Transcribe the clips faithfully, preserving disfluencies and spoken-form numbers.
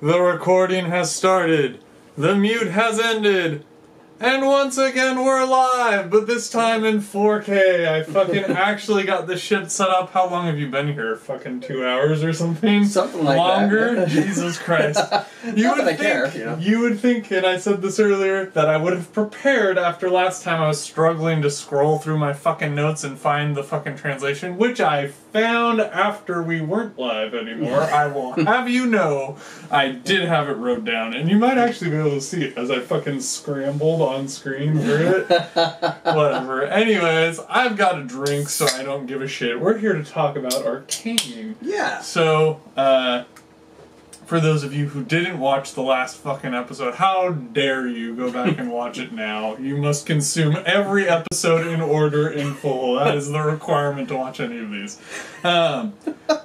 The recording has started, the mute has ended, and once again we're live, but this time in four K. I fucking actually got this shit set up. How long have you been here? Fucking two hours or something? Something like Longer? that. Longer? Jesus Christ. You Not would that I think, care. You, know? You would think, and I said this earlier, that I would have prepared after last time I was struggling to scroll through my fucking notes and find the fucking translation, which I found after we weren't live anymore. I will have you know I did have it wrote down, and you might actually be able to see it as I fucking scrambled on screen through it. Whatever. Anyways, I've got a drink, so I don't give a shit. We're here to talk about Arcane. Yeah. So, uh, for those of you who didn't watch the last fucking episode, how dare you go back and watch it now. You must consume every episode in order in full. That is the requirement to watch any of these. Um,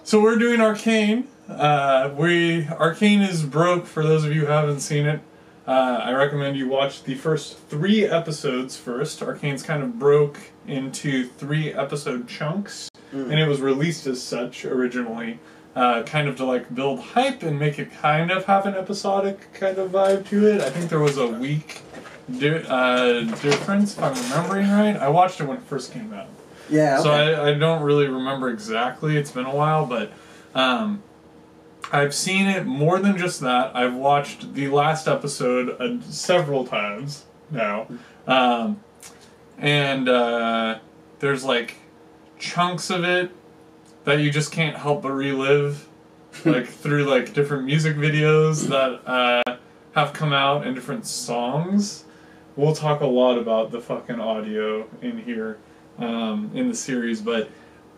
so we're doing Arcane. Uh, we Arcane is broke, for those of you who haven't seen it. Uh, I recommend you watch the first three episodes first. Arcane's kind of broke into three episode chunks, mm. and it was released as such originally. Uh, kind of to like build hype and make it kind of have an episodic kind of vibe to it. I think there was a week di uh, difference, if I'm remembering right. I watched it when it first came out. Yeah. Okay. So I, I don't really remember exactly. It's been a while, but um, I've seen it more than just that. I've watched the last episode uh, several times now. Um, and uh, there's like chunks of it that you just can't help but relive, like, through, like, different music videos that uh, have come out and different songs. We'll talk a lot about the fucking audio in here, um, in the series, but,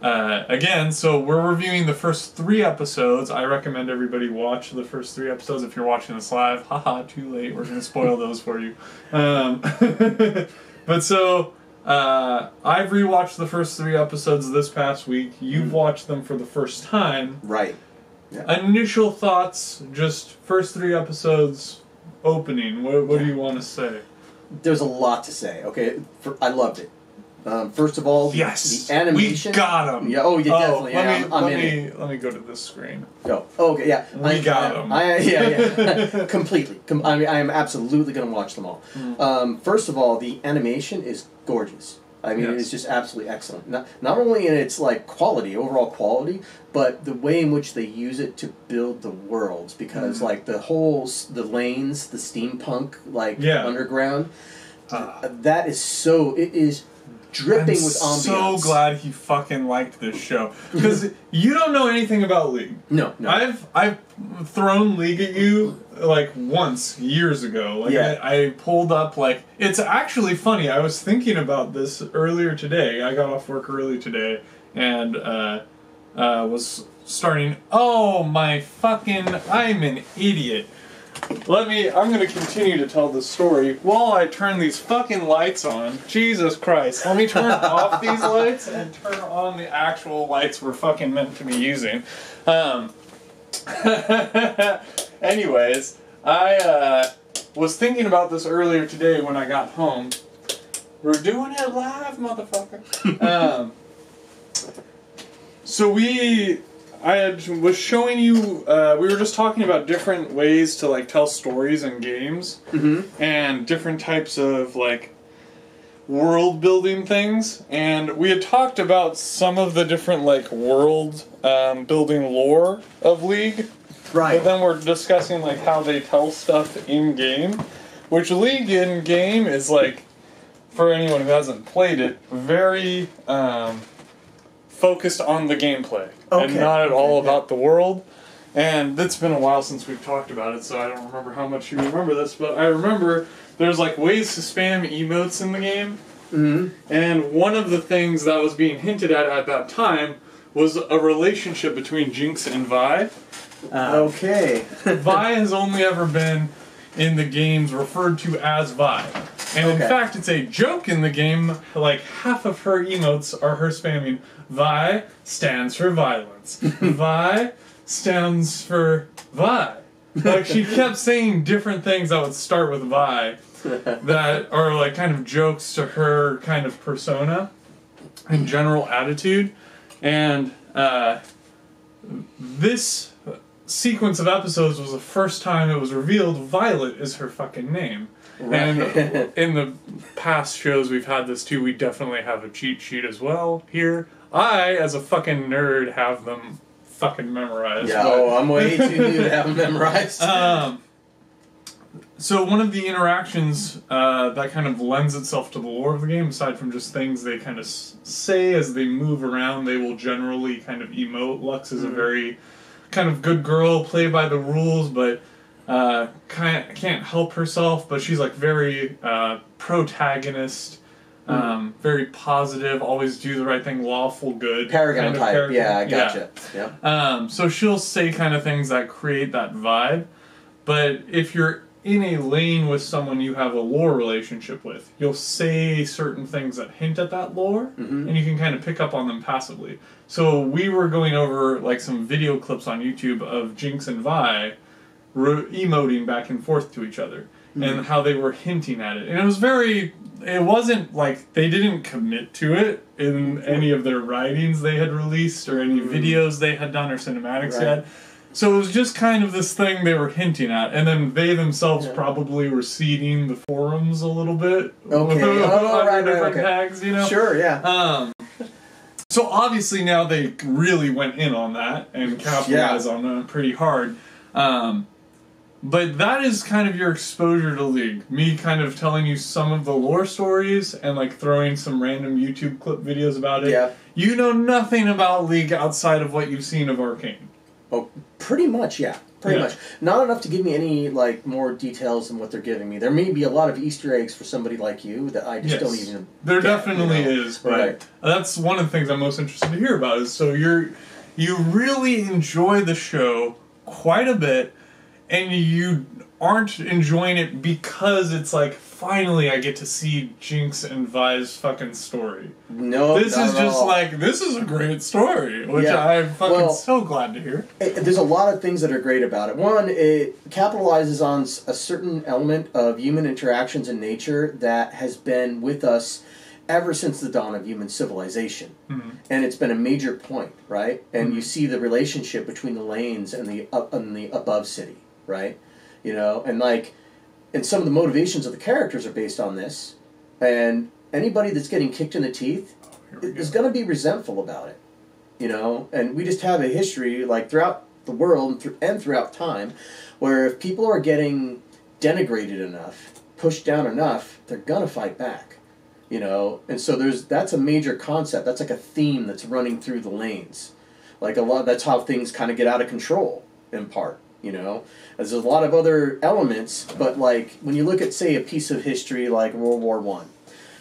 uh, again, so we're reviewing the first three episodes. I recommend everybody watch the first three episodes if you're watching this live. Haha, too late, we're gonna spoil those for you. Um, but so... Uh, I've rewatched the first three episodes this past week. You've watched them for the first time. Right. Yeah. Initial thoughts, just first three episodes opening. What, what do you want to say? There's a lot to say, okay? For, I loved it. Um, first of all, yes. the animation. We got him. Yeah, oh, yeah, oh, definitely. Let, yeah, me, I'm, I'm let, in me, it. let me go to this screen. Oh, okay, yeah. We I, got I, him. I, yeah, yeah. Completely. Com I mean, I am absolutely going to watch them all. Mm. Um, first of all, the animation is gorgeous. I mean, yes. It's just absolutely excellent. Not, not only in its like quality, overall quality, but the way in which they use it to build the worlds. Because mm. like the holes, the lanes, the steampunk, like yeah. underground, uh. that is so. It is. Dripping I'm with ambiance. So glad he fucking liked this show, because you don't know anything about League. No, no. I've I've thrown League at you like once years ago. Like yeah. I, I pulled up like it's actually funny. I was thinking about this earlier today. I got off work early today and uh, uh, was starting. Oh my fucking! I'm an idiot. Let me, I'm going to continue to tell this story while I turn these fucking lights on. Jesus Christ. Let me turn off these lights and turn on the actual lights we're fucking meant to be using. Um, anyways, I uh, was thinking about this earlier today when I got home. We're doing it live, motherfucker. um, so we... I had, was showing you, uh, we were just talking about different ways to, like, tell stories in games, mm-hmm. and different types of, like, world-building things, and we had talked about some of the different, like, world-building um, lore of League, right. but then we're discussing, like, how they tell stuff in-game, which League in-game is, like, for anyone who hasn't played it, very, um... focused on the gameplay, okay. and not at all okay, about yeah. the world. And it's been a while since we've talked about it, so I don't remember how much you remember this, but I remember there's like ways to spam emotes in the game, mm-hmm. and one of the things that was being hinted at at that time was a relationship between Jinx and Vi. Uh, okay. Vi has only ever been in the games referred to as Vi. And okay. in fact, it's a joke in the game, like half of her emotes are her spamming. Vi stands for violence. Vi stands for Vi. Like, she kept saying different things that would start with Vi that are, like, kind of jokes to her kind of persona and general attitude. And uh, this sequence of episodes was the first time it was revealed Violet is her fucking name. Right. And in the past shows we've had this too, we definitely have a cheat sheet as well here. I, as a fucking nerd, have them fucking memorized. Yeah, oh, I'm way too new to have them memorized. Um, so one of the interactions uh, that kind of lends itself to the lore of the game, aside from just things they kind of say as they move around, they will generally kind of emote. Lux is mm-hmm. a very kind of good girl, play by the rules, but uh, can't, can't help herself, but she's like very uh, protagonist, mm-hmm. um, very positive, always do the right thing, lawful good. Paragon kind of type, character. yeah, I gotcha. Yeah. Yeah. Um, so she'll say kind of things that create that vibe, but if you're in a lane with someone you have a lore relationship with, you'll say certain things that hint at that lore, mm-hmm. and you can kind of pick up on them passively. So we were going over like some video clips on YouTube of Jinx and Vi re- emoting back and forth to each other, mm-hmm. and how they were hinting at it. And it was very, it wasn't like, they didn't commit to it in any of their writings they had released, or any mm-hmm. videos they had done, or cinematics right. yet. So it was just kind of this thing they were hinting at, and then they themselves yeah. probably were seeding the forums a little bit. Okay. Oh, right, different right, okay. tags, you know? Sure, yeah. Um, so obviously now they really went in on that and capitalized yeah. on it pretty hard. Um, but that is kind of your exposure to League. Me kind of telling you some of the lore stories and like throwing some random YouTube clip videos about it. Yeah. You know nothing about League outside of what you've seen of Arcane. Oh, pretty much, yeah. Pretty yeah. much. Not enough to give me any, like, more details than what they're giving me. There may be a lot of Easter eggs for somebody like you that I just yes. don't even There get, definitely you know? is, but right. that's one of the things I'm most interested to hear about, is so you're, you really enjoy the show quite a bit, and you aren't enjoying it because it's like, finally I get to see Jinx and Vi's fucking story. No, this not is at just all. Like this is a great story, which yeah. I'm fucking well, so glad to hear. It, there's a lot of things that are great about it. One, it capitalizes on a certain element of human interactions in nature that has been with us ever since the dawn of human civilization. Mm-hmm. And it's been a major point, right? And mm-hmm. you see the relationship between the lanes and the up and the above city, right? You know, and like, and some of the motivations of the characters are based on this. And anybody that's getting kicked in the teeth oh, is go. going to be resentful about it, you know. And we just have a history, like throughout the world and, th- and throughout time, where if people are getting denigrated enough, pushed down enough, they're going to fight back, you know. And so there's that's a major concept. That's like a theme that's running through the lanes. Like a lot. That's how things kind of get out of control in part. You know, there's a lot of other elements, but like when you look at, say, a piece of history like World War One,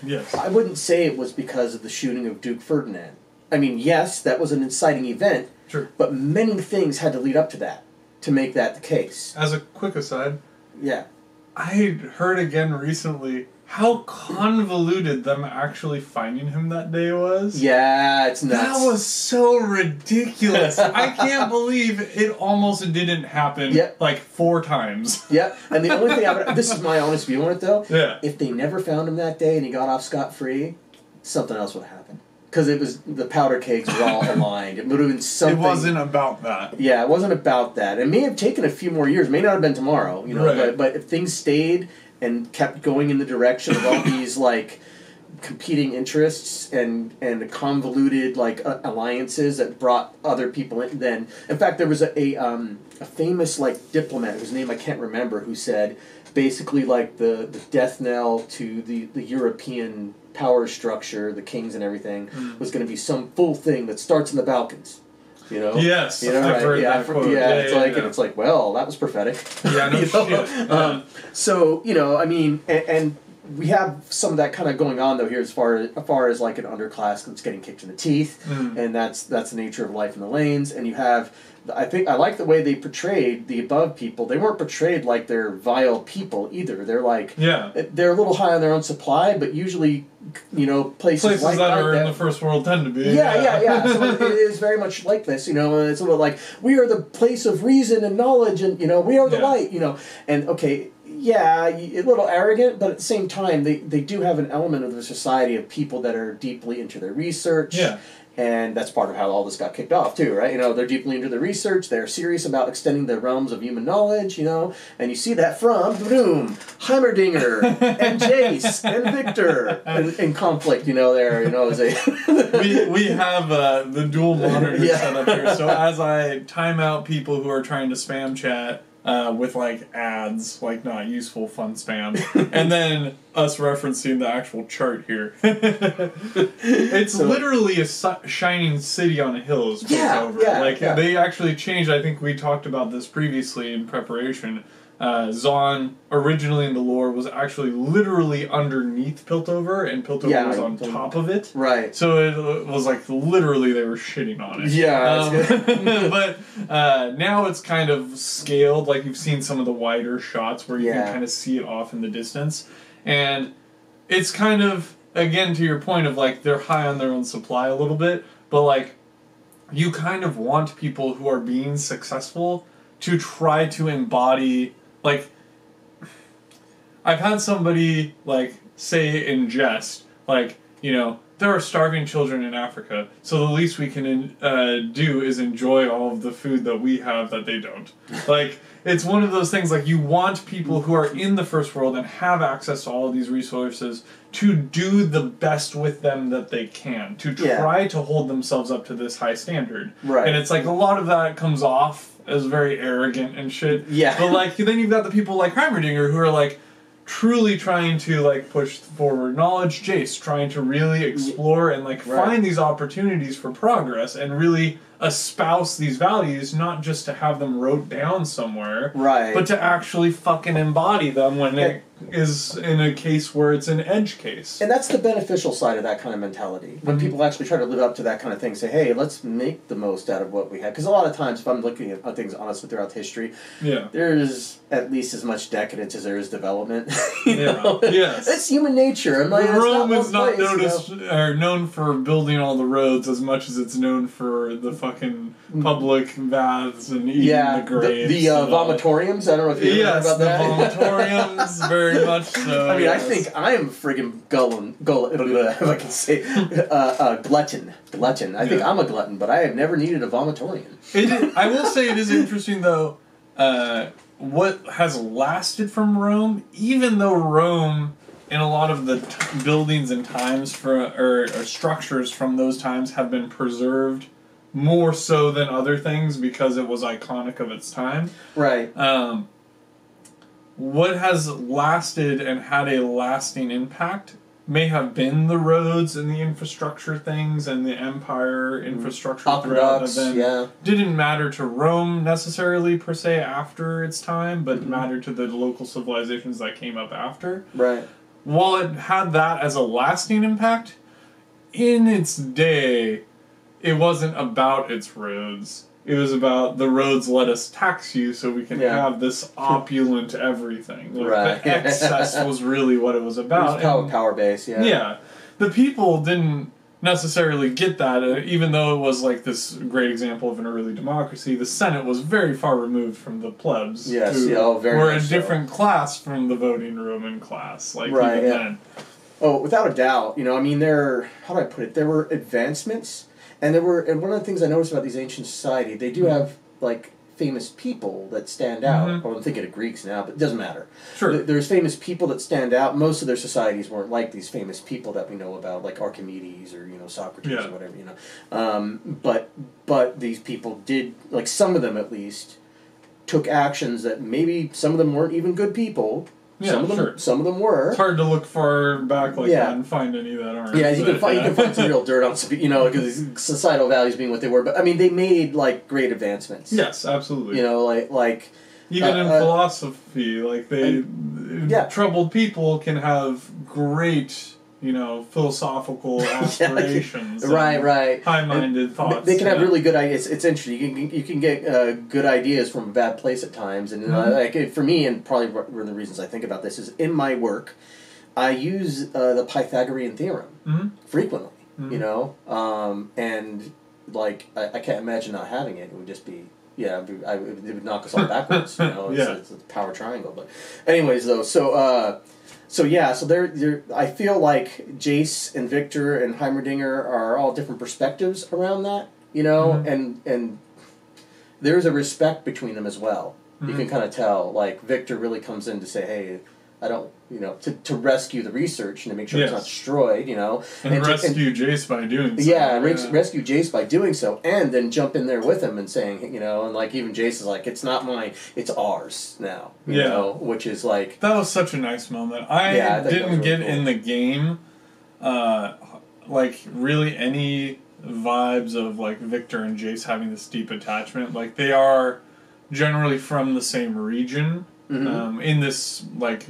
yes, I wouldn't say it was because of the shooting of Duke Ferdinand. I mean, yes, that was an inciting event, sure, but many things had to lead up to that to make that the case. As a quick aside, yeah, I heard again recently how convoluted them actually finding him that day was. Yeah, it's nuts. That was so ridiculous. I can't believe it almost didn't happen yep. like four times. Yep. And the only thing I would... This is my honest view on it, though. Yeah. If they never found him that day and he got off scot-free, something else would have happened. Because it was... The powder kegs were all aligned. It would have been something... It wasn't about that. Yeah, it wasn't about that. It may have taken a few more years. It may not have been tomorrow, you know. Right. But, but if things stayed... and kept going in the direction of all these, like, competing interests and, and convoluted, like, uh, alliances that brought other people in then. In fact, there was a, a, um, a famous, like, diplomat whose name I can't remember who said, basically, like, the, the death knell to the, the European power structure, the kings and everything, mm. was going to be some full thing that starts in the Balkans. You know? Yes, you know, I've right? heard yeah, that quote. Yeah, yeah, it's yeah, like, yeah. And it's like, well, that was prophetic. Yeah, no you know? shit. Um, so, you know, I mean, and, and we have some of that kind of going on, though, here as far as, as, far as like, an underclass that's getting kicked in the teeth, mm. and that's that's the nature of life in the lanes, and you have, I think, I like the way they portrayed the above people. They weren't portrayed like they're vile people, either. They're like, yeah. they're a little high on their own supply, but usually... You know, places, places like that are that, in the first world tend to be. Yeah, yeah, yeah. yeah. So it is very much like this, you know. It's a little like we are the place of reason and knowledge, and you know, we are the yeah. light, you know. And okay, yeah, a little arrogant, but at the same time, they they do have an element of the society of people that are deeply into their research. Yeah. And that's part of how all this got kicked off, too, right? You know, they're deeply into the research. They're serious about extending the realms of human knowledge, you know? And you see that from Bloom, Heimerdinger, and Jayce, and Victor in, in conflict, you know, there, you know, is a... we, we have uh, the dual monitor yeah. set up here, so as I time out people who are trying to spam chat... Uh, with, like, ads, like, not useful, fun spam. And then us referencing the actual chart here. It's so, literally a si shining city on a hill is Piltover. Yeah, yeah, like, yeah. They actually changed, I think we talked about this previously in preparation. Uh, Zaun, originally in the lore, was actually literally underneath Piltover, and Piltover yeah, was on top of it. Right. So it was, like, literally they were shitting on it. Yeah. Um, but uh, now it's kind of scaled, like you've seen some of the wider shots where you yeah. can kind of see it off in the distance. And it's kind of, again, to your point of, like, they're high on their own supply a little bit, but, like, you kind of want people who are being successful to try to embody... Like, I've had somebody, like, say in jest, like, you know, there are starving children in Africa, so the least we can in, uh, do is enjoy all of the food that we have that they don't. Like, it's one of those things, like, you want people who are in the first world and have access to all of these resources to do the best with them that they can, to try yeah. to hold themselves up to this high standard. Right. And it's like, a lot of that comes off as very arrogant and shit. Yeah. But, like, then you've got the people like Heimerdinger who are, like, truly trying to, like, push forward knowledge. Jayce trying to really explore and, like, right. find these opportunities for progress and really espouse these values, not just to have them wrote down somewhere. Right. But to actually fucking embody them when it is in a case where it's an edge case. And that's the beneficial side of that kind of mentality. When people actually try to live up to that kind of thing, say, hey, let's make the most out of what we have. Because a lot of times, if I'm looking at things honestly throughout history, yeah. there's at least as much decadence as there is development. you yeah. know? Yes. It's human nature. I'm like, Rome is not, not noticed, you know? or known for building all the roads as much as it's known for the fucking public baths and eating yeah, the graves. The, the uh, vomitoriums, I don't know if you've yes, heard about that. Yes, the vomitoriums, very much so. I mean, yes. I think I am friggin' gullum, gullum, if I can say, uh, uh, glutton. Glutton. I yeah. think I'm a glutton, but I have never needed a vomitorium. It is, I will say it is interesting, though, uh, what has lasted from Rome, even though Rome... And a lot of the t buildings and times for or, or structures from those times have been preserved more so than other things because it was iconic of its time. Right. Um, what has lasted and had a lasting impact may have been the roads and the infrastructure things and the empire infrastructure. Aqueducts, yeah. Didn't matter to Rome necessarily, per se, after its time, but mm-hmm. mattered to the local civilizations that came up after. Right. While it had that as a lasting impact, in its day, it wasn't about its roads. It was about the roads let us tax you so we can yeah. have this opulent everything. Like right. The excess was really what it was about. It was power base, yeah. Yeah. The people didn't necessarily get that, uh, even though it was like this great example of an early democracy. The Senate was very far removed from the plebs. Yes, who yeah, oh, very were a different so. class from the voting Roman class, like right, even yeah. then. Oh, without a doubt. You know, I mean, there, how do I put it? There were advancements, and there were, and one of the things I noticed about these ancient society, they do mm-hmm. have, like, famous people that stand out. Mm-hmm. Well, I'm thinking of Greeks now, but it doesn't matter. Sure. There's famous people that stand out. Most of their societies weren't like these famous people that we know about, like Archimedes or, you know, Socrates yeah. or whatever, you know. Um, but, but these people did, like some of them at least, took actions that maybe some of them weren't even good people. Yeah, some of them, sure. some of them were. It's hard to look far back like yeah. that and find any that aren't. Yeah, you can find yeah. you can find some real dirt on, you know, because societal values being what they were. But I mean, they made like great advancements. Yes, absolutely. You know, like like even uh, in uh, philosophy, like they and, yeah. troubled people can have great, you know, philosophical aspirations. yeah, right, right. High-minded and thoughts. They can yeah. have really good ideas. It's, it's interesting. You can, you can get uh, good ideas from a bad place at times. And mm-hmm. uh, like for me, and probably one of the reasons I think about this is in my work, I use uh, the Pythagorean theorem mm-hmm. frequently, mm-hmm. you know? Um, and, like, I, I can't imagine not having it. It would just be... Yeah, I, it would knock us all backwards, you know? It's, yeah. it's a power triangle. But anyways, though, so... Uh, So yeah, so they're, they're, I feel like Jayce and Victor and Heimerdinger are all different perspectives around that, you know, mm-hmm. and and there's a respect between them as well. Mm-hmm. You can kind of tell, like, Victor really comes in to say, hey, I don't, you know, to, to rescue the research and to make sure yes. it's not destroyed, you know. And, and rescue and, Jayce by doing so. Yeah, and yeah. rescue Jayce by doing so, and then jump in there with him and saying, you know, and like even Jayce is like, it's not mine, it's ours now. You yeah. know, which is like... That was such a nice moment. I yeah, didn't get really cool. in the game, uh, like, really any vibes of, like, Victor and Jayce having this deep attachment. Like, they are generally from the same region. Mm-hmm. Um, in this, like...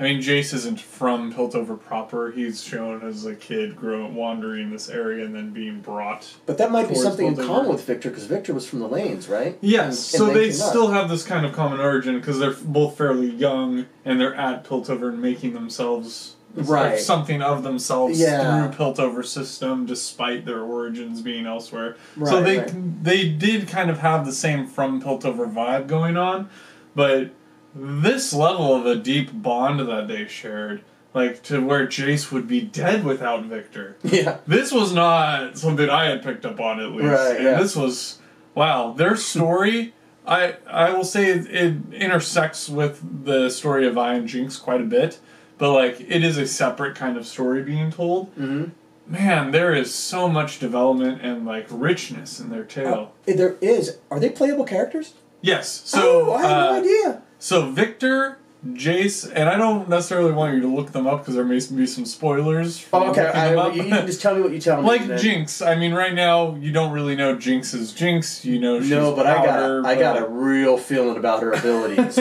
I mean, Jayce isn't from Piltover proper. He's shown as a kid growing, wandering this area and then being brought. But that might be something Piltover. in common with Victor, because Victor was from the lanes, right? Yes, and, so and they, they still have this kind of common origin, because they're both fairly young, and they're at Piltover and making themselves right. like, something of themselves yeah. through Piltover system, despite their origins being elsewhere. Right, so they right. they did kind of have the same from Piltover vibe going on, but... This level of a deep bond that they shared, like, to where Jayce would be dead without Victor. Yeah. This was not something I had picked up on, at least. Right, and yeah. this was, wow, their story, I I will say it, it intersects with the story of Vi and Jinx quite a bit, but, like, it is a separate kind of story being told. Mm-hmm. Man, there is so much development and, like, richness in their tale. Uh, there is. Are they playable characters? Yes. So, oh, I had uh, no idea. So Victor, Jayce, and I don't necessarily want you to look them up because there may be some spoilers. Oh, okay. I, up. You, you can just tell me what you tell me. Like then. Jinx, I mean, right now you don't really know Jinx is Jinx. You know, she's no, but powder, I got a, but... I got a real feeling about her abilities.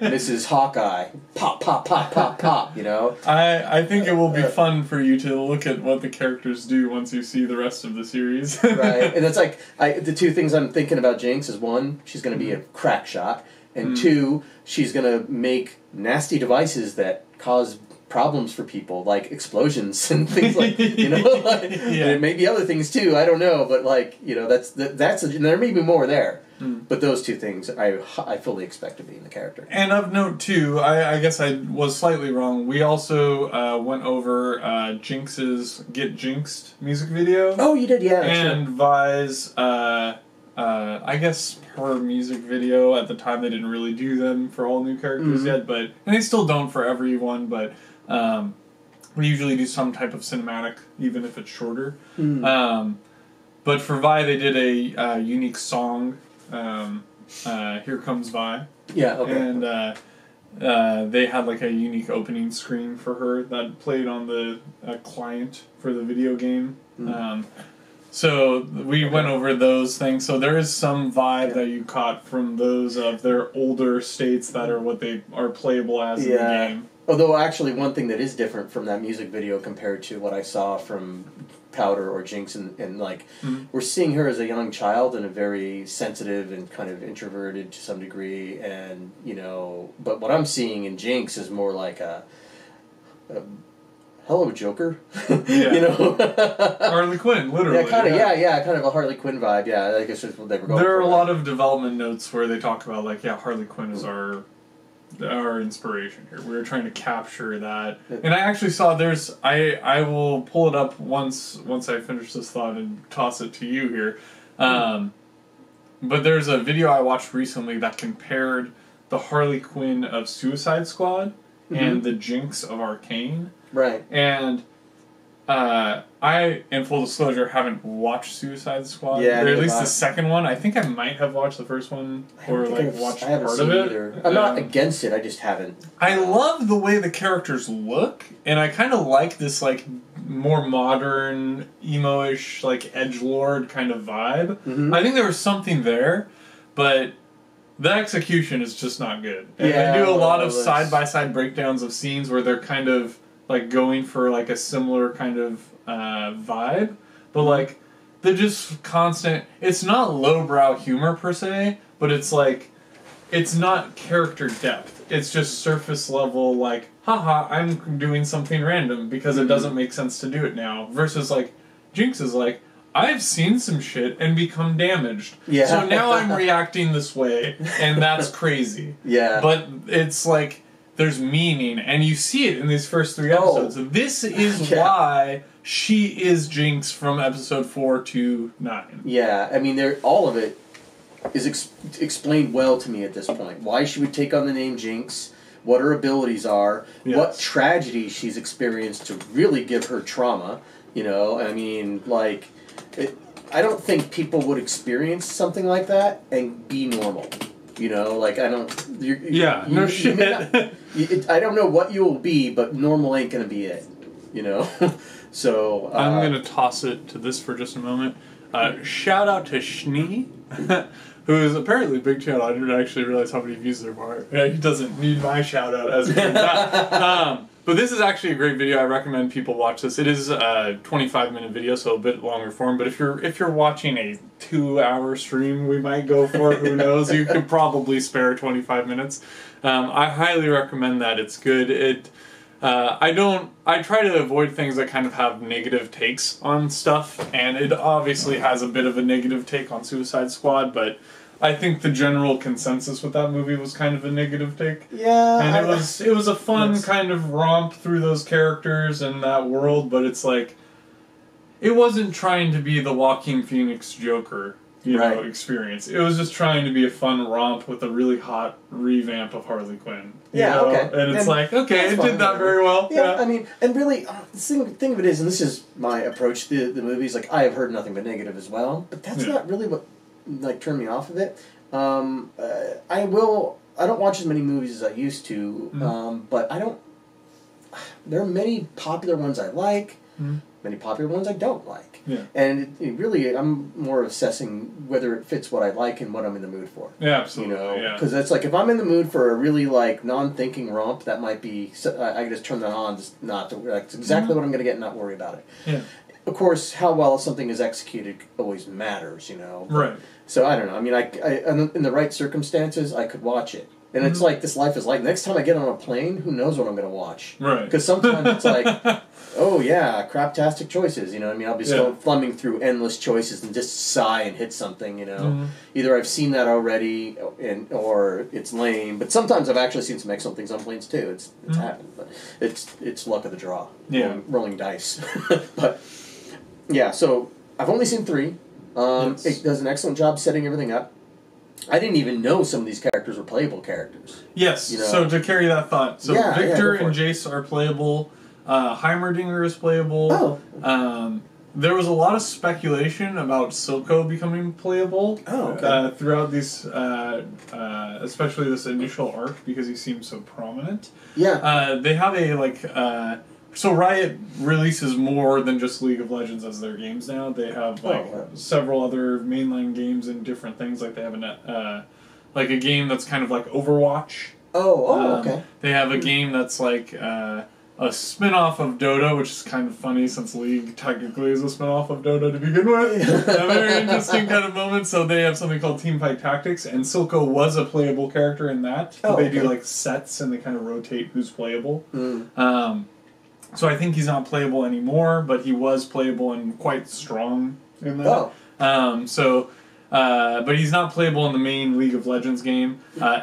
Missus Hawkeye, pop, pop, pop, pop, pop. You know, I I think it will be fun for you to look at what the characters do once you see the rest of the series. Right, and it's like I, the two things I'm thinking about Jinx is one, she's going to be mm-hmm. a crack shot. And mm. two, she's going to make nasty devices that cause problems for people, like explosions and things like, you know, like, yeah. and maybe other things too, I don't know, but like, you know, that's, that's, a, there may be more there, mm. but those two things I, I fully expect to be in the character. And of note too, I, I guess I was slightly wrong, we also uh, went over uh, Jinx's Get Jinxed music video. Oh, you did, yeah. And sure. Vi's... Uh, Uh, I guess her music video at the time they didn't really do them for all new characters mm-hmm. yet, but and they still don't for everyone. But um, we usually do some type of cinematic, even if it's shorter. Mm. Um, but for Vi, they did a uh, unique song. Um, uh, Here Comes Vi. Yeah. Okay. And uh, uh, they had like a unique opening screen for her that played on the uh, client for the video game. Mm. Um, So we okay. went over those things. So there is some vibe yeah. that you caught from those of their older states that are what they are playable as yeah. in the game. Although actually one thing that is different from that music video compared to what I saw from Powder or Jinx and, and like mm-hmm. we're seeing her as a young child and a very sensitive and kind of introverted to some degree, and you know, but what I'm seeing in Jinx is more like a, a hello, Joker. Yeah. You know, Harley Quinn, literally. Yeah, kind of. Yeah. yeah, yeah, kind of a Harley Quinn vibe. Yeah, I guess that's what they were going. There for are a that. lot of development notes where they talk about like, yeah, Harley Quinn is our our inspiration here. We were trying to capture that, and I actually saw there's. I I will pull it up once once I finish this thought and toss it to you here. Um, mm-hmm. But there's a video I watched recently that compared the Harley Quinn of Suicide Squad mm-hmm. and the Jinx of Arcane. Right. And uh, I, in full disclosure, haven't watched Suicide Squad. Yeah, or at least not. the second one. I think I might have watched the first one or like I've, watched part of it. Either. I'm um, not against it. I just haven't. I love the way the characters look, and I kind of like this like more modern emo-ish like edgelord kind of vibe. Mm-hmm. I think there was something there, but. The execution is just not good. And yeah, they do a well, lot of side-by-side breakdowns of scenes where they're kind of, like, going for, like, a similar kind of uh, vibe. But, like, they're just constant... It's not lowbrow humor, per se, but it's, like, it's not character depth. It's just surface-level, like, haha, I'm doing something random because mm-hmm. it doesn't make sense to do it now. Versus, like, Jinx is like... I've seen some shit and become damaged. Yeah. So now I'm reacting this way, and that's crazy. Yeah. But it's like There's meaning, and you see it in these first three episodes. Oh. This is yeah. why she is Jinx from episode four to nine. Yeah, I mean, they're, all of it is ex explained well to me at this point. Why she would take on the name Jinx, what her abilities are, yes. what tragedy she's experienced to really give her trauma. You know, I mean, like, it, I don't think people would experience something like that and be normal. You know, like, I don't... You're, yeah, you, no you, shit. You not, you, it, I don't know what you will be, but normal ain't going to be it, you know? So... Uh, I'm going to toss it to this for just a moment. Uh, shout out to Schnee, who is apparently a big channel. I didn't actually realize how many views there were. Yeah, he doesn't need my shout out as it turns out. Um, but this is actually a great video. I recommend people watch this. It is a twenty-five minute video, so a bit longer form. But if you're if you're watching a two hour stream, we might go for it. Who knows? You could probably spare twenty-five minutes. Um, I highly recommend that. It's good. It. Uh, I don't. I try to avoid things that kind of have negative takes on stuff, and it obviously has a bit of a negative take on Suicide Squad, but I think the general consensus with that movie was kind of a negative take. Yeah. And it was it was a fun kind of romp through those characters and that world, but it's like it wasn't trying to be the Joaquin Phoenix Joker, you know, experience. It was just trying to be a fun romp with a really hot revamp of Harley Quinn. Yeah, okay. And it's like, okay, it did that very well. Yeah, I mean, and really, uh, the thing, thing of it is, and this is my approach to the movies, like, I have heard nothing but negative as well, but that's not really what... like, turn me off of it. Um, uh, I will... I don't watch as many movies as I used to, mm. um, but I don't... There are many popular ones I like, mm. many popular ones I don't like. Yeah. And it, it really, I'm more assessing whether it fits what I like and what I'm in the mood for. Yeah, absolutely. You know, because yeah. it's like, if I'm in the mood for a really, like, non-thinking romp, that might be... I, I can just turn that on, just not to... That's exactly mm. what I'm going to get and not worry about it. Yeah. Of course, how well something is executed always matters, you know? Right. So, I don't know. I mean, I, I, in the right circumstances, I could watch it. And mm-hmm. it's like, this life is like, next time I get on a plane, who knows what I'm going to watch? Right. Because sometimes it's like, oh, yeah, craptastic choices, you know what I mean? I'll be yeah. thumbing through endless choices and just sigh and hit something, you know? Mm-hmm. Either I've seen that already and or it's lame. But sometimes I've actually seen some excellent things on planes, too. It's, it's mm-hmm. happened. But it's, it's luck of the draw. Yeah. Rolling, rolling dice. But... yeah, so I've only seen three. Um, yes. It does an excellent job setting everything up. I didn't even know some of these characters were playable characters. Yes, you know? So to carry that thought. So yeah, Victor yeah, and Jayce are playable. Uh, Heimerdinger is playable. Oh. Um, there was a lot of speculation about Silco becoming playable oh, okay. uh, throughout these, uh, uh, especially this initial arc, because he seems so prominent. Yeah. Uh, they have a, like... Uh, So Riot releases more than just League of Legends as their games now. They have like oh, okay. several other mainline games and different things. Like they have a uh, like a game that's kind of like Overwatch. Oh, oh, um, okay. They have a game that's like uh, a spin-off of Dota, which is kind of funny since League technically is a spin-off of Dota to begin with. A very interesting kind of moment. So they have something called Teamfight Tactics, and Silco was a playable character in that. Oh, they okay. do like sets and they kind of rotate who's playable. Mm. Um, So I think he's not playable anymore, but he was playable and quite strong in that. Oh. Um, so, uh, but he's not playable in the main League of Legends game. Uh,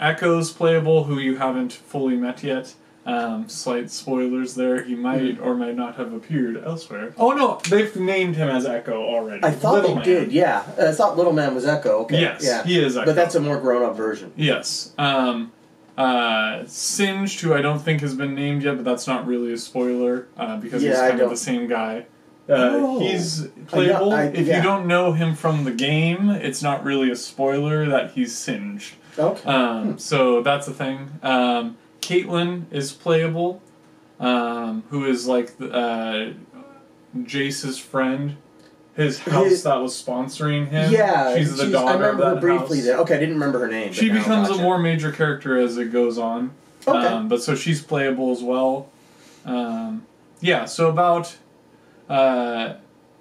Ekko's playable, who you haven't fully met yet. Um, slight spoilers there. He might or might not have appeared elsewhere. Oh no, they've named him as Ekko already. I thought Little they Man. did. Yeah, I thought Little Man was Ekko. Okay. Yes, yeah. he is Ekko. But that's a more grown-up version. Yes. Um, Uh, Singed, who I don't think has been named yet, but that's not really a spoiler, uh, because yeah, he's kind of the same guy. Uh, oh. He's playable. I, I, if yeah. you don't know him from the game, it's not really a spoiler that he's Singed. Okay. Um, hmm. So that's the thing. Um, Caitlyn is playable, um, who is like the, uh, Jayce's friend. His house His, that was sponsoring him. Yeah, she's the she's, daughter. I remember of that her briefly. There. Okay, I didn't remember her name. She becomes a more major character as it goes on. Okay, um, but so she's playable as well. Um, yeah. So about uh,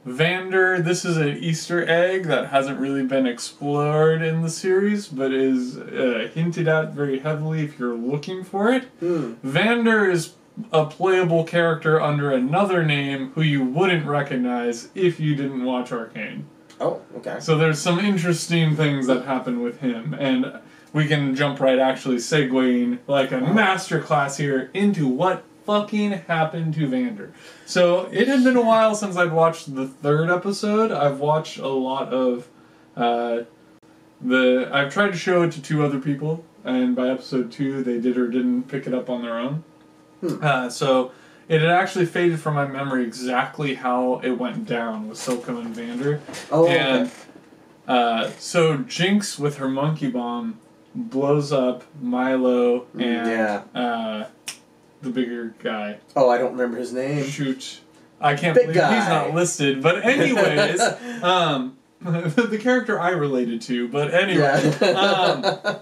Vander, this is an Easter egg that hasn't really been explored in the series, but is uh, hinted at very heavily if you're looking for it. Mm. Vander is a playable character under another name who you wouldn't recognize if you didn't watch Arcane. Oh, okay. So there's some interesting things that happen with him, and we can jump right actually segueing like a masterclass here into what fucking happened to Vander. So it had been a while since I'd watched the third episode. I've watched a lot of uh, the... I've tried to show it to two other people, and by episode two they did or didn't pick it up on their own. Hmm. Uh, so it had actually faded from my memory exactly how it went down with Silco and Vander. Oh, and, okay. Uh, so Jinx with her monkey bomb blows up Milo and yeah. uh, the bigger guy. Oh, I don't remember his name. Shoot. I can't Big believe guy. He's not listed. But anyways, um, the character I related to, but anyway. Yeah. um,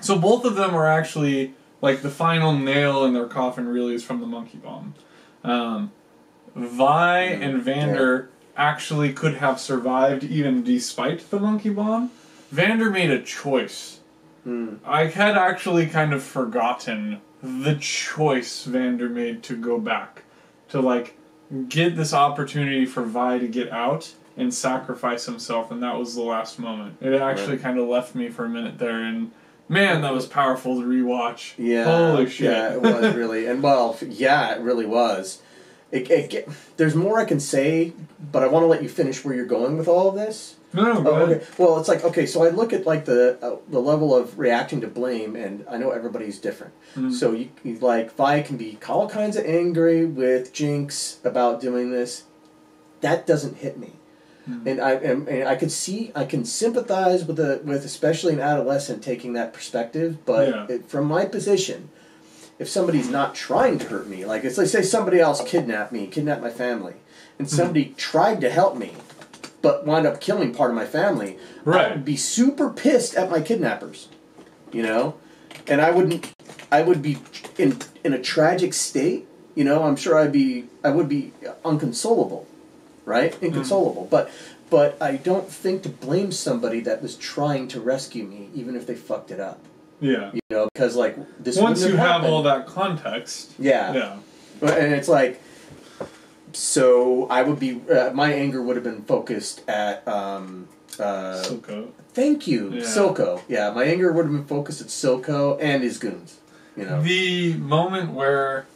so both of them are actually, like, the final nail in their coffin really is from the monkey bomb. Um, Vi mm, and Vander... Yeah. actually could have survived even despite the monkey bomb. Vander made a choice. Mm. I had actually kind of forgotten the choice Vander made to go back. To, like, get this opportunity for Vi to get out and sacrifice himself, and that was the last moment. It actually right. kind of left me for a minute there, and man, that was powerful to rewatch. Yeah. Holy shit. Yeah, it was really. And, well, yeah, it really was. It, it, it, there's more I can say, but I want to let you finish where you're going with all of this. No, oh, okay. Well, it's like, okay, so I look at like the uh, the level of reacting to blame, and I know everybody's different. Mm. So, you, you like, Vi can be all kinds of angry with Jinx about doing this. That doesn't hit me. Mm. And I and, and I can see, I can sympathize with, a, with especially an adolescent taking that perspective, but yeah. it, from my position... If somebody's not trying to hurt me, like, it's like, say somebody else kidnapped me, kidnapped my family, and somebody mm-hmm. tried to help me, but wound up killing part of my family, right. I would be super pissed at my kidnappers, you know? And I wouldn't, I would be in in a tragic state, you know? I'm sure I'd be, I would be inconsolable, right? Inconsolable. Mm-hmm. But, but I don't think to blame somebody that was trying to rescue me, even if they fucked it up. Yeah. You know, because, like, this Once you have, have all that context. Yeah. Yeah. And it's like, so I would be, uh, my anger would have been focused at, um, uh. Silco. Thank you. Yeah. Silco. Yeah, my anger would have been focused at Silco and his goons. You know. The moment where.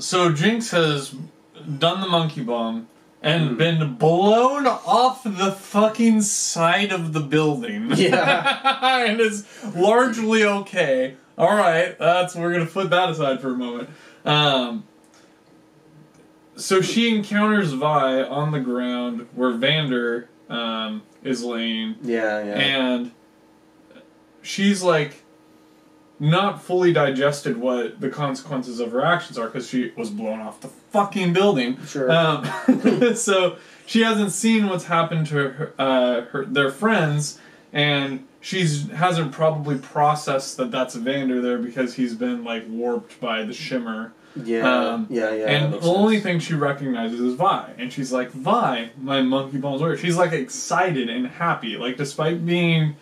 So Jinx has done the monkey bomb. And mm. been blown off the fucking side of the building. Yeah. And is largely okay. Alright, that's we're gonna put that aside for a moment. Um, so she encounters Vi on the ground where Vander um, is laying. Yeah, yeah. And she's like not fully digested what the consequences of her actions are because she was blown off the fucking building. Sure. Um, so she hasn't seen what's happened to her, uh, her their friends, and she's hasn't probably processed that that's Vander there because he's been like warped by the shimmer. Yeah. Um, yeah. Yeah. And the only sense. thing she recognizes is Vi, and she's like, "Vi, my monkey bombs work." She's like excited and happy, like despite being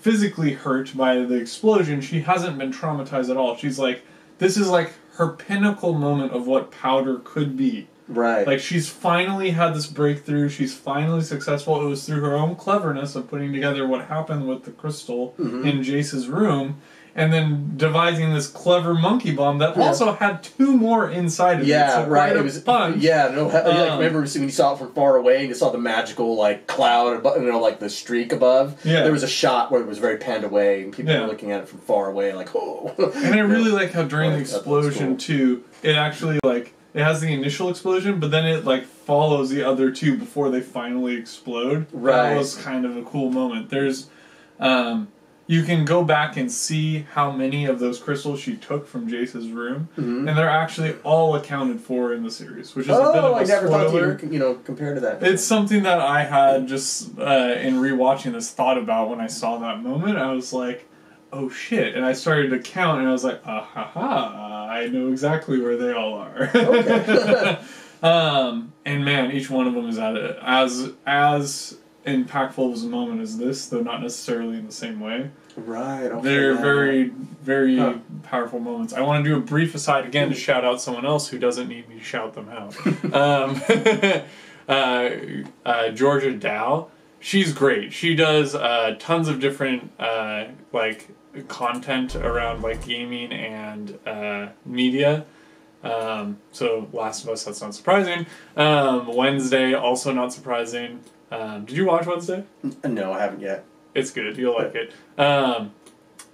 physically hurt by the explosion, she hasn't been traumatized at all. She's like, this is like her pinnacle moment of what powder could be. Right. Like, she's finally had this breakthrough. She's finally successful. It was through her own cleverness of putting together what happened with the crystal mm-hmm. in Jayce's room and then devising this clever monkey bomb that yeah. also had two more inside of yeah, it. So right. It was fun. Yeah, no, um, yeah, remember when you saw it from far away and you saw the magical, like, cloud, above, you know, like the streak above? Yeah. There was a shot where it was very panned away and people yeah. were looking at it from far away like, oh. And I really like how during the explosion, cool. too, it actually, like, it has the initial explosion, but then it, like, follows the other two before they finally explode. Right. That was kind of a cool moment. There's, um... you can go back and see how many of those crystals she took from Jayce's room, mm-hmm. and they're actually all accounted for in the series, which is oh, a bit of a I never spoiler. thought you were, you know, compared to that. It's something that I had just, uh, in rewatching this, thought about when I saw that moment. I was like, oh shit, and I started to count, and I was like, ah ha ha, I know exactly where they all are. Okay. um, and man, each one of them is at it. As, as... impactful as a moment as this, though not necessarily in the same way. Right. Okay, They're yeah. very, very huh. powerful moments. I want to do a brief aside again to shout out someone else who doesn't need me to shout them out. um, uh, uh, Georgia Dow. she's great. She does uh, tons of different uh, like content around like gaming and uh, media. Um, so Last of Us, that's not surprising. Um, Wednesday, also not surprising. Um, did you watch Wednesday? No, I haven't yet. It's good. You'll like it. Um,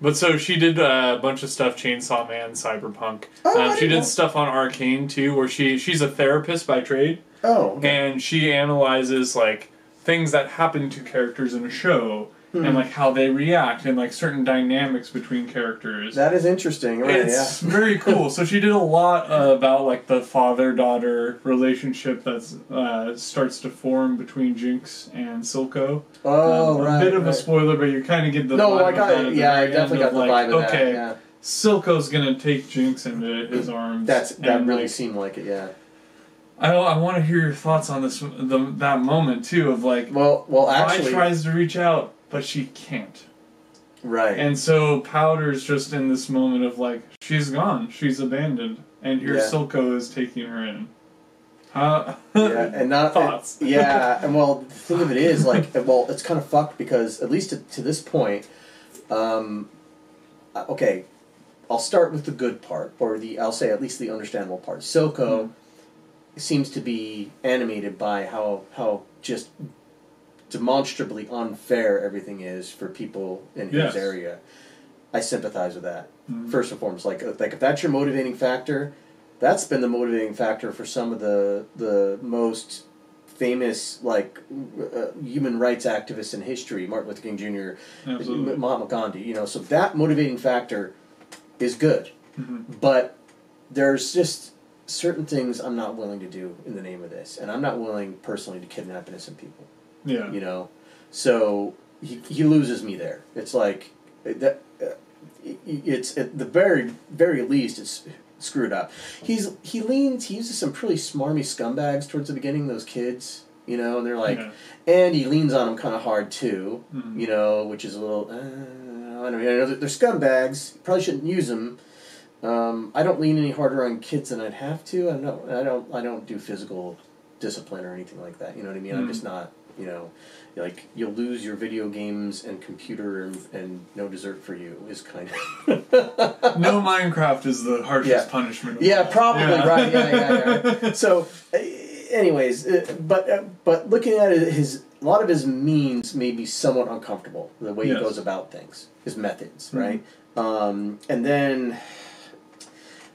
but so she did uh, a bunch of stuff, Chainsaw Man, Cyberpunk. Oh, um, she did know. stuff on Arcane too, where she, she's a therapist by trade. Oh. Okay. And she analyzes like things that happen to characters in a show. Hmm. And like how they react and like certain dynamics between characters. That is interesting. Right, it's yeah. very cool. So she did a lot uh, about like the father-daughter relationship that's uh, starts to form between Jinx and Silco. Oh, um, a right. A bit of right. a spoiler, but you kind of get the no, vibe I got, of that at yeah, the I definitely got the like, vibe of that. Okay, yeah. Silco's gonna take Jinx into his arms. That's that and, really like, seemed like it. Yeah. I, I want to hear your thoughts on this the, that moment too of like well well actually Vi tries to reach out. But she can't. Right. And so Powder's just in this moment of like, she's gone, she's abandoned, and here yeah. Silco is taking her in. Uh, yeah, and not thoughts. And, yeah, and well, the thing of it is like, well, it's kind of fucked because at least to, to this point, um, okay, I'll start with the good part, or the I'll say at least the understandable part. Silco mm-hmm. seems to be animated by how how just. demonstrably unfair everything is for people in his yes. area. I sympathize with that. Mm-hmm. First and foremost, like like if that's your motivating factor, that's been the motivating factor for some of the the most famous like uh, human rights activists in history, Martin Luther King Junior, Absolutely. Mahatma Gandhi. You know, so that motivating factor is good, mm-hmm. but there's just certain things I'm not willing to do in the name of this, and I'm not willing personally to kidnap innocent people. Yeah. You know, so he he loses me there. It's like that. Uh, it's at the very very least it's screwed up. He's he leans. He uses some pretty smarmy scumbags towards the beginning. Those kids, you know, and they're like, yeah. and he leans on them kind of hard too. Mm-hmm. You know, which is a little. Uh, I don't know. They're, they're scumbags. You probably shouldn't use them. Um, I don't lean any harder on kids than I'd have to. I don't. I don't. I don't do physical discipline or anything like that. You know what I mean? Mm-hmm. I'm just not. You know, like, you'll lose your video games and computer and, and no dessert for you is kind of... No Minecraft is the harshest yeah. punishment. Yeah, all. probably, yeah. right, yeah, yeah, yeah. Right. So, anyways, but but looking at it, his, a lot of his means may be somewhat uncomfortable, the way yes. he goes about things, his methods, mm-hmm. right? Um, and then...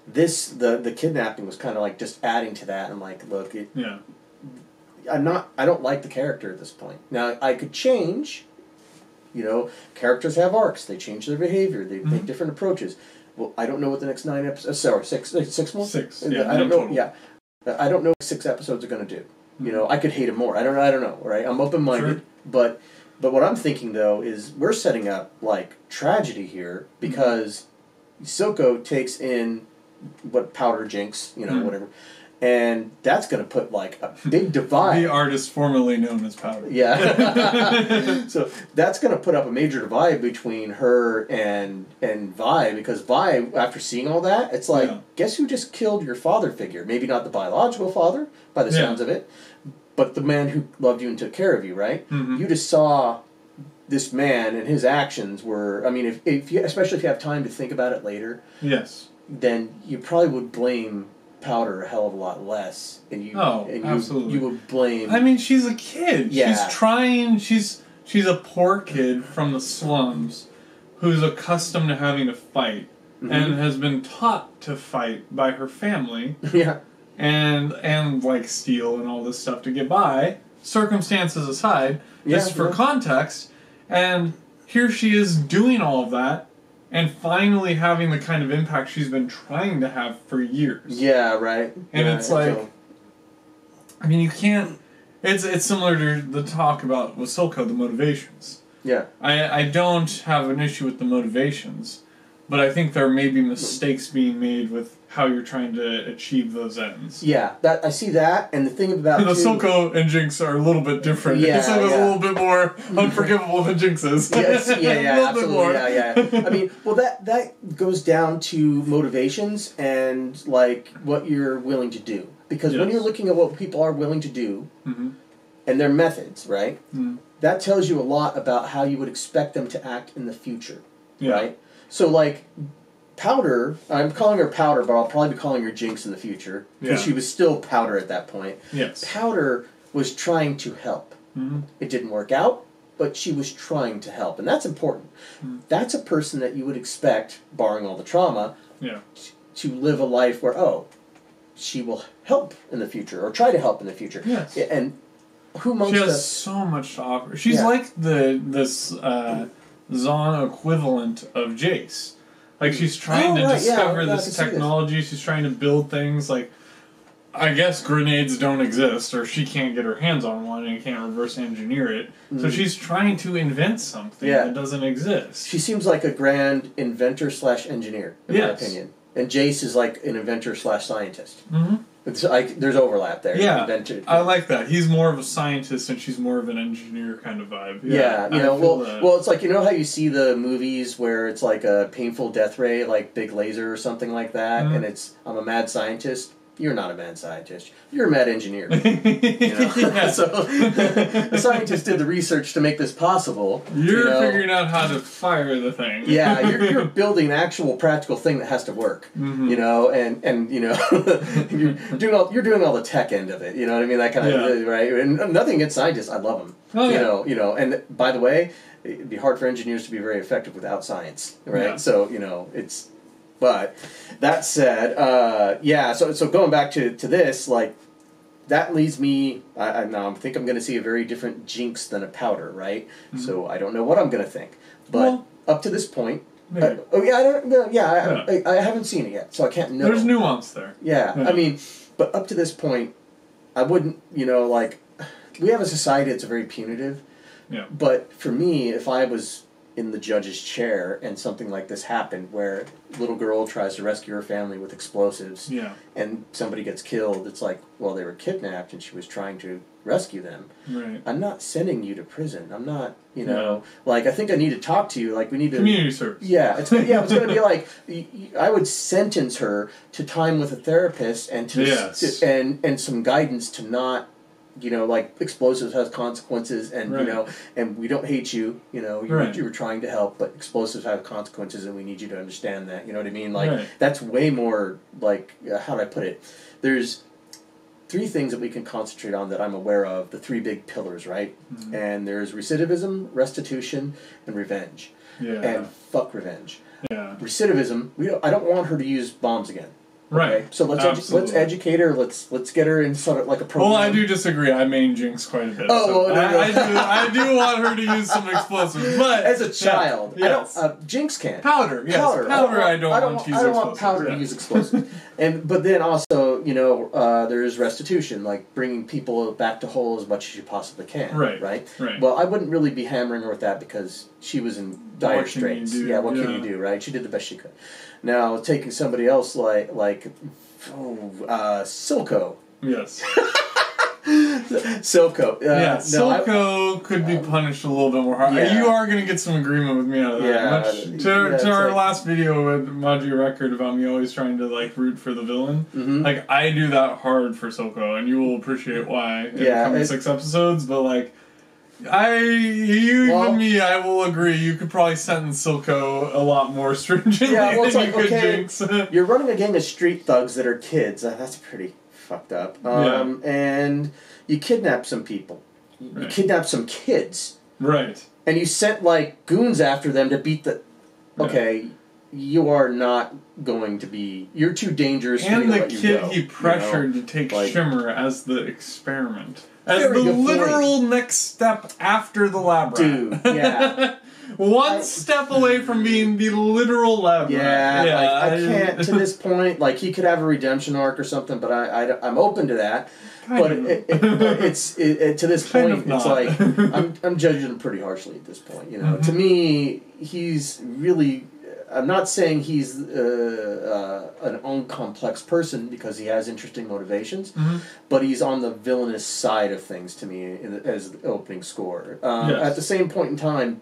This, the, the kidnapping was kind of like just adding to that and like, look, it... Yeah. I'm not. I don't like the character at this point. Now I could change. You know, characters have arcs. They change their behavior. They mm-hmm. take different approaches. Well, I don't know what the next nine episodes. Sorry, six, six more. Six. Yeah, I don't know. Total. Yeah, I don't know what six episodes are going to do. Mm-hmm. You know, I could hate him more. I don't. I don't know. Right? I'm open minded, sure. but but what I'm thinking though is we're setting up like tragedy here because mm-hmm. Silco takes in what Powder Jinx. You know, mm-hmm. whatever. And that's going to put, like, a big divide. The artist formerly known as Powder. Yeah. So that's going to put up a major divide between her and and Vi, because Vi, after seeing all that, it's like, yeah. guess who just killed your father figure? Maybe not the biological father, by the yeah. sounds of it, but the man who loved you and took care of you, right? Mm-hmm. You just saw this man and his actions were, I mean, if, if you, especially if you have time to think about it later. Yes. Then you probably would blame... Powder a hell of a lot less, and you oh, and you, absolutely. you would blame. I mean, she's a kid. Yeah. She's trying. She's she's a poor kid from the slums, who's accustomed to having to fight, mm-hmm. and has been taught to fight by her family. Yeah, and and like steal and all this stuff to get by. Circumstances aside, yeah, just for yeah. context, and here she is doing all of that. And finally having the kind of impact she's been trying to have for years. Yeah, right. And yeah, it's like... So. I mean, you can't... It's it's similar to the talk about with Silco, the motivations. Yeah. I, I don't have an issue with the motivations, but I think there may be mistakes being made with how you're trying to achieve those ends. Yeah, that I see that, and the thing about... The Silco and Jinx are a little bit different. Yeah, Silco's yeah. a little bit more unforgivable than Jinx is. Yes, yeah, yeah, absolutely, yeah, yeah. I mean, well, that, that goes down to motivations and, like, what you're willing to do. Because yes. when you're looking at what people are willing to do, mm-hmm. and their methods, right, mm-hmm. that tells you a lot about how you would expect them to act in the future. Yeah. Right? So, like, Powder, I'm calling her Powder, but I'll probably be calling her Jinx in the future, because yeah. she was still Powder at that point. Yes. Powder was trying to help. Mm-hmm. It didn't work out, but she was trying to help, and that's important. Mm-hmm. That's a person that you would expect, barring all the trauma, yeah. t- to live a life where, oh, she will help in the future, or try to help in the future. Yes. And who amongst us... She has us? so much to offer. She's yeah. like the this uh, Zaun equivalent of Jayce. Like, she's trying oh, to right. discover yeah, this technology. This. She's trying to build things. Like, I guess grenades don't exist, or she can't get her hands on one and can't reverse engineer it. Mm. So she's trying to invent something yeah. that doesn't exist. She seems like a grand inventor slash engineer, in yes. my opinion. And Jayce is like an inventor slash scientist. Mm-hmm. It's like, there's overlap there. Yeah, inventor. I like that. He's more of a scientist and she's more of an engineer kind of vibe. Yeah, yeah you know, well, that. well, it's like, you know how you see the movies where it's like a painful death ray, like Big Laser or something like that, mm-hmm. and it's, I'm a mad scientist. You're not a mad scientist. You're a mad engineer. You know? Yeah. So the scientist did the research to make this possible. You're you know? figuring out how to fire the thing. Yeah, you're, you're building an actual practical thing that has to work. Mm-hmm. You know, and and you know, you're doing all you're doing all the tech end of it. You know what I mean? That kind yeah. of right. And nothing against scientists. I love them. Oh, you yeah. know, you know. And by the way, it'd be hard for engineers to be very effective without science, right? Yeah. So you know, it's. But that said, uh, yeah, so so going back to, to this, like, that leads me, I, I, now I think I'm going to see a very different Jinx than a Powder, right? Mm-hmm. So I don't know what I'm going to think. But well, up to this point, uh, oh yeah, I don't, yeah, I, yeah. I, I haven't seen it yet, so I can't know. There's nuance there. Yeah, yeah, I mean, but up to this point, I wouldn't, you know, like, we have a society that's very punitive. Yeah. But for me, if I was... in the judge's chair and something like this happened where little girl tries to rescue her family with explosives yeah. and somebody gets killed, it's like, well, they were kidnapped and she was trying to rescue them. Right. I'm not sending you to prison. I'm not, you know, no. like, I think I need to talk to you. Like, we need to... Community service. Yeah. It's, yeah, it's going to be like, I would sentence her to time with a therapist and to, yes. to and and some guidance to not... You know, like, explosives has consequences, and, right. you know, and we don't hate you, you know, you, right. you were trying to help, but explosives have consequences, and we need you to understand that, you know what I mean? Like, right. that's way more, like, uh, how do I put it? There's three things that we can concentrate on that I'm aware of, the three big pillars, right? Mm-hmm. And there's recidivism, restitution, and revenge. Yeah. And fuck revenge. Yeah. Recidivism, we don't, I don't want her to use bombs again. Right. Okay. So let's edu- let's educate her. Let's let's get her in sort of like a program. Well, I do disagree. I main Jinx quite a bit. Oh, so well, no, no. I, I do I do want her to use some explosives, but as a child, yeah, yes. I don't. Uh, Jinx can powder. Yes. Powder. Powder. I don't. I don't want, I don't want, I don't want powder yeah. to use explosives. And but then also, you know, uh, there is restitution, like bringing people back to whole as much as you possibly can. Right. Right. Right. Well, I wouldn't really be hammering her with that because she was in dire straits. Yeah. What yeah. can you do? Right. She did the best she could. Now, taking somebody else like, like oh, uh, Silco. Yes. Silco. Uh, yeah, Silco no, I, could be punished a little bit more hard. Yeah. You are going to get some agreement with me out of that. Yeah, Much, to yeah, to our like, last video with Magia Record about me always trying to, like, root for the villain, mm-hmm. like, I do that hard for Silco, and you will appreciate why in yeah, the coming six episodes, but, like, I, you well, and me, I will agree. You could probably sentence Silco a lot more stringently yeah, well, it's than like, you could okay, Jinx. You're running a gang of street thugs that are kids. Uh, that's pretty fucked up. Um, yeah. And you kidnap some people. You right. kidnap some kids. Right. And you sent, like, goons after them to beat the... Okay, yeah. you are not going to be... You're too dangerous and for me to let you go. And the kid he pressured you know? to take like, Shimmer as the experiment. As Very the literal point. next step after the lab rat. Dude, yeah. One I, step away from being the literal lab yeah, rat. Yeah, like, I can't, to this point, like, he could have a redemption arc or something, but I, I, I'm open to that. Kind but it, it, it, it's, it, it, to this kind point, it's like, I'm, I'm judging him pretty harshly at this point, you know. Mm-hmm. To me, he's really... I'm not saying he's uh, uh, an uncomplex person because he has interesting motivations, mm-hmm. but he's on the villainous side of things to me in, as the opening score. Um, yes. At the same point in time,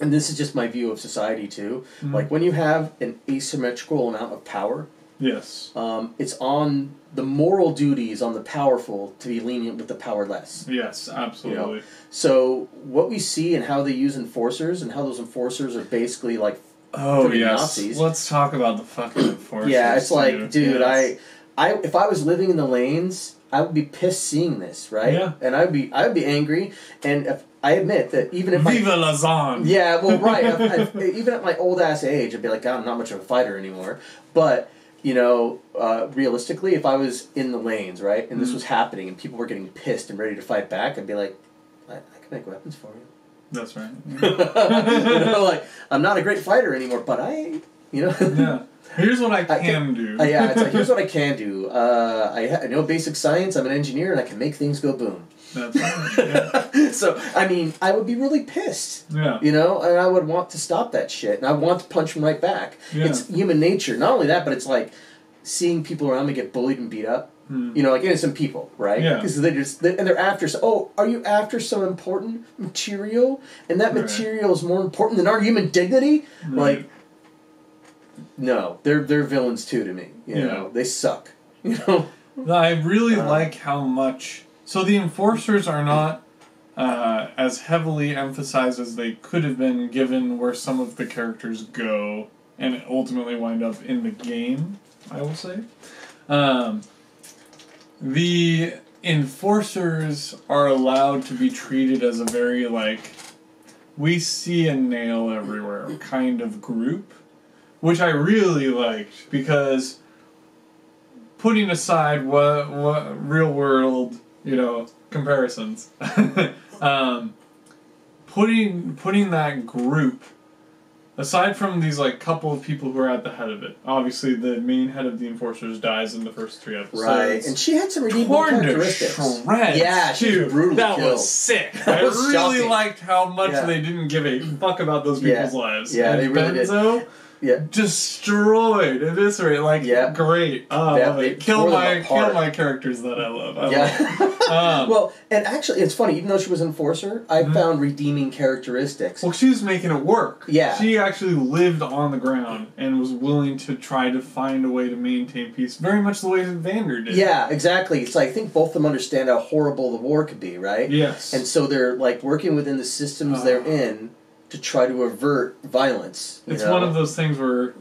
and this is just my view of society too, mm-hmm. like when you have an asymmetrical amount of power, Yes. Um, it's on the moral duties on the powerful to be lenient with the powerless. Yes, absolutely. You know? So what we see and how they use enforcers and how those enforcers are basically like oh yes. Nazis. Let's talk about the fucking enforcers. Yeah, it's like, dude, dude yes. I, I, if I was living in the lanes, I would be pissed seeing this, right? Yeah. And I'd be, I'd be angry, and if, I admit that even if Viva I... Viva Lazan! Yeah, well, right. I, I, even at my old-ass age, I'd be like, God, I'm not much of a fighter anymore. But, you know, uh, realistically, if I was in the lanes, right, and this mm. was happening, and people were getting pissed and ready to fight back, I'd be like, I, I can make weapons for you. That's right. You know, like, I'm not a great fighter anymore, but I, you know... Yeah. Here's what I can, I can do. Uh, yeah, it's like, here's what I can do. Uh, I, I know basic science, I'm an engineer, and I can make things go boom. That's right. Yeah. So, I mean, I would be really pissed. Yeah. You know, and I would want to stop that shit, and I want to punch them right back. Yeah. It's human nature. Not only that, but it's like seeing people around me get bullied and beat up. Hmm. You know, like innocent people, right? Yeah. Because they just, they, and they're after, so, oh, are you after some important material? And that right. material is more important than our human dignity? Right. Like, no, they're they're villains too to me. You yeah. know, they suck. You know, I really um, like how much. So the enforcers are not uh, as heavily emphasized as they could have been, given where some of the characters go and ultimately wind up in the game. I will say, um, the enforcers are allowed to be treated as a very like we see a nail everywhere kind of group. Which I really liked, because putting aside what, what real world, you know, comparisons, um, putting putting that group aside from these like couple of people who are at the head of it. Obviously, the main head of the enforcers dies in the first three episodes. Right, and she had some redeemable characteristics. Shreds, yeah, she dude, was brutally that killed. Was sick. That I was really shocking. Liked how much yeah. they didn't give a fuck about those people's yeah. lives. Yeah, and they really Benzo, did. Yeah. Destroyed, eviscerate, like yep. great. Oh, yeah, they kill my kill my characters that I love. I yeah. love. Um, well, and actually, it's funny. Even though she was an enforcer, I mm-hmm. found redeeming characteristics. Well, she was making it work. Yeah, she actually lived on the ground and was willing to try to find a way to maintain peace, very much the way that Vander did. Yeah, exactly. It's like I think both of them understand how horrible the war could be, right? Yes, and so they're like working within the systems uh, they're in. To try to avert violence. It's know? One of those things where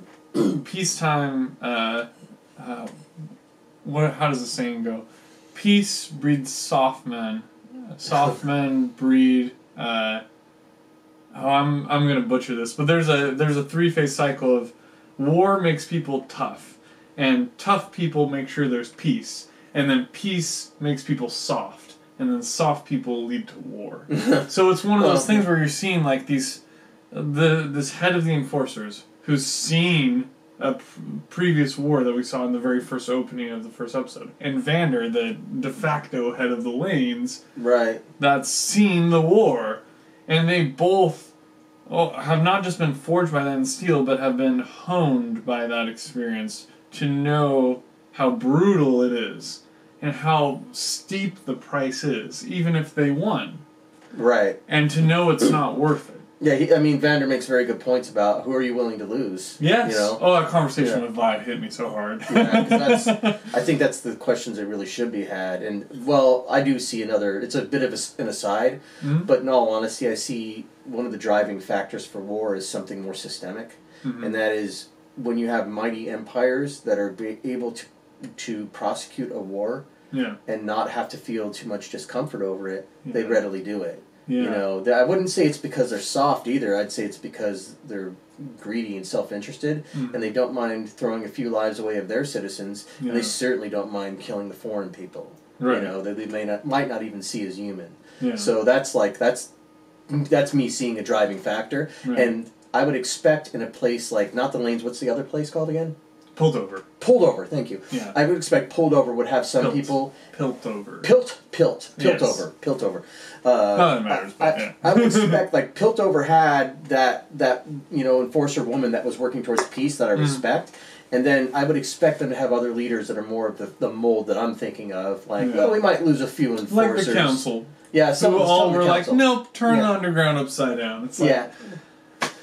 peacetime, uh, uh, what, how does the saying go? Peace breeds soft men. Soft men breed, uh, oh, I'm, I'm going to butcher this, but there's a, there's a three-phase cycle of war makes people tough, and tough people make sure there's peace, and then peace makes people soft. And then soft people lead to war. So it's one of those things where you're seeing like these, the this head of the enforcers who's seen a p previous war that we saw in the very first opening of the first episode, and Vander, the de facto head of the lanes, right, that's seen the war, and they both well, have not just been forged by that in steel, but have been honed by that experience to know how brutal it is. And how steep the price is, even if they won. Right. And to know it's not worth it. Yeah, he, I mean, Vander makes very good points about who are you willing to lose. Yes. You know? Oh, that conversation yeah. with Vi hit me so hard. Yeah, 'cause that's, I think that's the questions that really should be had. And, well, I do see another... It's a bit of a, an aside, mm-hmm. but in all honesty, I see one of the driving factors for war is something more systemic. Mm-hmm. And that is when you have mighty empires that are be able to to prosecute a war yeah. and not have to feel too much discomfort over it, yeah. they readily do it. Yeah. You know, I wouldn't say it's because they're soft either. I'd say it's because they're greedy and self-interested, mm. and they don't mind throwing a few lives away of their citizens, yeah. and they certainly don't mind killing the foreign people. Right. You know, that they may not, might not even see as human. Yeah. So that's like, that's, that's me seeing a driving factor. Right. And I would expect in a place like, not the lanes, what's the other place called again? Piltover. Piltover, thank you. Yeah. I would expect Piltover would have some Pilt. people... Piltover. Pilt, Pilt. Piltover. Yes. Piltover. Uh, Not that matters, I, but yeah. I, I would expect, like, Piltover had that, that, you know, enforcer woman that was working towards peace that I respect, mm. and then I would expect them to have other leaders that are more of the, the mold that I'm thinking of. Like, yeah. well, we might lose a few enforcers. Like the council. Yeah, some of the council. Who all were like, nope, turn yeah. the underground upside down. It's like, yeah.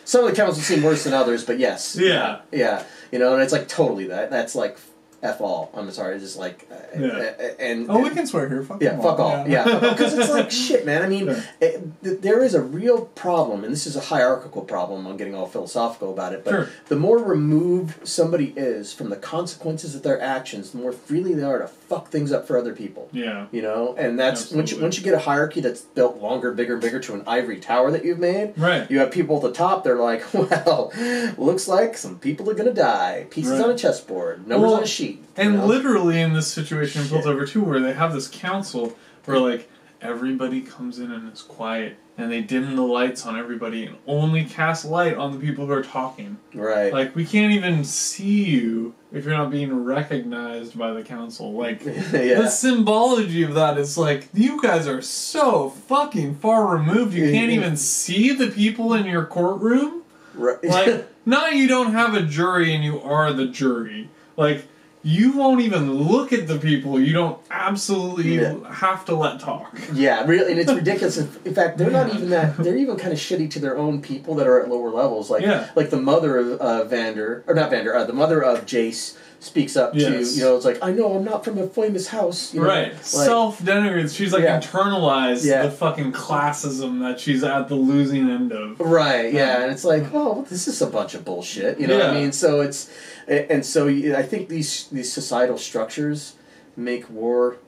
some of the comments will seem worse than others, but yes. Yeah. Yeah. You know, and it's like totally that. That's like F all. I'm sorry. It's just like... Uh, yeah. and, and Oh, we can swear here. Fuck yeah, fuck all. all. Yeah, fuck all. Because it's like shit, man. I mean, yeah. it, th there is a real problem, and this is a hierarchical problem. I'm getting all philosophical about it, but sure. the more removed somebody is from the consequences of their actions, the more freely they are to fuck things up for other people. Yeah. You know? And that's... Once you, once you get a hierarchy that's built longer, bigger, bigger to an ivory tower that you've made, right. you have people at the top, they're like, well, looks like some people are going to die. Pieces right. on a chessboard. Numbers well, on a sheet. And know? literally in this situation in Piltover two, where they have this council where like everybody comes in and is quiet, and they dim the lights on everybody and only cast light on the people who are talking. Right. Like, we can't even see you if you're not being recognized by the council. Like, yeah. the symbology of that is like, you guys are so fucking far removed, you can't even see the people in your courtroom. Right. Like, not you don't have a jury and you are the jury. Like, you won't even look at the people you don't absolutely yeah. have to let talk. Yeah, really, and it's ridiculous. In fact, they're yeah. not even that. They're even kind of shitty to their own people that are at lower levels. Like, yeah. like the mother of uh, Vander, or not Vander, uh, the mother of Jayce speaks up yes. to, you know, it's like, I know I'm not from a famous house. You know? Right. Like, self-denigrates. She's like yeah. internalized yeah. the fucking classism that she's at the losing end of. Right, yeah. yeah. And it's like, oh, this is a bunch of bullshit. You know yeah. what I mean? So it's, and so I think these, these societal structures make war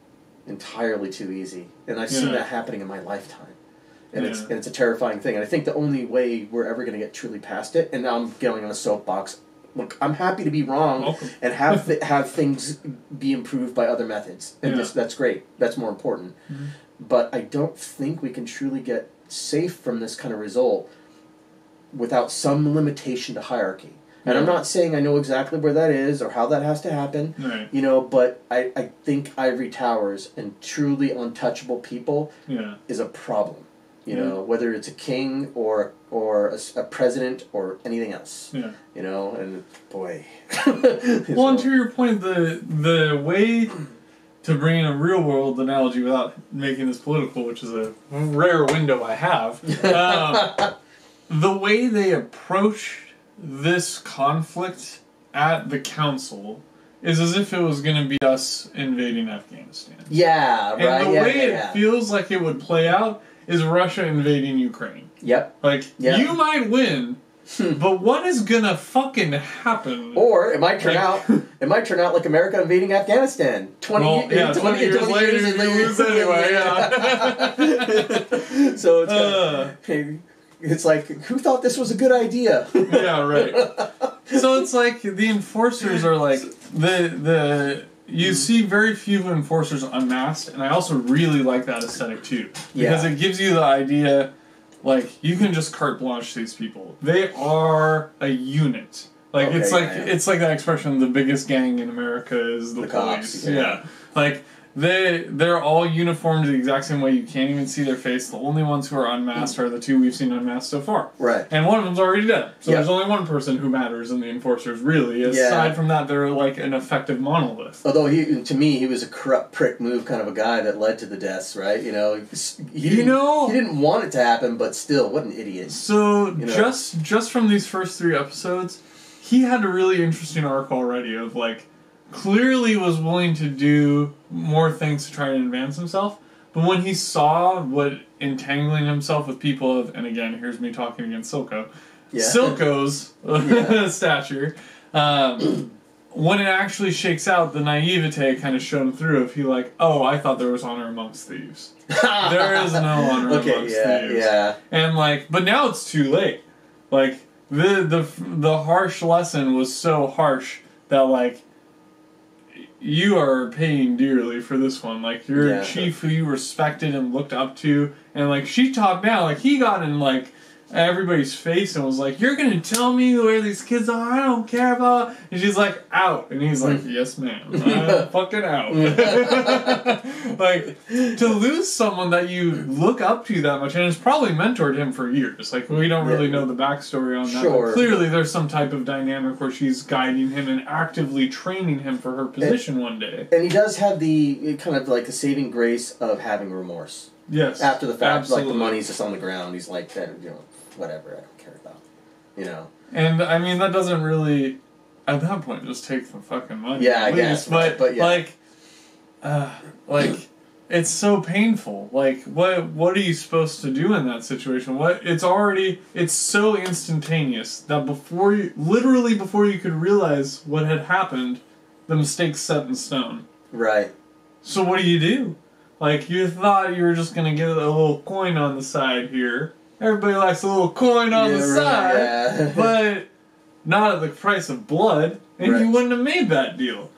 entirely too easy. And I've yeah. seen that happening in my lifetime. And, yeah. it's, and it's a terrifying thing. And I think the only way we're ever going to get truly past it, and now I'm going on a soapbox, look, I'm happy to be wrong Welcome. and have th have things be improved by other methods. And yeah. this, that's great. That's more important. Mm-hmm. But I don't think we can truly get safe from this kind of result without some limitation to hierarchy. And yeah. I'm not saying I know exactly where that is or how that has to happen, right. you know, but I, I think ivory towers and truly untouchable people yeah. is a problem. You yeah. know, whether it's a king or or a, a president or anything else. Yeah. You know, and boy. Well, and to your point, the the way to bring in a real world analogy without making this political, which is a rare window I have, um, the way they approached this conflict at the council is as if it was going to be us invading Afghanistan. Yeah, right. And the yeah, way yeah, it yeah. feels like it would play out is Russia invading Ukraine. Yep. Like, yep. you might win, but what is gonna fucking happen? Or it might turn like, out, it might turn out like America invading Afghanistan. Twenty, well, yeah, twenty, 20 years, 20 later, years later, you lose anyway. Yeah. So it's, uh, kinda, it's like, who thought this was a good idea? Yeah, right. So it's like the enforcers are like the the. You see very few enforcers unmasked, and I also really like that aesthetic too. Because yeah. it gives you the idea, like, you can just carte blanche these people. They are a unit. Like, okay, it's like yeah, yeah. it's like that expression, the biggest gang in America is the, the police. Cops, yeah. yeah. Like, they, they're all uniformed the exact same way. You can't even see their face. The only ones who are unmasked are the two we've seen unmasked so far. Right. And one of them's already dead. So yep. there's only one person who matters in the enforcers, really. Aside yeah. from that, they're like an effective monolith. Although, he, to me, he was a corrupt prick move kind of a guy that led to the deaths, right? You know, he, you know, he didn't want it to happen, but still, what an idiot. So, you know? just just from these first three episodes, he had a really interesting arc already of, like, clearly was willing to do more things to try and advance himself, but when he saw what entangling himself with people of, and again, here's me talking against Silco, yeah. Silco's yeah. stature, um, when it actually shakes out, the naivete kind of shone through if he like, oh, I thought there was honor amongst thieves. There is no honor okay, amongst yeah, thieves. Yeah. And like, but now it's too late. Like, the, the, the harsh lesson was so harsh that like, you are paying dearly for this one. Like, you're yeah. a chief who you respected and looked up to. And, like, she talked now. Like, he got in, like, everybody's face and was like, you're going to tell me where these kids are? I don't care about... And she's like, out. And he's like, yes, ma'am. I'm fucking out. Like, to lose someone that you look up to that much, and it's probably mentored him for years. Like, we don't really know the backstory on that. Sure. But clearly, there's some type of dynamic where she's guiding him and actively training him for her position and, one day. And he does have the kind of, like, the saving grace of having remorse. Yes. After the fact, absolutely. Like, the money's just on the ground. He's like, you know, whatever, I don't care about. you know. And I mean, that doesn't really, at that point, just take the fucking money. Yeah, I least. guess. But, but yeah. like, uh, like, it's so painful. Like, what what are you supposed to do in that situation? What it's already, it's so instantaneous that before you, literally before you could realize what had happened, the mistake's set in stone. Right. So what do you do? Like, you thought you were just going to get a little coin on the side here. Everybody likes a little coin on yeah, the right, side, yeah. but not at the price of blood, and right. he wouldn't have made that deal.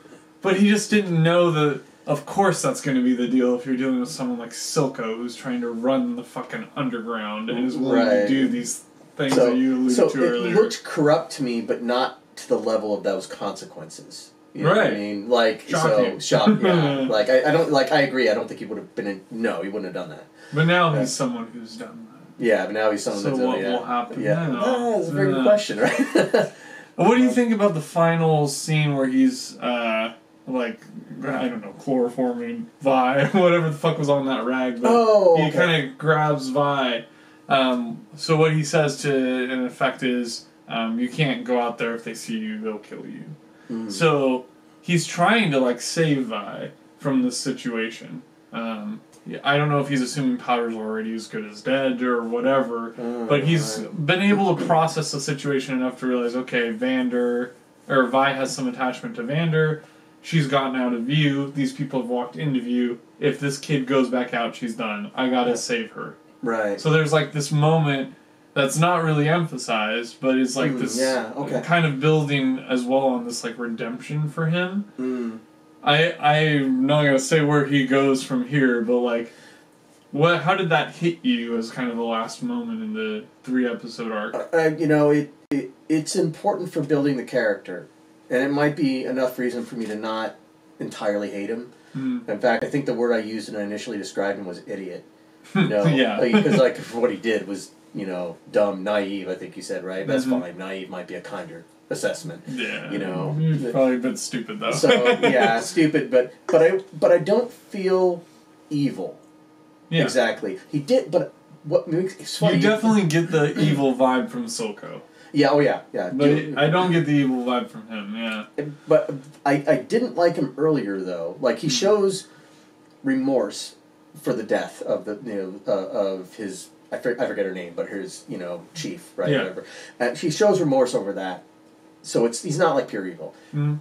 But he just didn't know that, of course, that's going to be the deal if you're dealing with someone like Silco, who's trying to run the fucking underground and is willing right. to do these things so, that you alluded so to it earlier. It looked corrupt to me, but not to the level of those consequences. You know right. what I mean, like shocking. so, shock. Yeah, like I, I don't like. I agree. I don't think he would have been. In, no, he wouldn't have done that. But now yeah. he's someone who's done that. Yeah, but now he's someone so who's done that. So what will happen? Yeah, now? Ah, that's a very good question, right? What do you think about the final scene where he's uh, like, I don't know, chloroforming Vi, whatever the fuck was on that rag? But oh, okay. He kind of grabs Vi. Um, so what he says to, in effect, is, um, "You can't go out there if they see you; they'll kill you." Mm. So he's trying to like save Vi from this situation. Um, I don't know if he's assuming Powder's already as good as dead or whatever, oh, but he's right. been able to process the situation enough to realize, okay, Vander or Vi has some attachment to Vander. She's gotten out of view. These people have walked into view. If this kid goes back out, she's done. I gotta save her. Right. So there's like this moment. That's not really emphasized, but it's like mm, this yeah, okay. kind of building as well on this like redemption for him. Mm. I I'm not gonna say where he goes from here, but like, what? How did that hit you as kind of the last moment in the three episode arc? Uh, you know, it, it it's important for building the character, and it might be enough reason for me to not entirely hate him. Mm. In fact, I think the word I used and I initially described him was idiot. You know, yeah, because like, like for what he did was. You know, dumb, naive, I think you said, right? That's mm-hmm. fine. Naive might be a kinder assessment. Yeah. You know. You've probably been stupid, though. So, yeah, stupid, but, but, I, but I don't feel evil. Yeah. Exactly. He did, but what makes it's funny. You definitely get the evil vibe from Silco. Yeah, oh yeah, yeah. But Do, I don't get the evil vibe from him, yeah. But I, I didn't like him earlier, though. Like, he shows remorse for the death of the, you know, uh, of his... I forget her name, but his, you know, chief, right? Yeah. Whatever. And she shows remorse over that, so it's he's not like pure evil. Mm-hmm.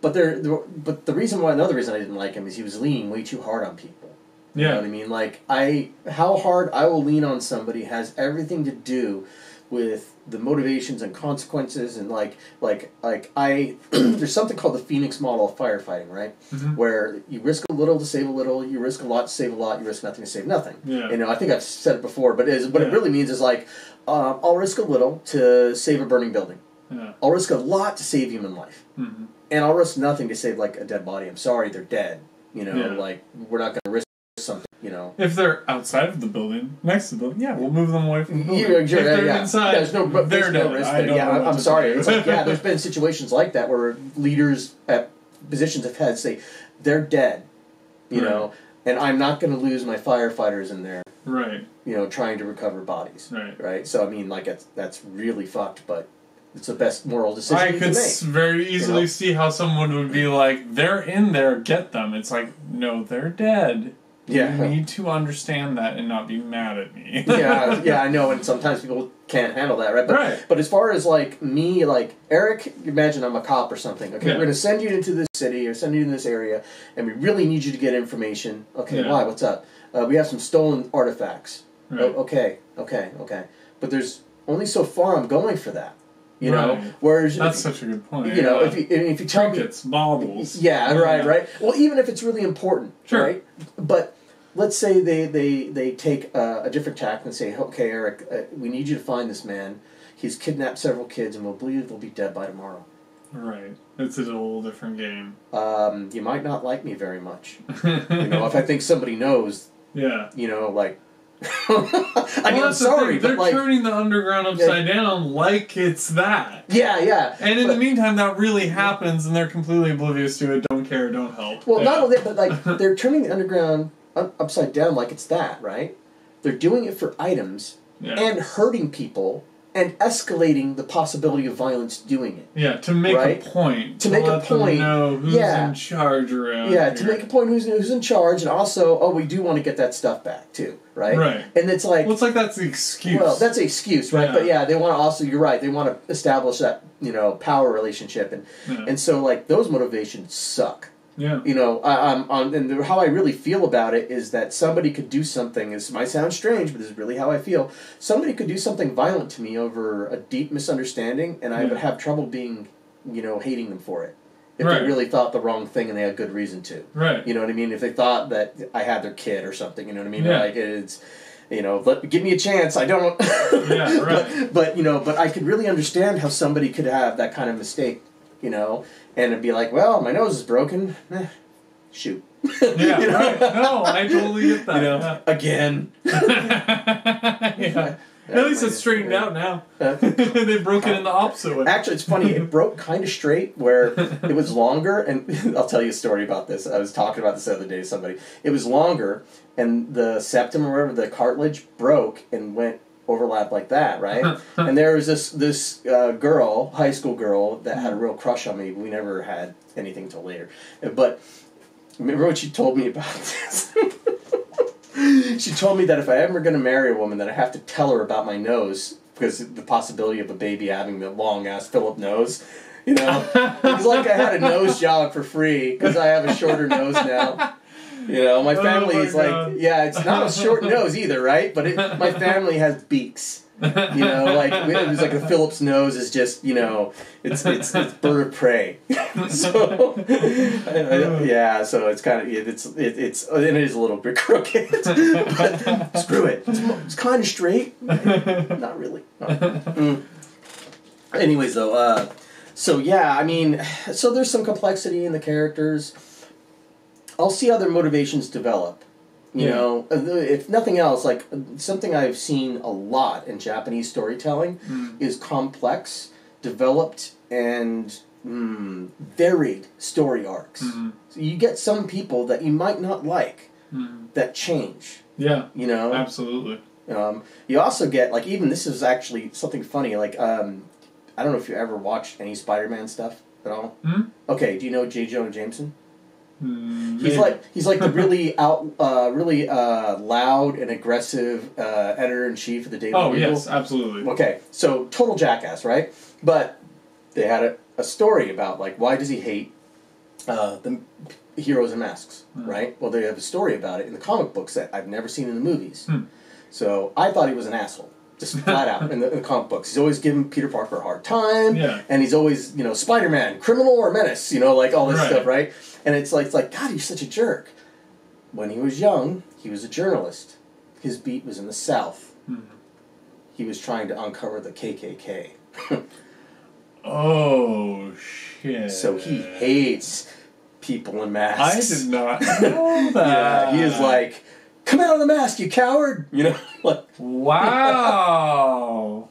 But there, but the reason why another reason I didn't like him is he was leaning way too hard on people. Yeah, you know what I mean, like I, how hard I will lean on somebody has everything to do with the motivations and consequences and like, like, like I. There's something called the Phoenix model of firefighting, right? Mm-hmm. Where you risk a little to save a little, you risk a lot to save a lot, you risk nothing to save nothing. Yeah. You know, I think I've said it before, but is what yeah. it really means is like, um, I'll risk a little to save a burning building. Yeah. I'll risk a lot to save human life, mm-hmm. and I'll risk nothing to save like a dead body. I'm sorry, they're dead. You know, yeah. like we're not going to risk. Something, you know. If they're outside of the building, next to the building, yeah, we'll move them away from the building. You're, you're, if they're yeah. inside, there's no, there's they're no dead. risk there. Yeah, I'm sorry. It's like, yeah, there's been situations like that where leaders at positions have had say, they're dead, you right. know, and I'm not going to lose my firefighters in there, right? You know, trying to recover bodies, right? Right. So I mean, like that's that's really fucked, but. It's the best moral decision I you could make, very easily you know? see how someone would be like, they're in there, get them. It's like, no, they're dead. Yeah. You need to understand that and not be mad at me. yeah, yeah, I know, and sometimes people can't handle that, right? But, right. But as far as, like, me, like, Eric, imagine I'm a cop or something. Okay, yeah. We're going to send you into this city or send you into this area, and we really need you to get information. Okay, yeah. Why? What's up? Uh, we have some stolen artifacts. Right. Oh, okay, okay, okay. But there's only so far I'm going for that. You know, right. whereas that's if, such a good point. You know, yeah. if you if you tell Trinkets, me marbles, yeah, yeah, right, right. Well, even if it's really important, sure. right? But let's say they they they take uh, a different tack and say, okay, Eric, uh, we need you to find this man. He's kidnapped several kids, and we'll believe they'll be dead by tomorrow. Right, it's a whole different game. Um, you might not like me very much. You know, if I think somebody knows, yeah, you know, like. I mean, well, I'm sorry, the but they're like, turning the underground upside yeah. down like it's that. Yeah, yeah. And in but, the meantime, that really happens, and they're completely oblivious to it. Don't care, don't help. Well, yeah. not only that, but like they're turning the underground upside down like it's that, right? They're doing it for items yeah. and hurting people and escalating the possibility of violence doing it. Yeah, to make right? a point. To, to make let a point. Them know who's yeah. in charge around Yeah, here. to make a point who's who's in charge, and also, oh, we do want to get that stuff back too, right? Right. And it's like well, it's like that's the excuse. Well, that's the excuse, right? Yeah. But yeah, they want to also. You're right. They want to establish that you know power relationship, and yeah. and so like those motivations suck. Yeah. You know, I, I'm on, and the, how I really feel about it is that somebody could do something. This might sound strange, but this is really how I feel. Somebody could do something violent to me over a deep misunderstanding, and yeah. I would have trouble being, you know, hating them for it if right. they really thought the wrong thing and they had good reason to. Right. You know what I mean? If they thought that I had their kid or something, you know what I mean? Yeah. Like it's, you know, let, give me a chance. I don't. yeah. Right. But, but you know, but I could really understand how somebody could have that kind of mistake. You know, and it'd be like, well, my nose is broken. Eh, shoot. Yeah, you know? Right. No, I totally get that. You know, again. yeah. At uh, least it's straightened yeah. out now. Uh, they broke it in the opposite way. Actually, it's funny. It broke kind of straight where it was longer. And I'll tell you a story about this. I was talking about this the other day to somebody. It was longer, and the septum or whatever, the cartilage broke and went overlap like that, right? And there was this this uh, girl, high school girl, that had a real crush on me. We never had anything till later. But remember what she told me about this? She told me that if I ever going to marry a woman, that I have to tell her about my nose because the possibility of a baby having the long ass Philip nose. You know, it's like I had a nose job for free because I have a shorter nose now. You know, my family oh is like, God. yeah, it's not a short nose either, right? But it, my family has beaks. You know, like it was like the Phillips nose is just, you know, it's it's, it's bird of prey. So yeah, so it's kind of it's it, it's and it is a little bit crooked, but screw it. It's, it's kind of straight, not really. No. Mm. Anyways, though, uh, so yeah, I mean, so there's some complexity in the characters. I'll see how their motivations develop. You yeah. know, if nothing else, like something I've seen a lot in Japanese storytelling mm. is complex, developed, and mm, varied story arcs. Mm-hmm. So you get some people that you might not like mm. that change. Yeah. You know? Absolutely. Um, you also get, like, even this is actually something funny. Like, um, I don't know if you ever watched any Spider-Man stuff at all. Mm? Okay, do you know J. Jonah Jameson? He's like he's like the really out, uh, really uh, loud and aggressive uh, editor in chief of the Daily Bugle. Oh yes, absolutely. Okay, so total jackass, right? But they had a, a story about like why does he hate uh, the heroes in masks, mm. right? Well, they have a story about it in the comic books that I've never seen in the movies. Mm. So I thought he was an asshole. Just flat out in the, in the comic books. He's always giving Peter Parker a hard time. Yeah. And he's always, you know, Spider-Man, criminal or menace, you know, like all this right. stuff, right? And it's like, it's like, God, you're such a jerk. When he was young, he was a journalist. His beat was in the South. Mm-hmm. He was trying to uncover the K K K. Oh, shit. So he hates people in masks. I did not know that. Yeah, he is like... Come out of the mask, you coward! You know, like wow,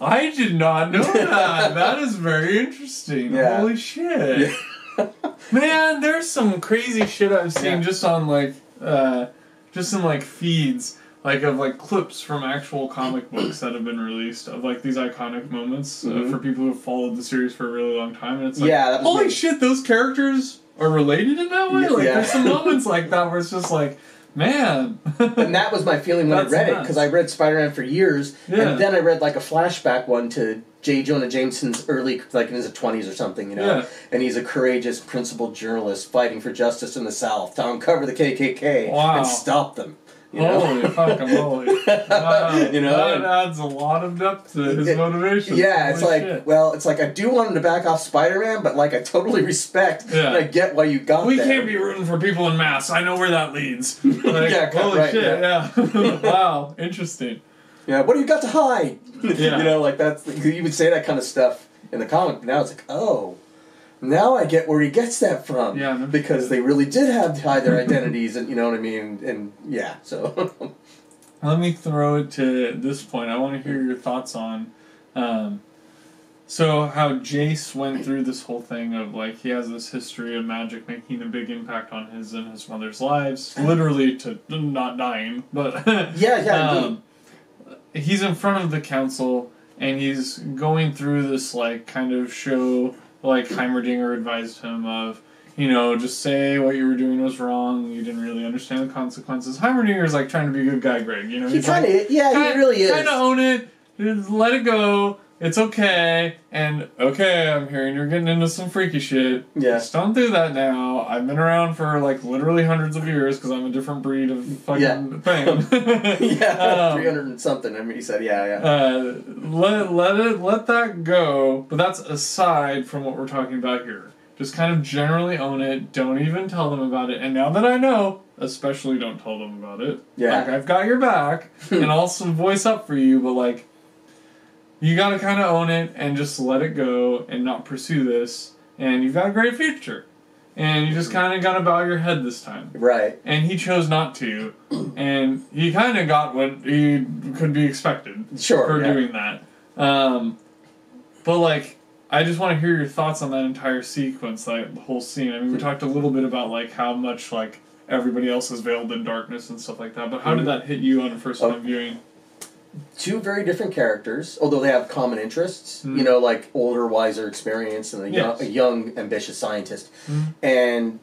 I did not know that. That is very interesting. Yeah. Holy shit, yeah. Man! There's some crazy shit I've seen yeah. just on like, uh, just in like feeds, like of like clips from actual comic books that have been released of like these iconic moments mm-hmm. uh, for people who've followed the series for a really long time, and it's like, yeah, that was holy me. shit, those characters are related in that way. Yeah, like yeah. there's some moments like that where it's just like. Man. And that was my feeling when That's I read nuts. it, because I read Spider-Man for years, yeah. and then I read, like, a flashback one to J. Jonah Jameson's early, like, in his twenties or something, you know? Yeah. And he's a courageous, principled journalist fighting for justice in the South to uncover the K K K wow. and stop them. You know? Holy fucking moly. Wow. You know? That adds a lot of depth to his it, motivation. Yeah, it's like, shit. well, it's like I do want him to back off Spider-Man, but like I totally respect yeah. and I get why you got we there. We can't be rooting for people in masks. I know where that leads. Like, yeah, holy right, shit, yeah. yeah. Wow, interesting. Yeah, what do you got to hide? Yeah. You know, like that's, you would say that kind of stuff in the comic, but now it's like, oh. Now I get where he gets that from. Yeah, because they really did have to hide their identities, and you know what I mean? And, and yeah, so. Let me throw it to this point. I want to hear your thoughts on um, so how Jayce went through this whole thing of, like, he has this history of magic making a big impact on his and his mother's lives, literally to not dying, but... yeah, yeah, um, he's in front of the council, and he's going through this, like, kind of show, like Heimerdinger advised him of, you know, just say what you were doing was wrong, you didn't really understand the consequences. Heimerdinger's, like, trying to be a good guy, Greg, you know? He kind of, yeah, kinda, he really is. Kind of own it, let it go, it's okay, and, okay, I'm hearing you're getting into some freaky shit. Yeah. Just don't do that now. I've been around for, like, literally hundreds of years, because I'm a different breed of fucking yeah. thing. yeah, um, three hundred and something, I mean, he said, yeah, yeah. Uh, let, let, it, let that go, but that's aside from what we're talking about here. Just kind of generally own it. Don't even tell them about it. And now that I know, especially don't tell them about it. Yeah. Like, I've got your back, and I'll voice up for you, but, like, you gotta kind of own it and just let it go and not pursue this, and you've got a great future. And you just kind of gotta bow your head this time. Right. And he chose not to, and he kind of got what he could be expected sure, for yeah. doing that. Um, but, like, I just want to hear your thoughts on that entire sequence, that whole scene. I mean, we talked a little bit about, like, how much, like, everybody else is veiled in darkness and stuff like that, but how did that hit you on a first time viewing? Two very different characters, although they have common interests, mm-hmm. you know, like, older, wiser, experienced, and a, yes. young, a young, ambitious scientist, mm-hmm. and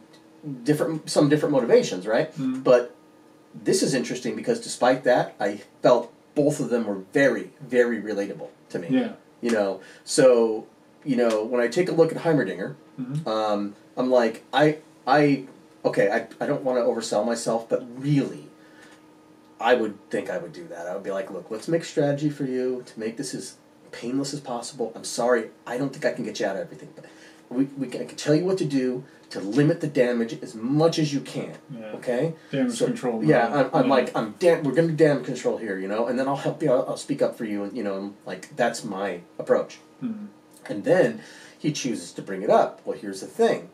different some different motivations, right? Mm-hmm. But this is interesting because despite that, I felt both of them were very, very relatable to me. Yeah. You know, so... You know, when I take a look at Heimerdinger, mm-hmm. um, I'm like, I, I, okay, I, I don't want to oversell myself, but really, I would think I would do that. I would be like, look, let's make strategy for you to make this as painless as possible. I'm sorry, I don't think I can get you out of everything, but we, we can, I can tell you what to do to limit the damage as much as you can. Yeah. Okay, damage so, control. Yeah, I'm, I'm yeah. like, I'm da we're gonna do damage control here, you know, and then I'll help you. I'll, I'll speak up for you, and you know, and, like, that's my approach. Mm-hmm. And then he chooses to bring it up. Well, here's the thing.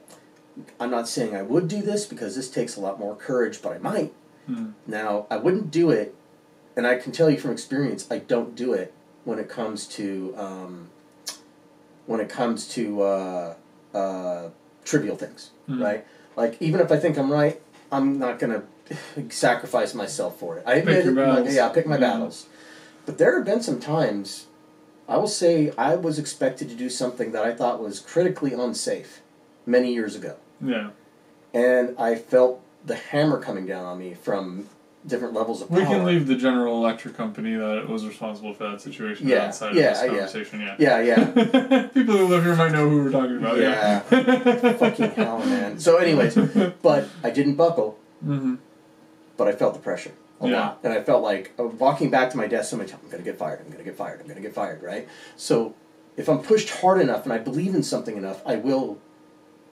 I'm not saying I would do this because this takes a lot more courage, but I might. Mm. Now, I wouldn't do it, and I can tell you from experience, I don't do it when it comes to um, when it comes to uh, uh, trivial things, mm. right? Like, even if I think I'm right, I'm not going to sacrifice myself for it. I admit it, like, yeah, I pick my mm. battles. But there have been some times... I will say I was expected to do something that I thought was critically unsafe many years ago. Yeah. And I felt the hammer coming down on me from different levels of power. We can leave the General Electric company that was responsible for that situation yeah, outside yeah, of this conversation. Yeah, yeah, yeah. yeah. People who live here might know who we're talking about. Yeah. yeah. Fucking hell, man. So anyways, but I didn't buckle, mm-hmm. but I felt the pressure. A yeah. lot. And I felt like, I was walking back to my desk, somebody told me, I'm going to get fired, I'm going to get fired, I'm going to get fired, right? So, if I'm pushed hard enough and I believe in something enough, I will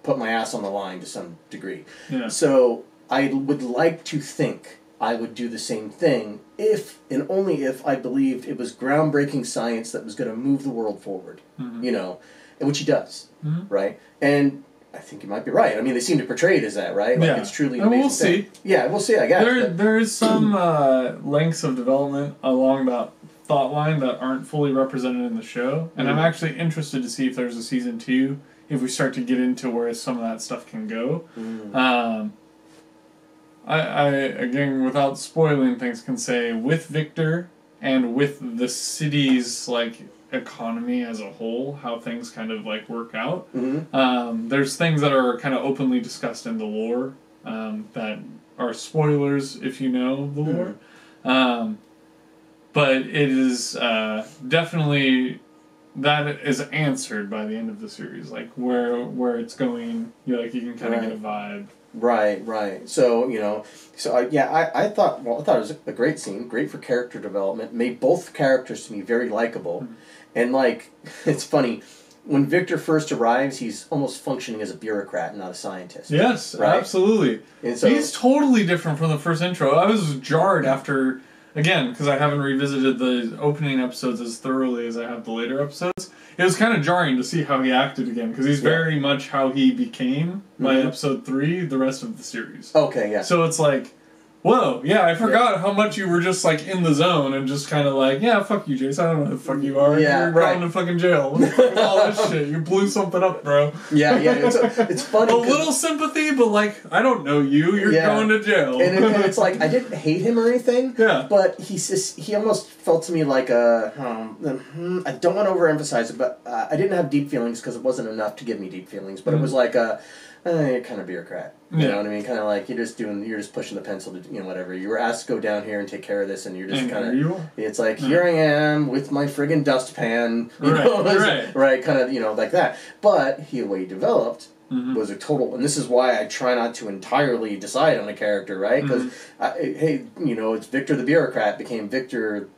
put my ass on the line to some degree. Yeah. So, I would like to think I would do the same thing if, and only if, I believed it was groundbreaking science that was going to move the world forward, mm-hmm. you know, which he does, mm-hmm. right? And... I think you might be right. I mean, they seem to portray it as that, right? Like, yeah. It's truly an amazing we'll see. Thing. Yeah, we'll see. I guess there there is some uh, lengths of development along that thought line that aren't fully represented in the show, and mm-hmm. I'm actually interested to see if there's a season two, if we start to get into where some of that stuff can go. Mm. Um, I, I again, without spoiling things, can say with Victor and with the city's like. Economy as a whole, how things kind of like work out. Mm-hmm. Um, there's things that are kind of openly discussed in the lore um, that are spoilers if you know the mm-hmm. lore. Um, but it is uh, definitely that is answered by the end of the series, like where where it's going. You like you can kind of right. get a vibe. Right, right. So you know, so I, yeah, I, I thought well, I thought it was a great scene, great for character development, made both characters to me very likable. Mm-hmm. And, like, it's funny, when Victor first arrives, he's almost functioning as a bureaucrat and not a scientist. Yes, right? Absolutely. And so, he's totally different from the first intro. I was jarred after, again, because I haven't revisited the opening episodes as thoroughly as I have the later episodes. It was kind of jarring to see how he acted again, because he's yeah. very much how he became by mm-hmm. episode three, the rest of the series. Okay, yeah. So it's like... Whoa, yeah, I forgot yeah. how much you were just, like, in the zone and just kind of like, yeah, fuck you, Jayce. I don't know who the fuck you are. Yeah, You're right. going to fucking jail. Look at all this shit. You blew something up, bro. Yeah, yeah. It's, it's funny. A little sympathy, but, like, I don't know you. You're yeah. going to jail. And, it, and it's like, I didn't hate him or anything, yeah. but he, he almost felt to me like a, um, I don't want to overemphasize it, but uh, I didn't have deep feelings because it wasn't enough to give me deep feelings, but mm. it was like a... Uh, you're kind of bureaucrat, you yeah. know what I mean? Kind of like you're just doing, you're just pushing the pencil to, you know, whatever. You were asked to go down here and take care of this, and you're just kind of, it's like yeah. here I am with my friggin' dustpan, you right. know, right, right, kind of, you know, like that. But he, the way he developed mm-hmm. was a total, and this is why I try not to entirely decide on a character, right? Because mm-hmm. hey, you know, it's Victor the bureaucrat became Victor.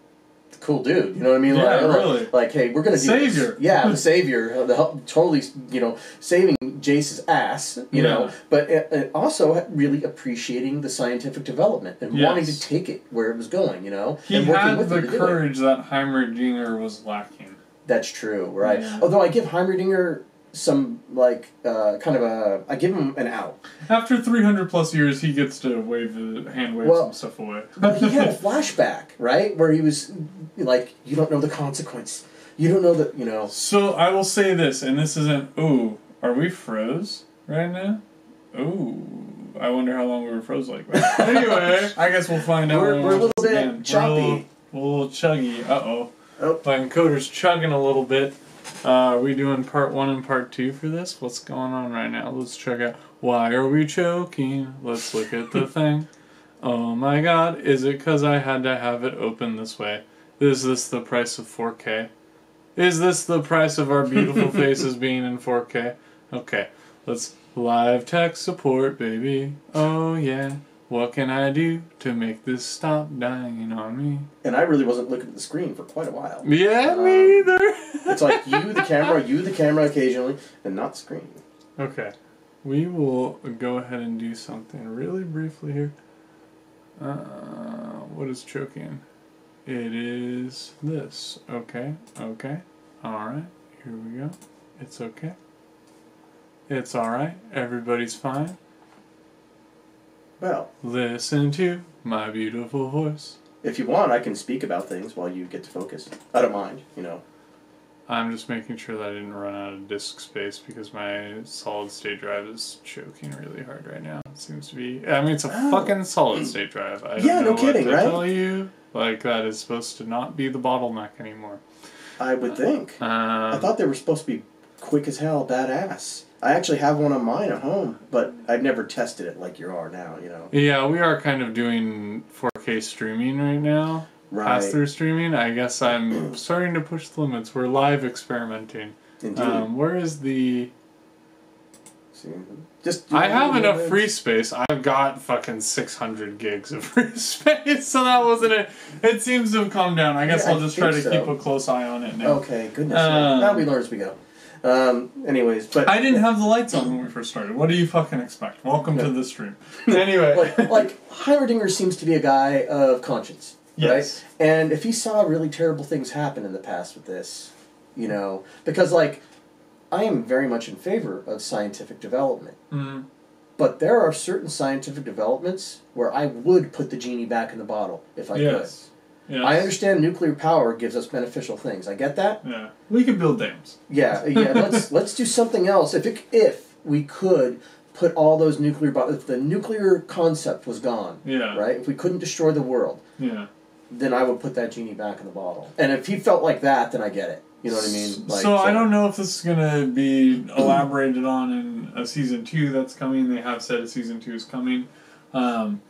Cool dude, you know what I mean? Yeah, like, really. Like, like, hey, we're gonna do savior. This. Yeah, the savior, the help, totally, you know, saving Jayce's ass, you yeah. know, but uh, also really appreciating the scientific development and yes. wanting to take it where it was going, you know. He and had with the courage that Heimerdinger was lacking. That's true, right? Yeah. Although I give Heimerdinger some like uh, kind of a, I give him an out. After three hundred plus years, he gets to wave the hand wave well, some stuff away. But he had a flashback, right, where he was like, "You don't know the consequence. You don't know that you know." So I will say this, and this isn't. Ooh, are we froze right now? Ooh, I wonder how long we were froze like. Right? Anyway, I guess we'll find out. We're, we're, we're a little bit choppy. We're a little, a little chuggy. Uh oh. Oh, my encoder's chugging a little bit. Uh, are we doing part one and part two for this? What's going on right now? Let's check out. Why are we choking? Let's look at the thing. Oh my god, is it because I had to have it open this way? Is this the price of four K? Is this the price of our beautiful faces being in four K? Okay, let's live tech support, baby. Oh yeah. What can I do to make this stop dying on me? And I really wasn't looking at the screen for quite a while. Yeah, um, me either. It's like you, the camera, you, the camera occasionally, and not screen. Okay. We will go ahead and do something really briefly here. Uh, what is choking? It is this. Okay, okay. Alright, here we go. It's okay. It's alright. Everybody's fine. Well, listen to my beautiful voice. If you want, I can speak about things while you get to focus. I don't mind, you know. I'm just making sure that I didn't run out of disk space because my solid state drive is choking really hard right now. It seems to be. I mean, it's a oh. fucking solid state drive. I yeah, don't know no kidding, what to right? tell you, like that is supposed to not be the bottleneck anymore. I would uh, think. Um, I thought they were supposed to be quick as hell, badass. I actually have one on mine at home, but I've never tested it like you are now, you know. Yeah, we are kind of doing four K streaming right now. Right. Pass-through streaming. I guess I'm starting to push the limits. We're live experimenting. Indeed. Um, where is the... See, just I have enough minutes. Free space. I've got fucking six hundred gigs of free space, so that wasn't it. It seems to have calmed down. I guess yeah, I'll just try to so. keep a close eye on it now. Okay, goodness. Um, now we learn as we go. Um, anyways, but... I didn't have the lights on when we first started. What do you fucking expect? Welcome no. to the stream. Anyway. like, like, Heimerdinger seems to be a guy of conscience, yes. right? And if he saw really terrible things happen in the past with this, you know... Because, like, I am very much in favor of scientific development. Mm-hmm. But there are certain scientific developments where I would put the genie back in the bottle, if I yes. could. Yes. I understand nuclear power gives us beneficial things. I get that. Yeah, we could build dams. Yeah, yeah. let's let's do something else. If it, if we could put all those nuclear, if the nuclear concept was gone, yeah, right. If we couldn't destroy the world, yeah, then I would put that genie back in the bottle. And if he felt like that, then I get it. You know what I mean? Like, so, so I don't know if this is going to be elaborated on in a season two that's coming. They have said a season two is coming. Um,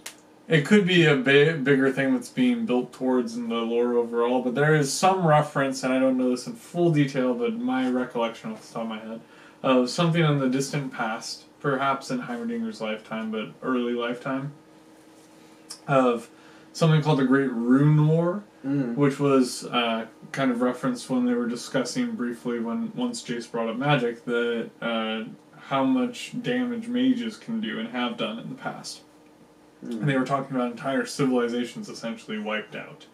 It could be a big, bigger thing that's being built towards in the lore overall, but there is some reference, and I don't know this in full detail, but my recollection off the top of my head, of something in the distant past, perhaps in Heimerdinger's lifetime, but early lifetime, of something called the Great Rune War, mm. which was uh, kind of referenced when they were discussing briefly when once Jayce brought up magic, the, uh, how much damage mages can do and have done in the past. And they were talking about entire civilizations essentially wiped out.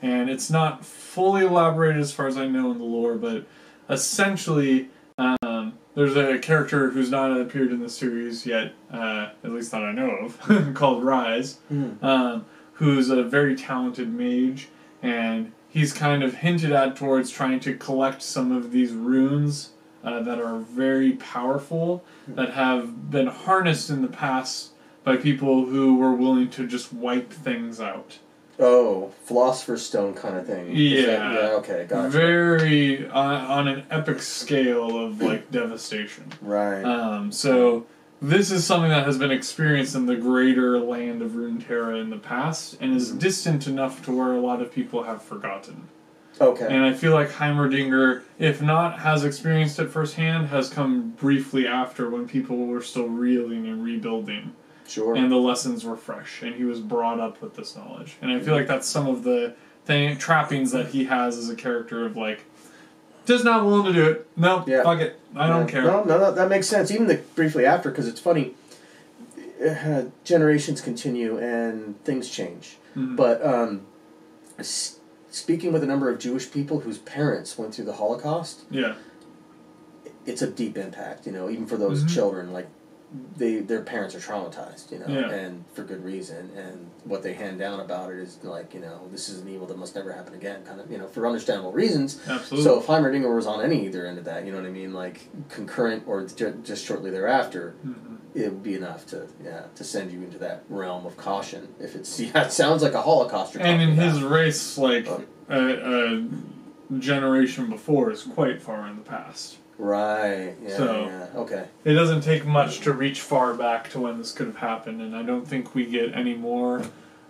And it's not fully elaborated as far as I know in the lore, but essentially Um, there's a character who's not appeared in the series yet, uh, at least that I know of, called Ryze, mm. um, who's a very talented mage, and he's kind of hinted at towards trying to collect some of these runes uh, that are very powerful, that have been harnessed in the past by people who were willing to just wipe things out. Oh, Philosopher's Stone kind of thing. Yeah. That, yeah, okay, gotcha. Very, on, on an epic scale of, like, devastation. Right. Um, so, this is something that has been experienced in the greater land of Runeterra in the past, and is mm-hmm. distant enough to where a lot of people have forgotten. Okay. And I feel like Heimerdinger, if not has experienced it firsthand, has come briefly after when people were still reeling and rebuilding. Sure. And the lessons were fresh, and he was brought up with this knowledge. And I feel like that's some of the thing, trappings that he has as a character of, like, just not willing to do it. No, yeah. fuck it. I yeah. don't care. No, no, no, that makes sense. Even the briefly after, because it's funny, uh, generations continue and things change. Mm-hmm. But um, s speaking with a number of Jewish people whose parents went through the Holocaust, yeah, it's a deep impact, you know, even for those mm-hmm. children, like, They their parents are traumatized, you know, yeah. and for good reason. And what they hand down about it is like, you know, this is an evil that must never happen again, kind of, you know, for understandable reasons. Absolutely. So if Heimerdinger was on any either end of that, you know what I mean, like concurrent or just shortly thereafter, mm-hmm. it would be enough to yeah to send you into that realm of caution. If it's yeah, it sounds like a Holocaust. You're and in about. his race, like um, a, a generation before is quite far in the past. Right, yeah, so, yeah, okay. It doesn't take much to reach far back to when this could have happened, and I don't think we get any more,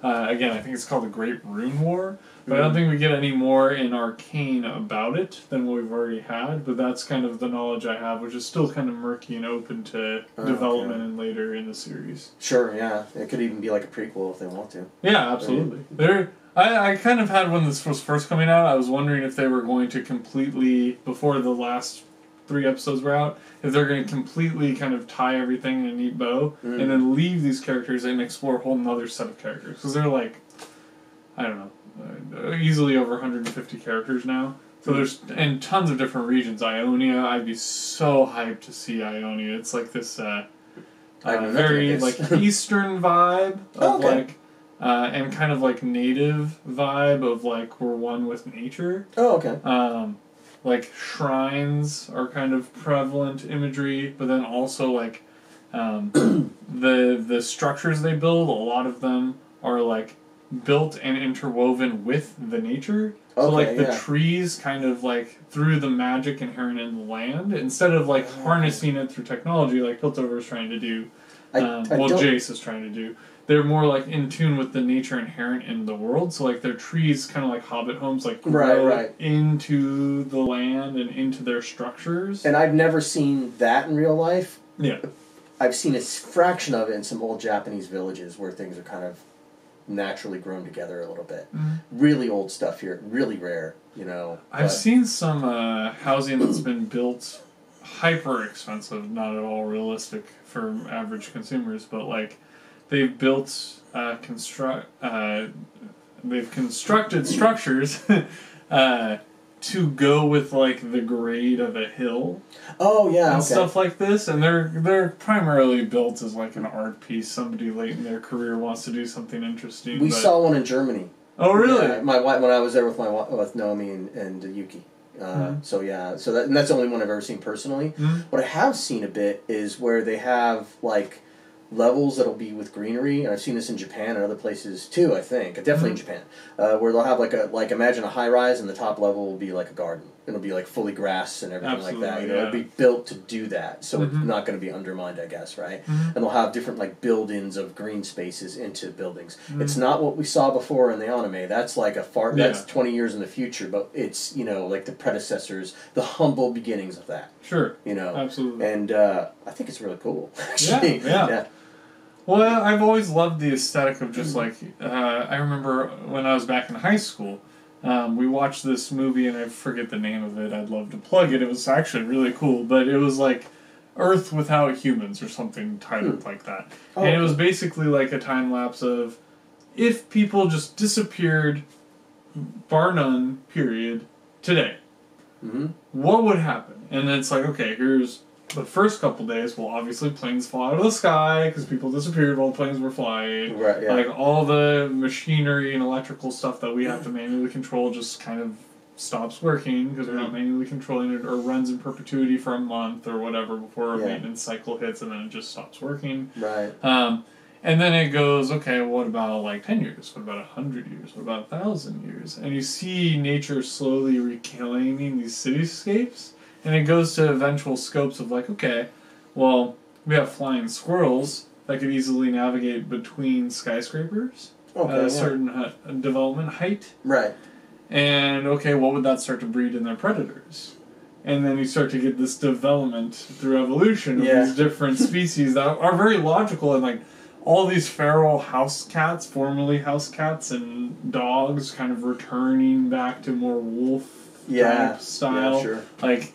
uh, again, I think it's called the Great Rune War, but mm-hmm. I don't think we get any more in Arcane about it than what we've already had, but that's kind of the knowledge I have, which is still kind of murky and open to oh, development okay. and later in the series. Sure, yeah. It could even be like a prequel if they want to. Yeah, absolutely. Right. They're... I, I kind of had, when this was first coming out, I was wondering if they were going to completely, before the last three episodes were out, if they're going to completely kind of tie everything in a neat bow mm. and then leave these characters and explore a whole nother set of characters. Because they're like, I don't know, easily over a hundred and fifty characters now. So mm. there's, and tons of different regions. Ionia, I'd be so hyped to see Ionia. It's like this uh, uh, very like Eastern vibe of oh, okay. like, uh, and kind of like native vibe of like we're one with nature. Oh, okay. Um, Like, shrines are kind of prevalent imagery, but then also, like, um, the the structures they build, a lot of them are, like, built and interwoven with the nature. Okay, so, like, the yeah. trees kind of, like, through the magic inherent in the land, instead of, like, harnessing it through technology, like Piltover is trying to do, I, um, I well, don't... Jayce is trying to do. They're more, like, in tune with the nature inherent in the world. So, like, their trees, kind of like hobbit homes, like, grow right, right. into the land and into their structures. And I've never seen that in real life. Yeah. I've seen a fraction of it in some old Japanese villages where things are kind of naturally grown together a little bit. Mm-hmm. Really old stuff here. Really rare, you know. I've but... seen some uh, housing that's been built hyper expensive, not at all realistic for average consumers, but, like... They've built, uh, construct, uh, they've constructed structures, uh, to go with, like, the grade of a hill. Oh, yeah, And okay. stuff like this, and they're, they're primarily built as, like, an art piece. Somebody late in their career wants to do something interesting. We but... saw one in Germany. Oh, really? Yeah, my wife, when I was there with my with Naomi and, and Yuki. Uh, mm-hmm. So, yeah, so that, and that's the only one I've ever seen personally. Mm-hmm. What I have seen a bit is where they have, like... levels that'll be with greenery, and I've seen this in Japan and other places too. I think definitely in Japan, uh, where they'll have like a like imagine a high rise, and the top level will be like a garden. It'll be like fully grass and everything Absolutely, like that. You know, yeah. it'll be built to do that, so mm-hmm. it's not going to be undermined, I guess, right? Mm-hmm. And they'll have different like build-ins of green spaces into buildings. Mm-hmm. It's not what we saw before in the anime. That's like a far. Yeah. That's twenty years in the future, but it's you know like the predecessors, the humble beginnings of that. Sure. You know. Absolutely. And uh, I think it's really cool. Actually. Yeah. Yeah. yeah. Well, I've always loved the aesthetic of just like, uh, I remember when I was back in high school, um, we watched this movie, and I forget the name of it, I'd love to plug it, it was actually really cool, but it was like Earth Without Humans or something titled hmm. like that. Oh. And it was basically like a time lapse of, if people just disappeared, bar none, period, today, mm-hmm. what would happen? And then it's like, okay, here's the first couple days. Well, obviously planes fall out of the sky because people disappeared while planes were flying. Right, yeah. Like all the machinery and electrical stuff that we have to manually control just kind of stops working because we're not manually controlling it, or runs in perpetuity for a month or whatever before a yeah. maintenance cycle hits, and then it just stops working. Right. Um, and then it goes, okay, what about like ten years? What about one hundred years? What about one thousand years? And you see nature slowly reclaiming these cityscapes, and it goes to eventual scopes of like, okay, well, we have flying squirrels that could easily navigate between skyscrapers okay, at a yeah. certain hu- development height. Right. And, okay, what would that start to breed in their predators? And then you start to get this development through evolution of yeah. these different species that are very logical. And, like, all these feral house cats, formerly house cats, and dogs kind of returning back to more wolf yeah. style. Yeah, sure. Like,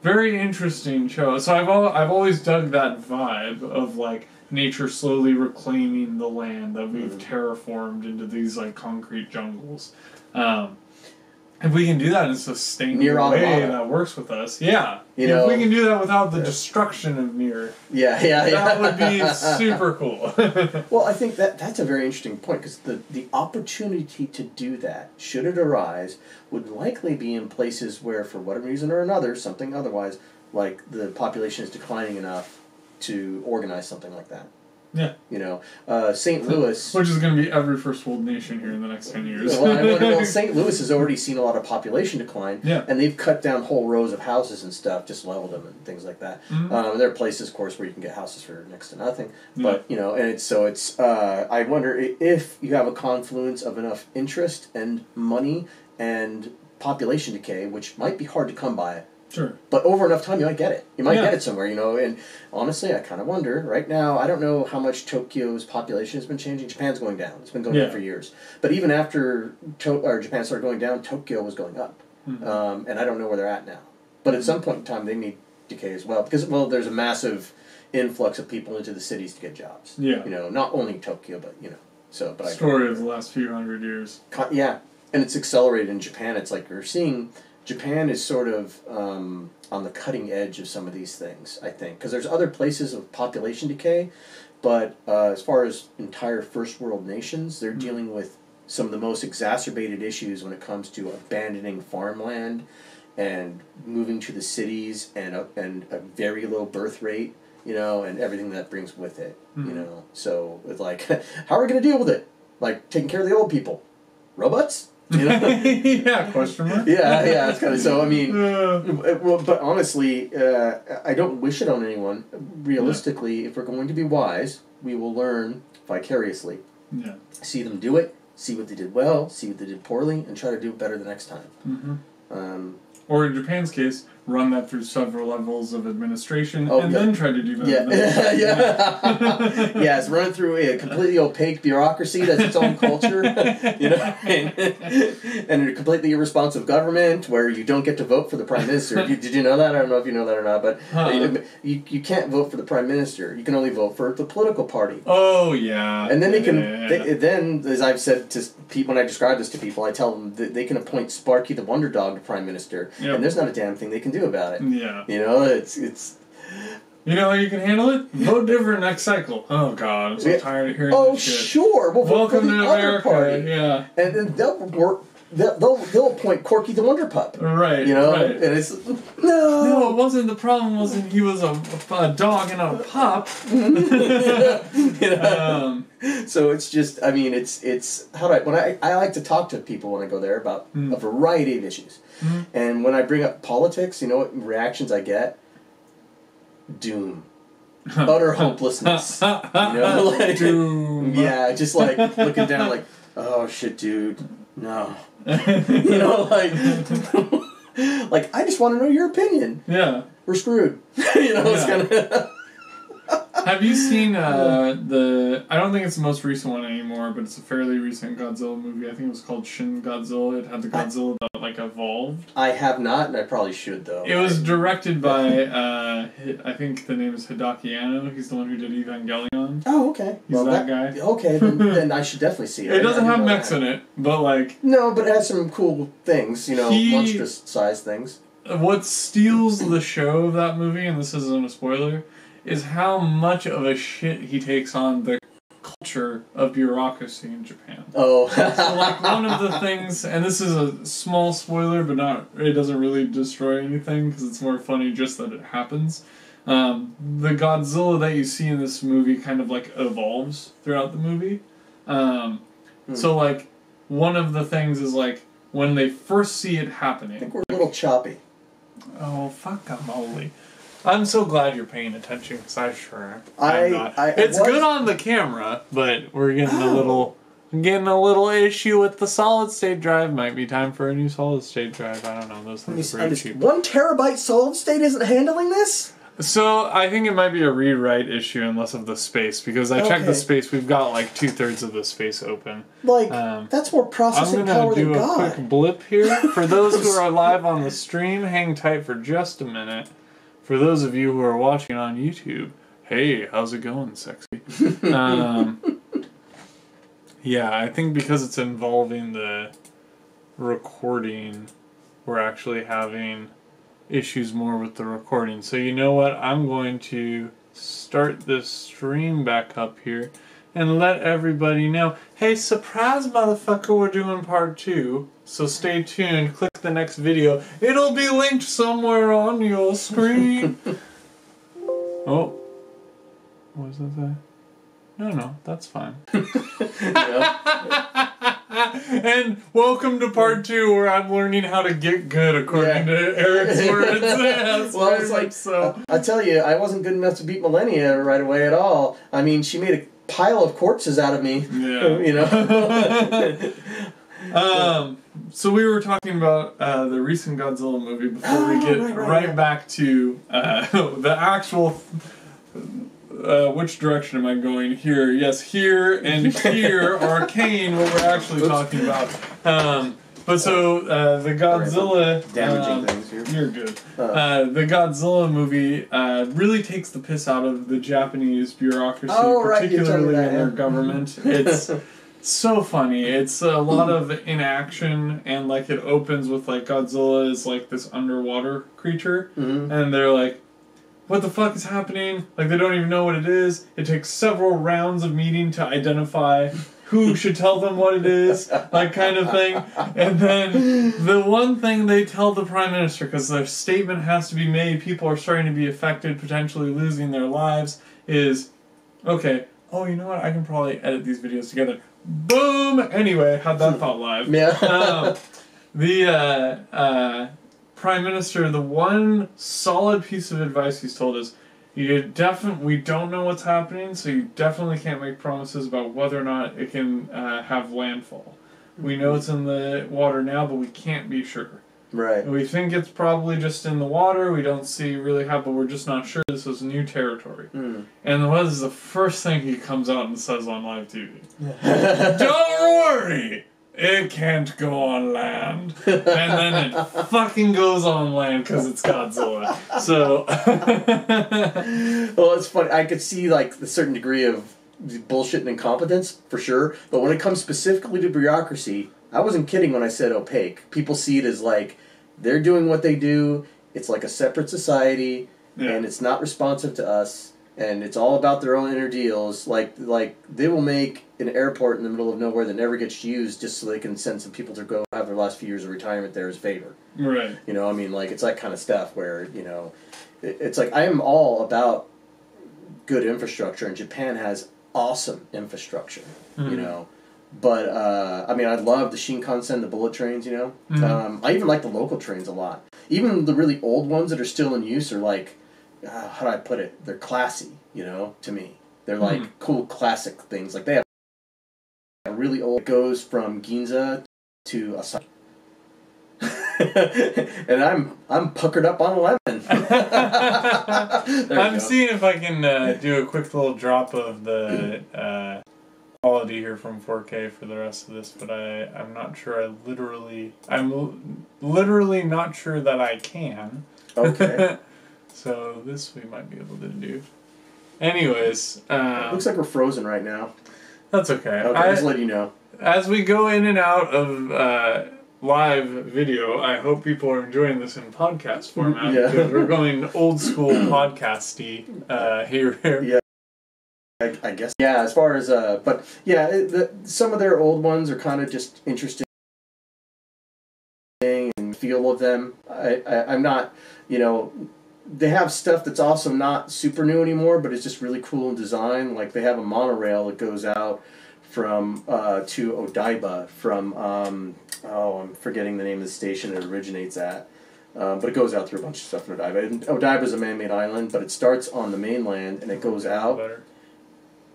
very interesting show. So I've, al- I've always dug that vibe of, like, nature slowly reclaiming the land that we've mm. terraformed into these, like, concrete jungles. Um, If we can do that in a sustainable Near way that works with us, yeah. You know, if we can do that without the yeah. destruction of Mirror, yeah, yeah, yeah. that would be super cool. Well, I think that that's a very interesting point, because the, the opportunity to do that, should it arise, would likely be in places where, for whatever reason or another, something otherwise, like the population is declining enough to organize something like that. Yeah. You know, uh, Saint Louis... Which is going to be every first world nation here in the next ten years. Well, I mean, well, Saint Louis has already seen a lot of population decline, yeah. and they've cut down whole rows of houses and stuff, just leveled them and things like that. Mm-hmm. Um, there are places, of course, where you can get houses for next to nothing, but, yeah. you know, and it's, so it's... Uh, I wonder if you have a confluence of enough interest and money and population decay, which might be hard to come by. Sure. But over enough time, you might get it. You might yeah. get it somewhere, you know. And honestly, I kind of wonder right now. I don't know how much Tokyo's population has been changing. Japan's going down. It's been going yeah. down for years. But even after to- or Japan started going down, Tokyo was going up. Mm-hmm. Um, and I don't know where they're at now. But at some point in time, they need decay as well, because well, there's a massive influx of people into the cities to get jobs. Yeah. You know, not only Tokyo, but you know. So, but story I of the last few hundred years. Yeah, and it's accelerated in Japan. It's like you're seeing. Japan is sort of um, on the cutting edge of some of these things, I think. Because there's other places of population decay, but uh, as far as entire first world nations, they're mm-hmm. dealing with some of the most exacerbated issues when it comes to abandoning farmland and moving to the cities and a, and a very low birth rate, you know, and everything that brings with it, mm-hmm. you know. So, it's like, how are we going to deal with it? Like, taking care of the old people? Robots? You know? yeah, question mark. Yeah, yeah, it's kind of so. I mean, uh, well, but honestly, uh, I don't wish it on anyone. Realistically, yeah. if we're going to be wise, we will learn vicariously. Yeah. See them do it. See what they did well. See what they did poorly, and try to do it better the next time. Mm-hmm. Um, or in Japan's case, run that through several levels of administration oh, and yeah. then try to do that. Yeah, yeah. yeah. yeah, it's run through a completely opaque bureaucracy that's its own culture, you know, and, and a completely irresponsive government where you don't get to vote for the prime minister. You, did you know that? I don't know if you know that or not, but huh. you, you you can't vote for the prime minister. You can only vote for the political party. Oh yeah. And then they can yeah. they, then, as I've said to people when I describe this to people, I tell them that they can appoint Sparky the Wonder Dog to prime minister, yep. and there's not a damn thing they can do about it. Yeah. You know, it's it's you know how you can handle it? Vote different next cycle. Oh god, I'm so yeah. tired of hearing oh, this shit. Oh sure. Well, welcome to America. Party. Yeah. And then they'll work they'll they'll appoint Corky the Wonder Pup. Right. You know? Right. And it's no No, it wasn't the problem wasn't he was a, a dog and not a pup. you know? um, so it's just I mean it's it's how do I when I I like to talk to people when I go there about mm. a variety of issues. Mm-hmm. And when I bring up politics, you know what reactions I get? Doom. Utter hopelessness. You know? Like, doom. Yeah, just like looking down like, oh shit, dude, no. You know, like, like I just want to know your opinion. Yeah. We're screwed. You know, it's kind of... Have you seen uh, the... I don't think it's the most recent one anymore, but it's a fairly recent Godzilla movie. I think it was called Shin Godzilla. It had the Godzilla that, like, evolved. I have not, and I probably should, though. It was directed by, uh, I think the name is Hideaki Anno. He's the one who did Evangelion. Oh, okay. He's well, that, that guy. Okay, then, then I should definitely see it. It doesn't have mechs in it, but, like... No, but it has some cool things, you know, he, monstrous-sized things. what steals the show of that movie, and this isn't a spoiler, is how much of a shit he takes on the culture of bureaucracy in Japan. Oh. So, like, one of the things, and this is a small spoiler, but not, it doesn't really destroy anything, because it's more funny just that it happens. Um, the Godzilla that you see in this movie kind of, like, evolves throughout the movie. Um, mm. So, like, one of the things is, like, when they first see it happening... I think we're a little choppy. Oh, fuck, I'm holy. I'm so glad you're paying attention, because I sure I, am not. I, I, it's was... good on the camera, but we're getting oh. a little getting a little issue with the solid state drive. Might be time for a new solid state drive. I don't know. Those things are pretty cheap. One terabyte solid state isn't handling this? So I think it might be a rewrite issue and less of the space, because I okay. checked the space. We've got like two thirds of the space open. Like um, that's more processing power than God. I'm gonna do a quick blip here for those who are live on the stream. Hang tight for just a minute. For those of you who are watching on YouTube, hey, how's it going, sexy? um, yeah, I think because it's involving the recording, we're actually having issues more with the recording. So you know what? I'm going to start this stream back up here and let everybody know, hey, surprise, motherfucker, we're doing part two. So stay tuned, click the next video. It'll be linked somewhere on your screen. Oh. What was that? No, no, that's fine. And welcome to part two, where I'm learning how to get good, according yeah. to Eric's words. That's well, I was like, so. I tell you, I wasn't good enough to beat Millennia right away at all. I mean, she made a pile of corpses out of me. Yeah. You know? Um, so we were talking about uh, the recent Godzilla movie before oh, we get right, right, right, right back to uh, the actual uh, which direction am I going here? Yes, here and here, Arcane, what we're actually Oops. talking about. Um, but so uh, the Godzilla um, damaging things here. You're good. Uh, the Godzilla movie uh, really takes the piss out of the Japanese bureaucracy, oh, particularly right, in their government. It's so funny. It's a lot of inaction, and like it opens with like Godzilla is like this underwater creature, mm-hmm. and they're like, what the fuck is happening? Like they don't even know what it is. It takes several rounds of meeting to identify who should tell them what it is, like kind of thing. And then the one thing they tell the Prime Minister, because their statement has to be made, people are starting to be affected, potentially losing their lives, is, okay, oh, you know what? I can probably edit these videos together. Boom! Anyway, had that thought live. Yeah. um, the uh, uh, Prime Minister, the one solid piece of advice he's told is, you definitely we don't know what's happening, so you definitely can't make promises about whether or not it can uh, have landfall. We know it's in the water now, but we can't be sure. Right. And we think it's probably just in the water. We don't see really how, but we're just not sure. This was new territory. Mm. And what is the first thing he comes out and says on live T V? Don't worry, it can't go on land. And then it fucking goes on land because it's Godzilla. So, well, it's funny. I could see like a certain degree of bullshit and incompetence for sure, but when it comes specifically to bureaucracy. I wasn't kidding when I said opaque. People see it as like, they're doing what they do, it's like a separate society, yeah. and it's not responsive to us, and it's all about their own inner deals. Like, like they will make an airport in the middle of nowhere that never gets used just so they can send some people to go have their last few years of retirement there as favor. Right. You know, I mean, like, it's that kind of stuff where, you know, it, it's like, I am all about good infrastructure, and Japan has awesome infrastructure, mm-hmm. you know. But, uh, I mean, I love the Shinkansen, the bullet trains, you know? Mm-hmm. um, I even like the local trains a lot. Even the really old ones that are still in use are like, uh, how do I put it? They're classy, you know, to me. They're like mm-hmm. cool classic things. Like they have a really old, it goes from Ginza to Asahi. And I'm I'm puckered up on lemon. I'm go. seeing if I can uh, do a quick little drop of the... Uh, quality here from four K for the rest of this, but I, I'm not sure I literally... I'm l literally not sure that I can. Okay. So this we might be able to do. Anyways... Um, looks like we're frozen right now. That's okay. Okay, I, just let you know. As we go in and out of uh, live video. I hope people are enjoying this in podcast format, because yeah. we're going old school podcasty uh, here. Yeah, I, I guess. Yeah, as far as uh, but yeah, it, the, some of their old ones are kind of just interesting and feel of them. I, I I'm not, you know. They have stuff that's also not super new anymore, but it's just really cool in design. Like they have a monorail that goes out from uh, to Odaiba from um, oh I'm forgetting the name of the station it originates at, uh, but it goes out through a bunch of stuff in Odaiba. And Odaiba is a man-made island, but it starts on the mainland and it goes out,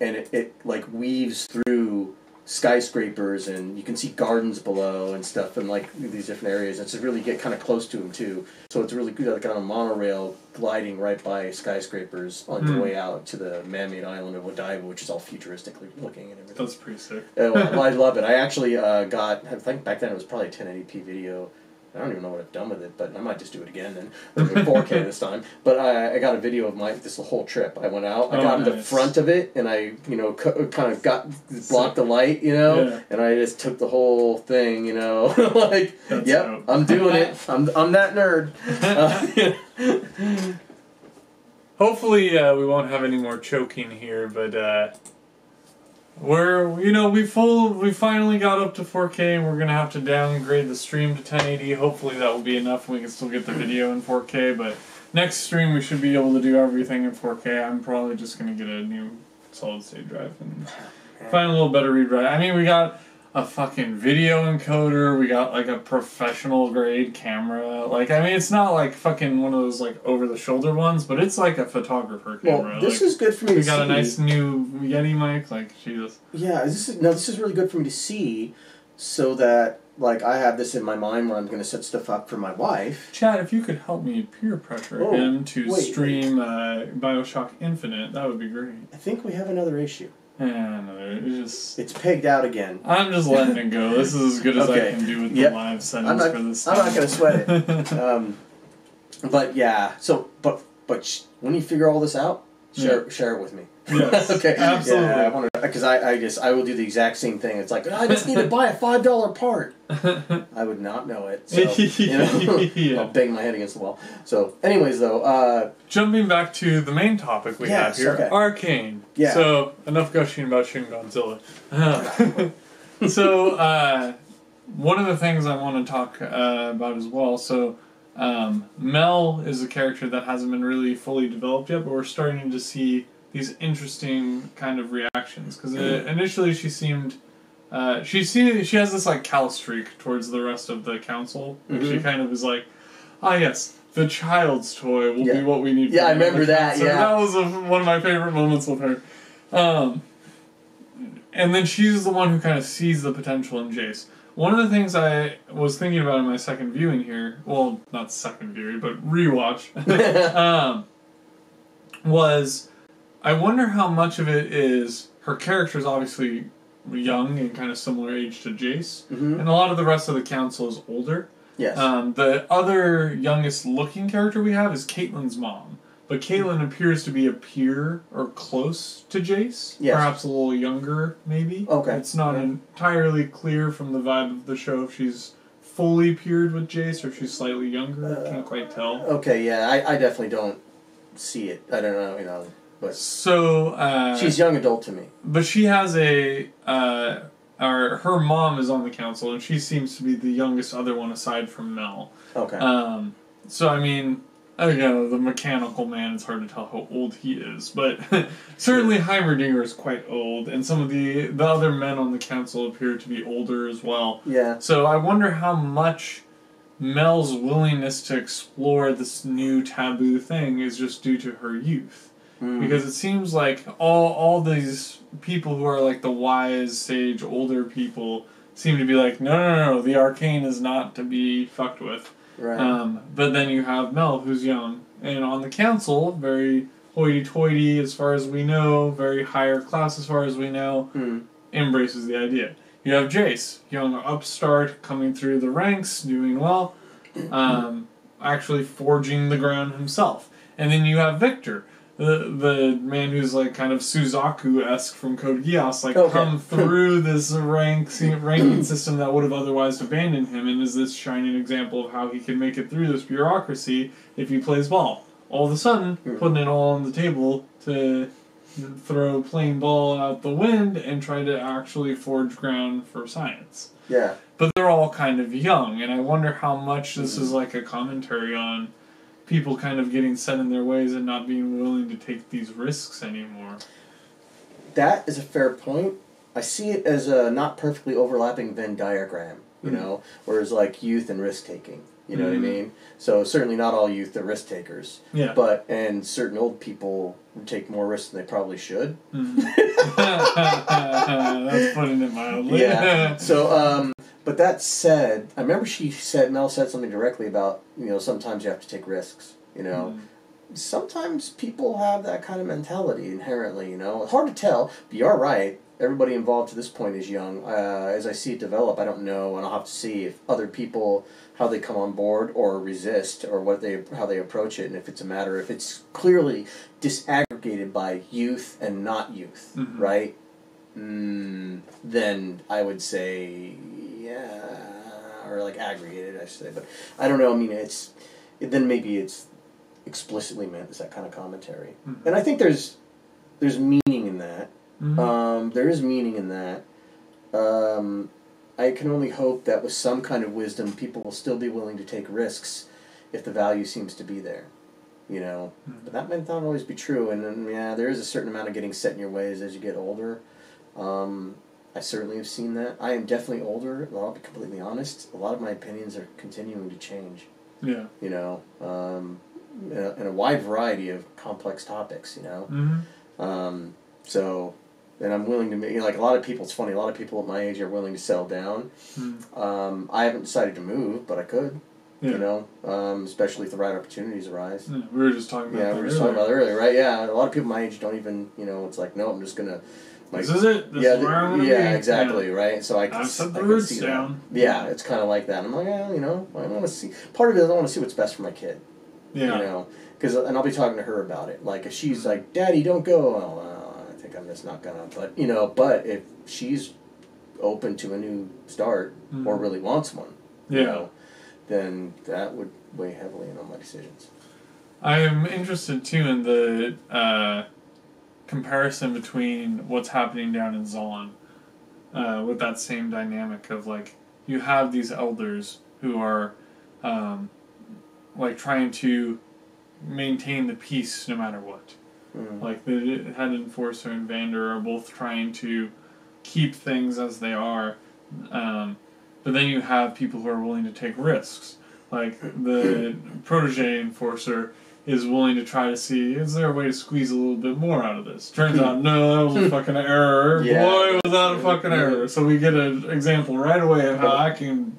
and it, it like weaves through skyscrapers, and you can see gardens below and stuff, and like these different areas. It's really get kind of close to them too, so it's really good. Like on a monorail, gliding right by skyscrapers on mm. the way out to the man-made island of Odaiba, which is all futuristically looking and everything. That's pretty sick. uh, well, I love it. I actually uh, got. I think back then it was probably ten eighty p video. I don't even know what I've done with it, but I might just do it again then. four K this time. But I, I got a video of my this whole trip. I went out, I oh, got nice. in the front of it, and I, you know, co kind of got blocked the light, you know, yeah. and I just took the whole thing, you know, like, That's yep, dope. I'm doing it. I'm I'm that nerd. Uh, Hopefully, uh, we won't have any more choking here, but. Uh... We're, you know, we full, we finally got up to four K, and we're going to have to downgrade the stream to ten eighty. Hopefully that will be enough, and we can still get the video in four K, but next stream we should be able to do everything in four K. I'm probably just going to get a new solid-state drive and find a little better read write. I mean, we got a fucking video encoder, we got, like, a professional-grade camera. Like, I mean, it's not, like, fucking one of those, like, over-the-shoulder ones, but it's, like, a photographer camera. Well, this like, is good for me to see. We got a nice new Yeti mic, like, Jesus. Yeah, this is, no, this is really good for me to see, so that, like, I have this in my mind where I'm going to set stuff up for my wife. Chad, if you could help me peer pressure oh, him to wait, stream wait. Uh, Bioshock Infinite, that would be great. I think we have another issue. Yeah, no, it's just... It's pegged out again. I'm just letting it go. This is as good as okay. I can do with yep. the live sentence for this time. I'm not going to sweat it. um, but, yeah. So, but but when you figure all this out, share, yeah. share it with me. Yes. okay. Absolutely. Yeah, because I, I, I guess I will do the exact same thing. It's like, I just need to buy a five dollar part. I would not know it. So, you know, yeah. I'll bang my head against the wall. So, anyways, though. Uh, Jumping back to the main topic we yes, have here, okay. Arcane. Yeah. So, enough gushing about Shin Godzilla. so, uh, one of the things I want to talk uh, about as well, so... Um, Mel is a character that hasn't been really fully developed yet, but we're starting to see these interesting kind of reactions, because initially she seemed uh, she seemed, she has this like cow streak towards the rest of the council, and mm-hmm. she kind of is like, ah, yes, the child's toy will yeah. be what we need. Yeah, for I remember that. Council. Yeah, that was a, one of my favorite moments with her. Um, and then she's the one who kind of sees the potential in Jayce. One of the things I was thinking about in my second viewing here, well, not second viewing, but rewatch, um, was I wonder how much of it is her character's obviously young and kind of similar age to Jayce, mm-hmm. and a lot of the rest of the council is older. Yes. Um, the other youngest looking character we have is Caitlyn's mom, but Caitlyn mm-hmm. appears to be a peer or close to Jayce, yes. perhaps a little younger, maybe. Okay. It's not mm-hmm. entirely clear from the vibe of the show if she's fully peered with Jayce or if she's slightly younger. Uh, can't quite tell. Okay, yeah, I, I definitely don't see it. I don't know, you know. But so uh, she's young adult to me. But she has a, uh, or her mom is on the council, and she seems to be the youngest other one aside from Mel. Okay. Um. So I mean. Oh, you know, the mechanical man, it's hard to tell how old he is, but certainly Heimerdinger is quite old, and some of the, the other men on the council appear to be older as well. Yeah. So I wonder how much Mel's willingness to explore this new taboo thing is just due to her youth. Mm. Because it seems like all, all these people who are like the wise, sage, older people seem to be like, no, no, no, no, the arcane is not to be fucked with. Right. Um, but then you have Mel, who's young, and on the council, very hoity-toity as far as we know, very higher class as far as we know, mm. embraces the idea. You have Jayce, young upstart, coming through the ranks, doing well, um, actually forging the ground himself. And then you have Victor, the the man who's like kind of Suzaku-esque from Code Geass, like okay. come through this rank ranking system that would have otherwise abandoned him, and is this shining example of how he can make it through this bureaucracy if he plays ball. All of a sudden, mm-hmm. putting it all on the table to throw playing ball out the wind and try to actually forge ground for science. Yeah. But they're all kind of young, and I wonder how much this mm-hmm. is like a commentary on people kind of getting set in their ways and not being willing to take these risks anymore. That is a fair point. I see it as a not perfectly overlapping Venn diagram, you mm-hmm. know, whereas like youth and risk-taking, you know mm-hmm. what I mean? So certainly not all youth are risk-takers, yeah. but and certain old people take more risks than they probably should. Mm-hmm. That's putting it mildly. Yeah. So, um... But that said, I remember she said, Mel said something directly about, you know, sometimes you have to take risks, you know. Mm. Sometimes people have that kind of mentality inherently, you know. Hard to tell, but you are right. Everybody involved to this point is young. Uh, as I see it develop, I don't know, and I'll have to see if other people, how they come on board or resist or what they how they approach it, and if it's a matter, if it's clearly disaggregated by youth and not youth, mm-hmm. right? Mm, then I would say... Yeah, or like aggregated, I should say. But I don't know. I mean, it's it, then maybe it's explicitly meant as that kind of commentary. Mm-hmm. And I think there's there's meaning in that. Mm-hmm. Um, there is meaning in that. Um, I can only hope that with some kind of wisdom, people will still be willing to take risks if the value seems to be there. You know, mm-hmm. but that might not always be true. And then yeah, there is a certain amount of getting set in your ways as you get older. Um, I certainly have seen that. I am definitely older, and I'll be completely honest, a lot of my opinions are continuing to change. Yeah. You know, um, in a, in a wide variety of complex topics, you know? Mm-hmm. Um, so, and I'm willing to make, you know, like a lot of people, it's funny, a lot of people at my age are willing to settle down. Mm. Um, I haven't decided to move, but I could. Yeah. You know, um, especially if the right opportunities arise. Yeah, we were just talking about yeah, that Yeah, we were just talking about earlier, right? Yeah, a lot of people my age don't even, you know, it's like, no, I'm just going to... Like, this is it. This yeah, is where I'm gonna yeah, be. exactly, yeah. right? So I can, set the I can see down. That. Yeah, it's kind of like that. I'm like, yeah, you know, I want to see. Part of it is I want to see what's best for my kid. Yeah. You know, because and I'll be talking to her about it. Like if she's like, "Daddy, don't go," well, I think I'm just not gonna. But you know, but if she's open to a new start mm-hmm. or really wants one, yeah, you know, then that would weigh heavily in on my decisions. I am interested too in the. Uh, comparison between what's happening down in Zaun uh, with that same dynamic of like you have these elders who are um, like trying to maintain the peace no matter what. Mm. Like the head enforcer and Vander are both trying to keep things as they are, um, but then you have people who are willing to take risks. Like the protege enforcer is willing to try to see, is there a way to squeeze a little bit more out of this? Turns out, no, that was a fucking error. Yeah, Boy, was that a fucking error. So we get an example right away of how I can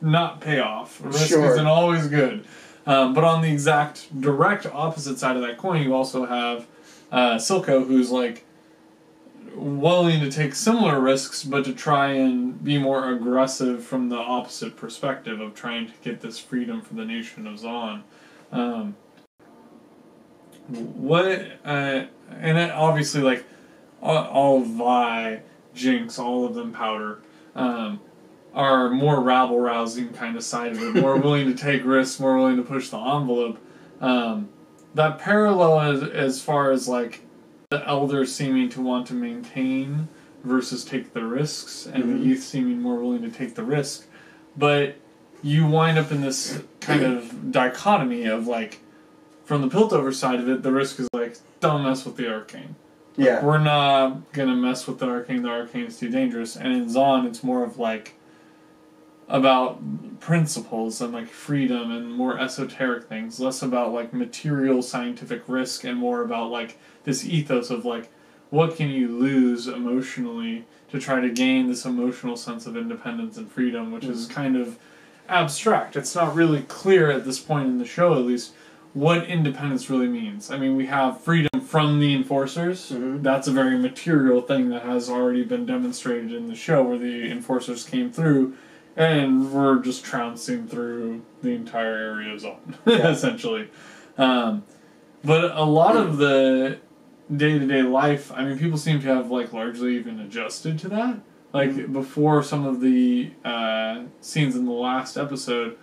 not pay off. Risk sure. isn't always good. Um, but on the exact direct opposite side of that coin, you also have uh, Silco, who's like willing to take similar risks, but to try and be more aggressive from the opposite perspective of trying to get this freedom for the nation of Zaun. Um, What, uh, and it obviously, like, all, all Vi, Jinx, all of them, Powder, um, are more rabble-rousing kind of side of it, more willing to take risks, more willing to push the envelope. Um, that parallel is, as far as, like, the elders seeming to want to maintain versus take the risks, and mm-hmm. the youth seeming more willing to take the risk. But you wind up in this kind of dichotomy of, like, from the Piltover side of it, the risk is like, don't mess with the Arcane. Like, yeah. We're not going to mess with the Arcane. The Arcane is too dangerous. And in Zaun, it's more of like, about principles and like freedom and more esoteric things. Less about like material scientific risk and more about like this ethos of like, what can you lose emotionally to try to gain this emotional sense of independence and freedom, which mm-hmm. is kind of abstract. It's not really clear at this point in the show, at least, what independence really means. I mean, we have freedom from the enforcers. Mm-hmm. That's a very material thing that has already been demonstrated in the show where the enforcers came through and were just trouncing through the entire area of Zaun, yeah. essentially. Um, But a lot of the day-to-day life, I mean, people seem to have, like, largely even adjusted to that. Like, mm-hmm. before some of the uh, scenes in the last episode,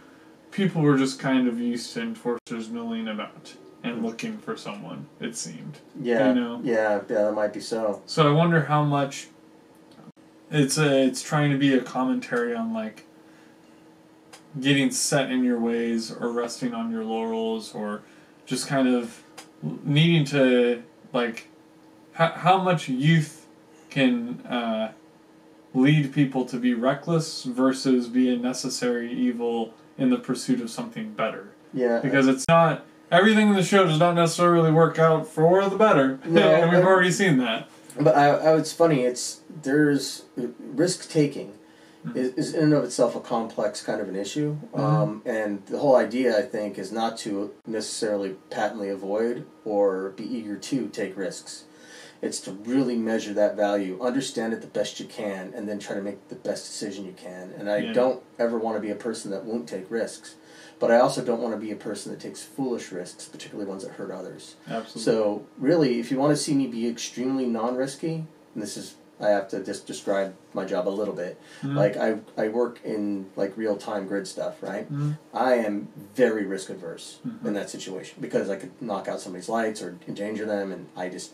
people were just kind of used to enforcers milling about and mm-hmm. looking for someone, it seemed. Yeah, you know? yeah, yeah, that might be so. So I wonder how much it's a, it's trying to be a commentary on, like, getting set in your ways or resting on your laurels or just kind of needing to, like, how, how much youth can uh, lead people to be reckless versus be a necessary evil in the pursuit of something better. Yeah. Because it's not... Everything in the show does not necessarily work out for the better. No, and we've I, already seen that. But I, I, it's funny. It's there's risk-taking mm-hmm. is, is in and of itself a complex kind of an issue. Mm-hmm. Um, and the whole idea, I think, is not to necessarily patently avoid or be eager to take risks. It's to really measure that value, understand it the best you can, and then try to make the best decision you can. And I yeah. don't ever want to be a person that won't take risks. But I also don't want to be a person that takes foolish risks, particularly ones that hurt others. Absolutely. So really, if you want to see me be extremely non-risky, and this is, I have to just describe my job a little bit. Mm-hmm. Like, I I work in, like, real-time grid stuff, right? Mm-hmm. I am very risk-averse mm-hmm. in that situation because I could knock out somebody's lights or endanger them, and I just...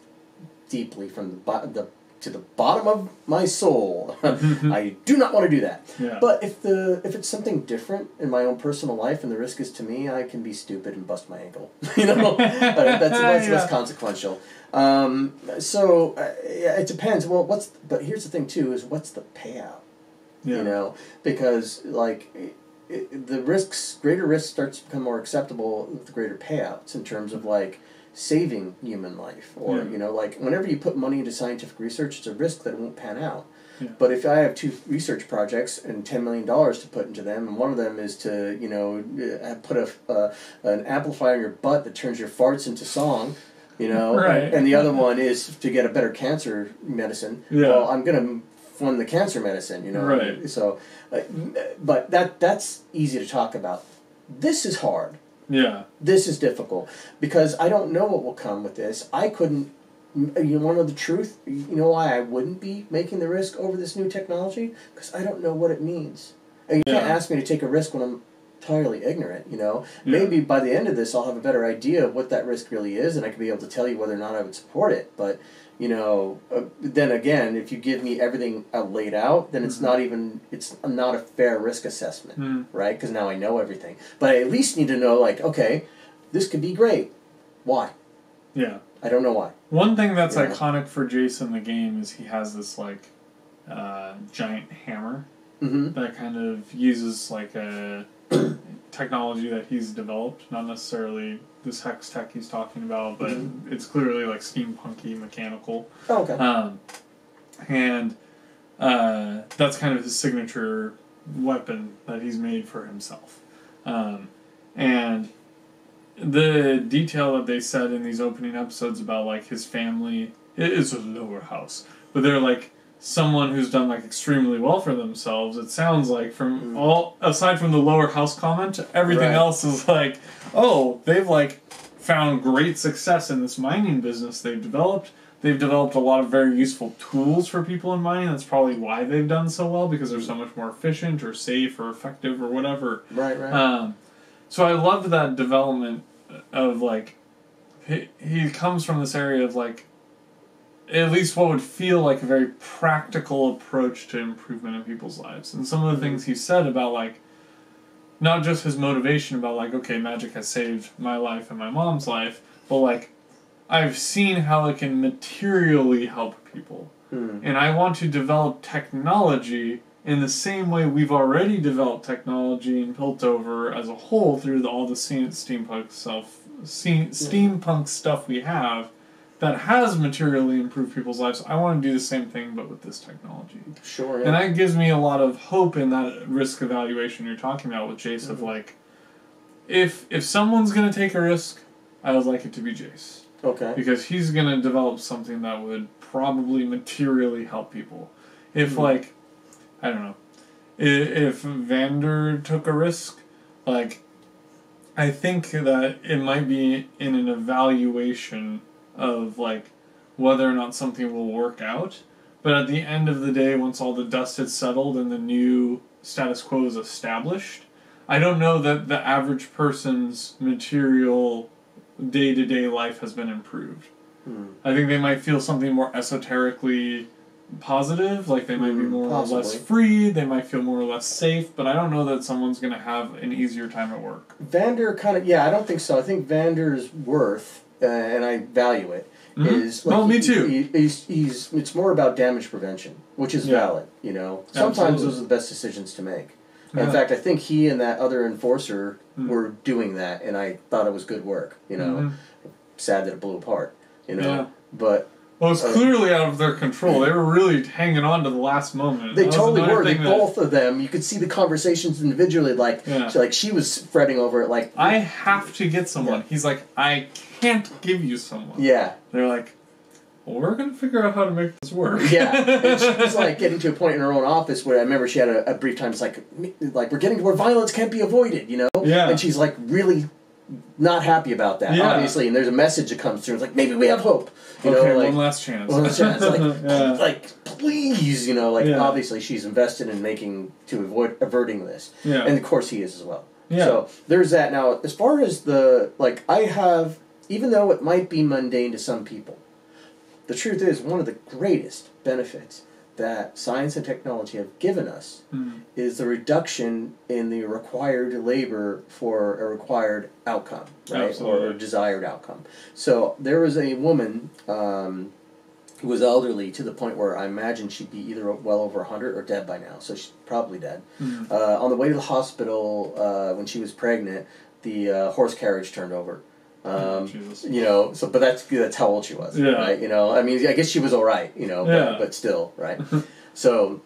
deeply from the, bo- the to the bottom of my soul. I do not want to do that. Yeah. But if the if it's something different in my own personal life and the risk is to me, I can be stupid and bust my ankle. You know? But that's that's yeah. less consequential. Um, so uh, it depends. Well, what's but here's the thing too is what's the payout? Yeah. You know, because like it, it, the risks greater risk starts to become more acceptable with greater payouts in terms of like saving human life or, yeah. you know, like whenever you put money into scientific research, it's a risk that it won't pan out. Yeah. But if I have two research projects and ten million dollars to put into them, and one of them is to, you know, put a, uh, an amplifier in your butt that turns your farts into song, you know, right. and the other one is to get a better cancer medicine, yeah. well, I'm going to fund the cancer medicine, you know. Right. So, uh, but that that's easy to talk about. This is hard. Yeah. This is difficult because I don't know what will come with this. I couldn't, you want to know the truth? You know why I wouldn't be making the risk over this new technology? Because I don't know what it means. And you yeah. can't ask me to take a risk when I'm entirely ignorant, you know? Yeah. Maybe by the end of this I'll have a better idea of what that risk really is and I can be able to tell you whether or not I would support it. But, you know, uh, then again, if you give me everything uh, laid out, then mm-hmm. it's not even, it's not a fair risk assessment, mm. right? Because now I know everything. But I at least need to know, like, okay, this could be great. Why? Yeah. I don't know why. One thing that's yeah. iconic for Jayce in the game is he has this, like, uh, giant hammer mm-hmm. that kind of uses, like, a technology that he's developed, not necessarily this Hextech he's talking about, but mm-hmm. it's clearly like steampunky mechanical. Oh, okay. Um, and uh, that's kind of his signature weapon that he's made for himself. Um, and the detail that they said in these opening episodes about like his family, it is a lower house, but they're like someone who's done like extremely well for themselves. It sounds like from mm. all aside from the lower house comment, everything right. else is like, oh, they've like found great success in this mining business they've developed. They've developed a lot of very useful tools for people in mining. That's probably why they've done so well because they're so much more efficient or safe or effective or whatever. Right, right. Um, so I love that development of like he, he comes from this area of like at least what would feel like a very practical approach to improvement in people's lives. And some of the things he said about, like, not just his motivation about, like, okay, magic has saved my life and my mom's life, but, like, I've seen how it can materially help people. Mm. And I want to develop technology in the same way we've already developed technology in Piltover as a whole through the, all the steampunk stuff, steampunk stuff we have that has materially improved people's lives. I want to do the same thing, but with this technology. Sure. Yeah. And that gives me a lot of hope in that risk evaluation you're talking about with Jayce mm-hmm. of like, if if someone's going to take a risk, I would like it to be Jayce. Okay. Because he's going to develop something that would probably materially help people. If mm-hmm. like, I don't know, if, if Vander took a risk, like, I think that it might be in an evaluation of, like, whether or not something will work out. But at the end of the day, once all the dust has settled and the new status quo is established, I don't know that the average person's material day-to-day life has been improved. Mm. I think they might feel something more esoterically positive, like they might mm, be more possibly. or less free, they might feel more or less safe, but I don't know that someone's going to have an easier time at work. Vander kind of, yeah, I don't think so. I think Vander's worth, uh, and I value it, mm-hmm. is... Like, well, me he, too. He, he's, he's, it's more about damage prevention, which is yeah. valid, you know. Sometimes Absolutely. those are the best decisions to make. Yeah. In fact, I think he and that other enforcer mm. were doing that, and I thought it was good work, you know. Mm-hmm. Sad that it blew apart, you know. Yeah. But... Well, it's clearly out of their control. They were really hanging on to the last moment. They totally were. They, that, both of them. You could see the conversations individually. Like, yeah. she, like she was fretting over it. Like, I have to get someone. Yeah. He's like, I can't give you someone. Yeah. They're like, well, we're going to figure out how to make this work. Yeah. And she was like getting to a point in her own office where I remember she had a, a brief time. It's like, like we're getting to where violence can't be avoided, you know? Yeah. And she's like really... not happy about that, yeah. obviously, and there's a message that comes through. It's like, maybe we have hope. You okay, know, like, one last chance. One last chance. Like, yeah. like, please, you know, like, yeah. obviously she's invested in making, to avoid, averting this. Yeah. And of course he is as well. Yeah. So, there's that. Now, as far as the, like, I have, even though it might be mundane to some people, the truth is, one of the greatest benefits that science and technology have given us mm. is the reduction in the required labor for a required outcome, right? Or a desired outcome. So there was a woman um, who was elderly to the point where I imagine she'd be either well over one hundred or dead by now, so she's probably dead. Mm. Uh, on the way to the hospital uh, when she was pregnant, the uh, horse carriage turned over. Um, you know, so but that's that's how old she was, yeah. right? You know, I mean, I guess she was all right, you know, yeah. but, but still, right? So,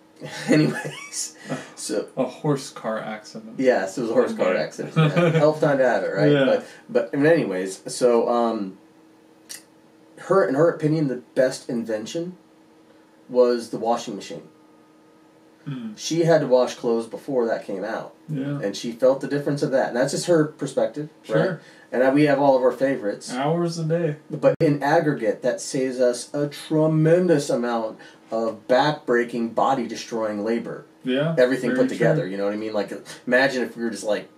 anyways, so a horse car accident. Yes, it was a horse car accident. Health on data, right? Yeah. But but I mean, anyways, so um, her in her opinion, the best invention was the washing machine. Mm. She had to wash clothes before that came out, yeah. and she felt the difference of that. And that's just her perspective, sure. right? And we have all of our favorites. Hours a day. But in aggregate, that saves us a tremendous amount of back-breaking, body-destroying labor. Yeah. Everything put together, true. you know what I mean? Like, imagine if we were just like,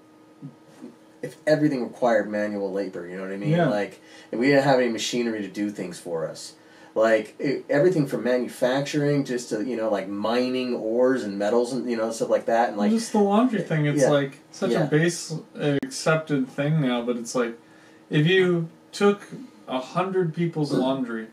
if everything required manual labor, you know what I mean? Yeah. Like, and we didn't have any machinery to do things for us. Like, it, everything from manufacturing just to, you know, like mining ores and metals and, you know, stuff like that. And like just the laundry thing. It's yeah. like such yeah. a base accepted thing now, but it's like if you took a hundred people's laundry,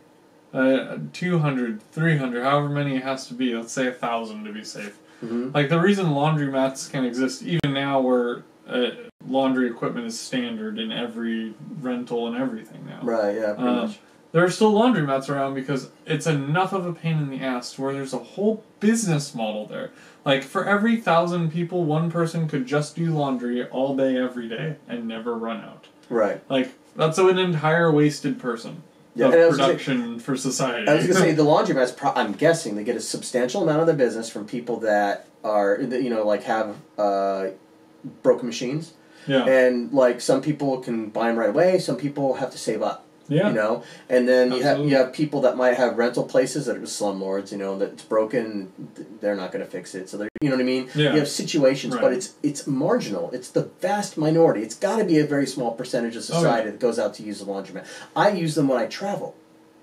uh, two hundred, three hundred, however many it has to be, let's say a thousand to be safe. Mm-hmm. Like the reason laundromats can exist even now where uh, laundry equipment is standard in every rental and everything now. Right, yeah, pretty um, much. There are still laundromats around because it's enough of a pain in the ass to where there's a whole business model there. Like, for every thousand people, one person could just do laundry all day, every day, and never run out. Right. Like, that's an entire wasted person yeah, of and production say, for society. I was going to say, the laundromats, pro I'm guessing, they get a substantial amount of their business from people that are, you know, like, have uh, broken machines. Yeah. And, like, some people can buy them right away, some people have to save up. Yeah. You know, and then you Absolutely. have you have people that might have rental places that are just slumlords. You know, that it's broken, they're not going to fix it. So they, you know what I mean. Yeah. You have situations, right. but it's it's marginal. It's the vast minority. It's got to be a very small percentage of society oh, yeah. that goes out to use the laundromat. I use them when I travel.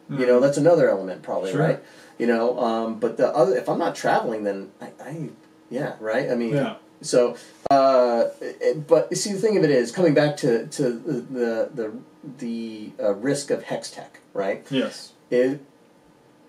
Mm. You know, that's another element, probably sure. right. You know, um, but the other, if I'm not traveling, then I, I yeah, right. I mean, yeah. so, uh, it, but see, the thing of it is coming back to to the the. the the uh, risk of Hextech, right? Yes. If,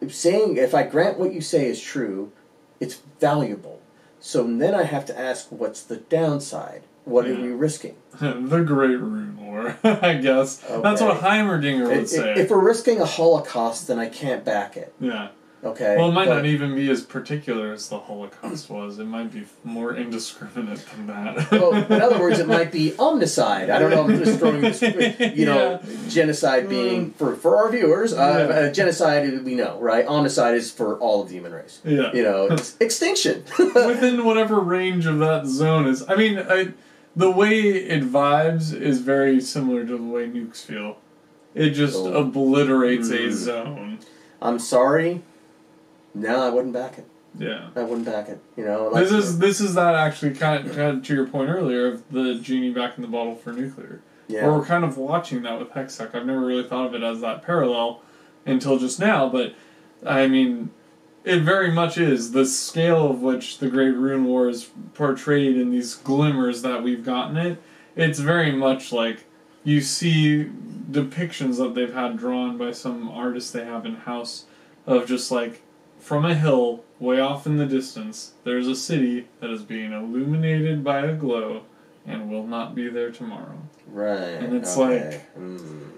if saying, if I grant what you say is true, it's valuable. So then I have to ask, what's the downside? What yeah. are we risking? The Great Rune War, I guess. Okay. That's what Heimerdinger would if, say. If we're risking a Holocaust, then I can't back it. Yeah. Okay. Well, it might but, not even be as particular as the Holocaust was. It might be more indiscriminate than that. Well, in other words, it might be omnicide. I don't know. I'm just throwing this, you know, yeah. genocide being, for, for our viewers, uh, yeah. uh, genocide, we know, right? Omnicide is for all of the human race. Yeah. You know, it's extinction. Within whatever range of that zone is. I mean, I, the way it vibes is very similar to the way nukes feel. It just oh. obliterates mm. a zone. I'm sorry. No, I wouldn't back it. Yeah, I wouldn't back it. You know, like, this is this is that actually kind of, kind of to your point earlier of the genie back in the bottle for nuclear. Yeah, or we're kind of watching that with Hextech. I've never really thought of it as that parallel until just now, but I mean, it very much is the scale of which the Great Rune War is portrayed in these glimmers that we've gotten it. It's very much like you see depictions that they've had drawn by some artists they have in house of just like from a hill. Way off in the distance, there's a city that is being illuminated by a glow and will not be there tomorrow. Right. And it's okay. like... Mm.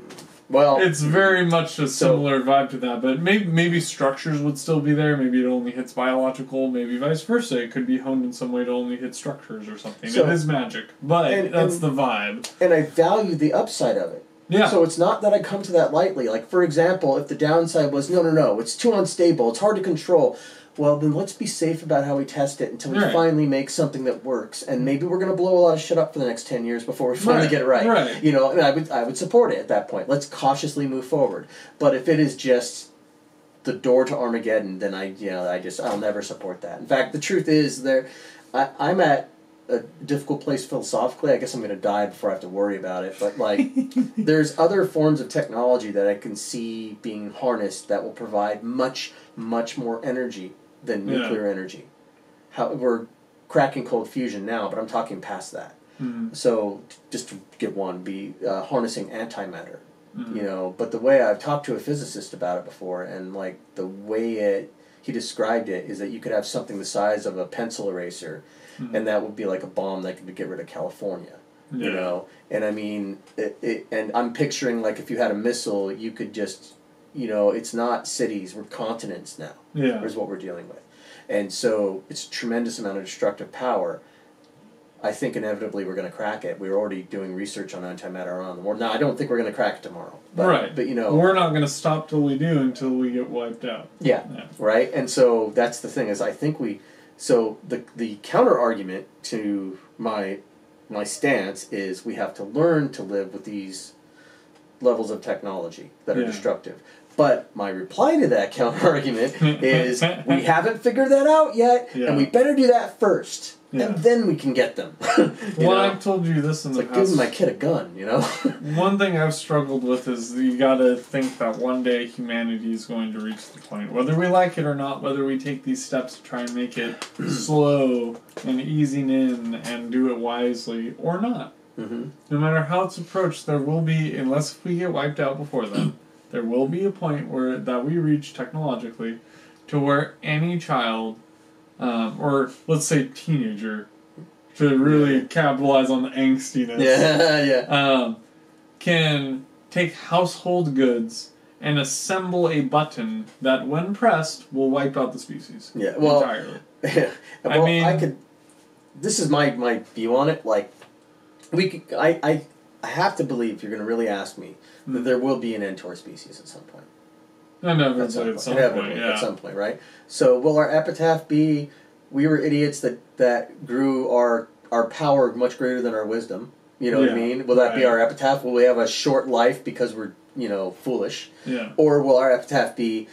Well... It's very much a similar so, vibe to that, but maybe, maybe structures would still be there, maybe it only hits biological, maybe vice versa. It could be honed in some way to only hit structures or something. So, it is magic, but and, that's and, the vibe. And I value the upside of it. Yeah. So it's not that I come to that lightly. Like, for example, if the downside was, no, no, no, it's too unstable, it's hard to control... Well, then let's be safe about how we test it until we right. finally make something that works. And maybe we're going to blow a lot of shit up for the next ten years before we finally right. get it right. right. You know, and I would, I would support it at that point. Let's cautiously move forward. But if it is just the door to Armageddon, then I, you know, I just, I'll never support that. In fact, the truth is there, I, I'm at a difficult place philosophically. I guess I'm going to die before I have to worry about it. But, like, there's other forms of technology that I can see being harnessed that will provide much, much more energy than nuclear yeah. energy. How, we're cracking cold fusion now, but I'm talking past that. Mm-hmm. So, just to give one, be uh, harnessing antimatter. Mm-hmm. You know, but the way I've talked to a physicist about it before, and like the way it he described it is that you could have something the size of a pencil eraser, mm-hmm. and that would be like a bomb that could get rid of California. Yeah. You know, and I mean, it, it, and I'm picturing like if you had a missile, you could just. You know, it's not cities, we're continents now, yeah. is what we're dealing with. And so it's a tremendous amount of destructive power. I think inevitably we're going to crack it. We're already doing research on antimatter on the war. No, I don't think we're going to crack it tomorrow. But, right. But, you know... We're not going to stop till we do until we get wiped out. Yeah, yeah. Right? And so that's the thing is I think we... So the the counter-argument to my my stance is we have to learn to live with these levels of technology that are yeah. destructive. But my reply to that counter-argument is we haven't figured that out yet, yeah. and we better do that first, yeah. and then we can get them. Well, know? I've told you this in it's the like past. It's like giving my kid a gun, you know? One thing I've struggled with is you gotta think that one day humanity is going to reach the point, whether we like it or not, whether we take these steps to try and make it slow and easing in and do it wisely or not. Mm-hmm. No matter how it's approached, there will be, unless if we get wiped out before then, there will be a point where that we reach technologically to where any child, um, or let's say teenager, to really yeah. capitalize on the angstiness, yeah, yeah. Um, can take household goods and assemble a button that, when pressed, will wipe out the species yeah. well, entirely. Yeah. Well, I mean, I could. This is my my view on it, like. We could, I, I I have to believe, if you're going to really ask me, mm. that there will be an end to our species at some point. I know, at some, at some point, point yeah. At some point, right? So will our epitaph be, we were idiots that, that grew our, our power much greater than our wisdom? You know yeah. what I mean? Will that right. be our epitaph? Will we have a short life because we're, you know, foolish? Yeah. Or will our epitaph be,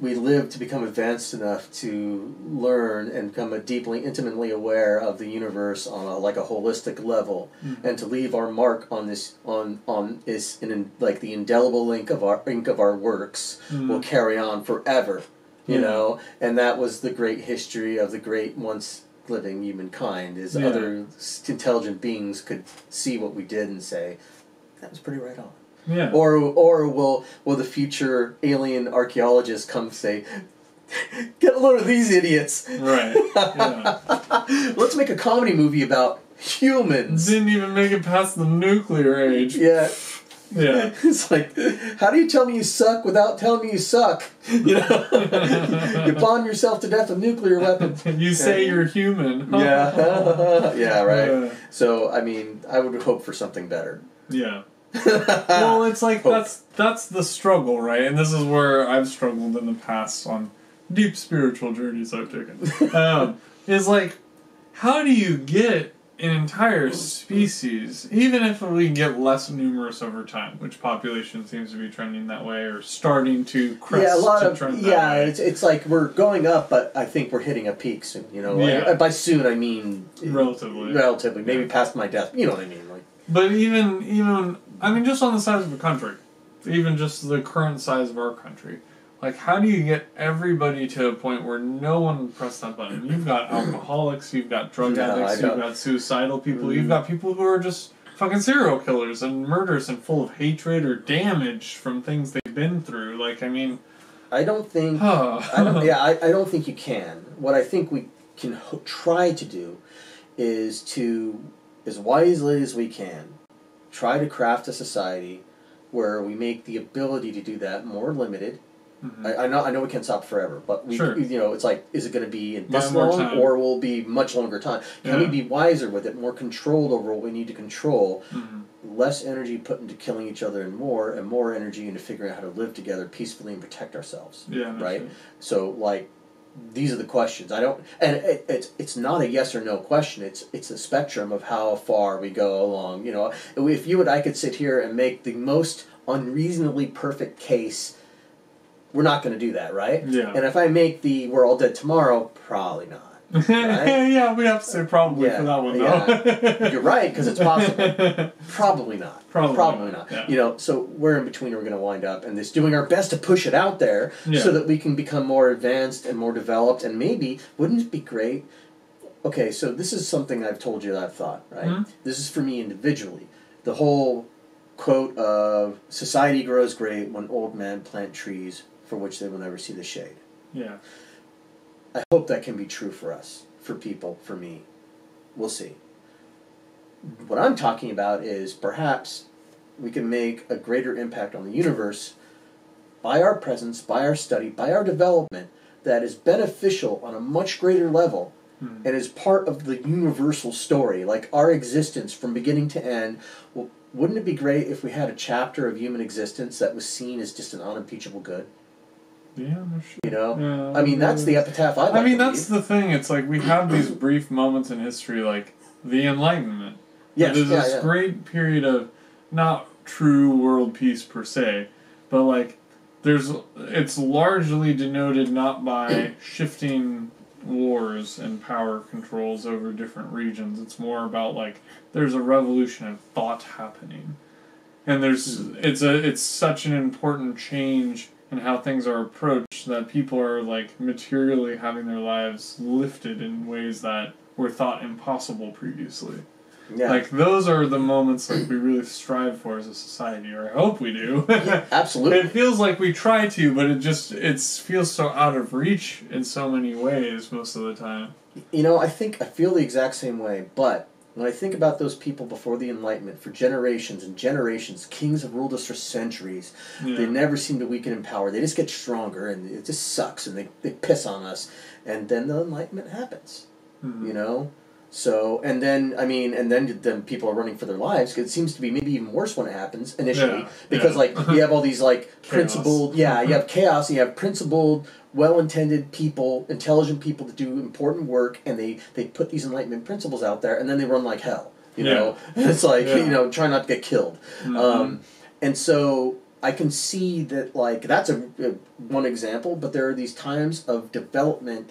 we live to become advanced enough to learn and become a deeply, intimately aware of the universe on a, like a holistic level, mm-hmm. and to leave our mark on this on on is in like the indelible link of our ink of our works mm-hmm. will carry on forever, you yeah. know. And that was the great history of the great once living humankind. Is yeah. other intelligent beings could see what we did and say, that was pretty right on. Yeah. Or or will will the future alien archaeologists come say, get a load of these idiots. Right. Yeah. Let's make a comedy movie about humans. Didn't even make it past the nuclear age. Yeah. Yeah. It's like, how do you tell me you suck without telling me you suck? You know, you bomb yourself to death with nuclear weapons. You say you're human. Yeah. Yeah. Right. Yeah. So I mean, I would hope for something better. Yeah. Well, it's like Hope. that's that's the struggle, right? And this is where I've struggled in the past on deep spiritual journeys I've taken. Um, is like, how do you get an entire species, even if we get less numerous over time, which population seems to be trending that way or starting to crest. Yeah, a lot of trend yeah. That way. It's it's like we're going up, but I think we're hitting a peak soon. You know, yeah. Like, by soon I mean relatively, relatively, maybe yeah. past my death. You know what I mean? Like, but even even I mean, just on the size of a country, even just the current size of our country. Like, how do you get everybody to a point where no one would press that button? You've got alcoholics, you've got drug no, addicts, you've got suicidal people, mm. you've got people who are just fucking serial killers and murderers and full of hatred or damage from things they've been through. Like, I mean... I don't think... I don't, yeah, I, I don't think you can. What I think we can ho try to do is to, as wisely as we can, try to craft a society where we make the ability to do that more limited. Mm-hmm. I, I know I know we can't stop forever, but we sure. you know, it's like, is it going to be in this long time, or will it be much longer time? Can yeah. we be wiser with it, more controlled over what we need to control, mm-hmm. less energy put into killing each other and more, and more energy into figuring out how to live together peacefully and protect ourselves, yeah, right? Sure. So, like, these are the questions. I don't, and it, it's it's not a yes or no question. It's it's a spectrum of how far we go along. You know, if you and I could sit here and make the most unreasonably perfect case. We're not going to do that, right? Yeah. And if I make the "we're all dead tomorrow," probably not. Right? Yeah, we have to say probably yeah, for that one, though. Yeah. You're right, because it's possible. Probably not. Probably, probably not. not. Yeah. You know, so where in between are we going to wind up? And it's doing our best to push it out there yeah. so that we can become more advanced and more developed. And maybe, wouldn't it be great? Okay, so this is something I've told you that I've thought, right? Mm-hmm. This is for me individually. The whole quote of "Society grows great when old men plant trees for which they will never see the shade." Yeah. I hope that can be true for us, for people, for me. We'll see. What I'm talking about is perhaps we can make a greater impact on the universe by our presence, by our study, by our development that is beneficial on a much greater level mm-hmm. and is part of the universal story, like our existence from beginning to end. Well, wouldn't it be great if we had a chapter of human existence that was seen as just an unimpeachable good? Yeah, sure. You know, yeah, I mean, that's is. the epitaph I like I mean, that's the thing. It's like we have these brief moments in history, like the Enlightenment. Yes, there's yeah, this yeah. great period of not true world peace per se, but like there's it's largely denoted not by shifting wars and power controls over different regions. It's more about like there's a revolution of thought happening, and there's mm. it's a it's such an important change. And how things are approached, that people are like materially having their lives lifted in ways that were thought impossible previously. Yeah. Like those are the moments like we really strive for as a society, or I hope we do. Yeah, absolutely. It feels like we try to, but it just it feels so out of reach in so many ways most of the time. You know, I think I feel the exact same way, but when I think about those people before the Enlightenment, for generations and generations, kings have ruled us for centuries. Yeah. They never seem to weaken in power. They just get stronger, and it just sucks, and they, they piss on us. And then the Enlightenment happens, mm-hmm. you know? So, and then, I mean, and then, then people are running for their lives, because it seems to be maybe even worse when it happens initially. Yeah. Because, yeah. like, you have all these, like, principled, yeah, you have chaos, and you have principled, well-intended people, intelligent people that do important work, and they, they put these Enlightenment principles out there, and then they run like hell, you yeah. know? It's like, yeah. you know, try not to get killed. Mm-hmm. um, and so I can see that, like, that's a, a one example, but there are these times of development,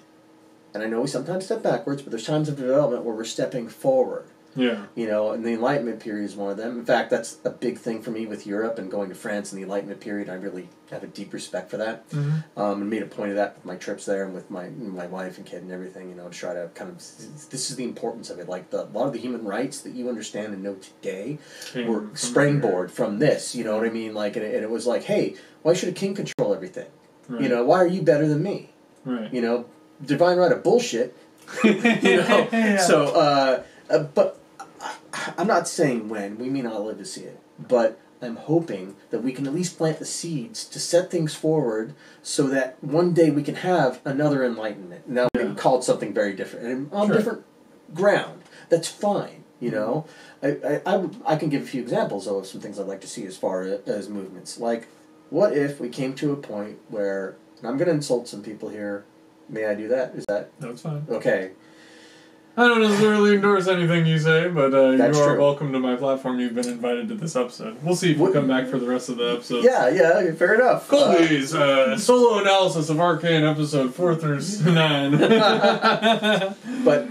and I know we sometimes step backwards, but there's times of development where we're stepping forward. Yeah. You know, and the Enlightenment period is one of them. In fact, that's a big thing for me with Europe and going to France in the Enlightenment period. I really have a deep respect for that. Mm-hmm. um, and made a point of that with my trips there and with my my wife and kid and everything, you know, to try to kind of... This is the importance of it. Like, the, a lot of the human rights that you understand and know today King were from springboard here. From this, you know what I mean? Like, and it, and it was like, hey, why should a king control everything? Right. You know, why are you better than me? Right. You know, divine right of bullshit. You know? Yeah. So, uh, uh, but... I'm not saying when. We may not live to see it. But I'm hoping that we can at least plant the seeds to set things forward so that one day we can have another Enlightenment. Now yeah. we can call it something very different. And on sure. different ground. That's fine, you mm-hmm. know. I, I, I, I can give a few examples, though, of some things I'd like to see as far as, as movements. Like, what if we came to a point where... And I'm going to insult some people here. May I do that? Is that... That's fine. Okay. I don't necessarily endorse anything you say, but uh, you are true. welcome to my platform. You've been invited to this episode. We'll see if you come back for the rest of the episode. Yeah, yeah, fair enough. Colby's uh, uh, solo analysis of Arcane episode four through nine. But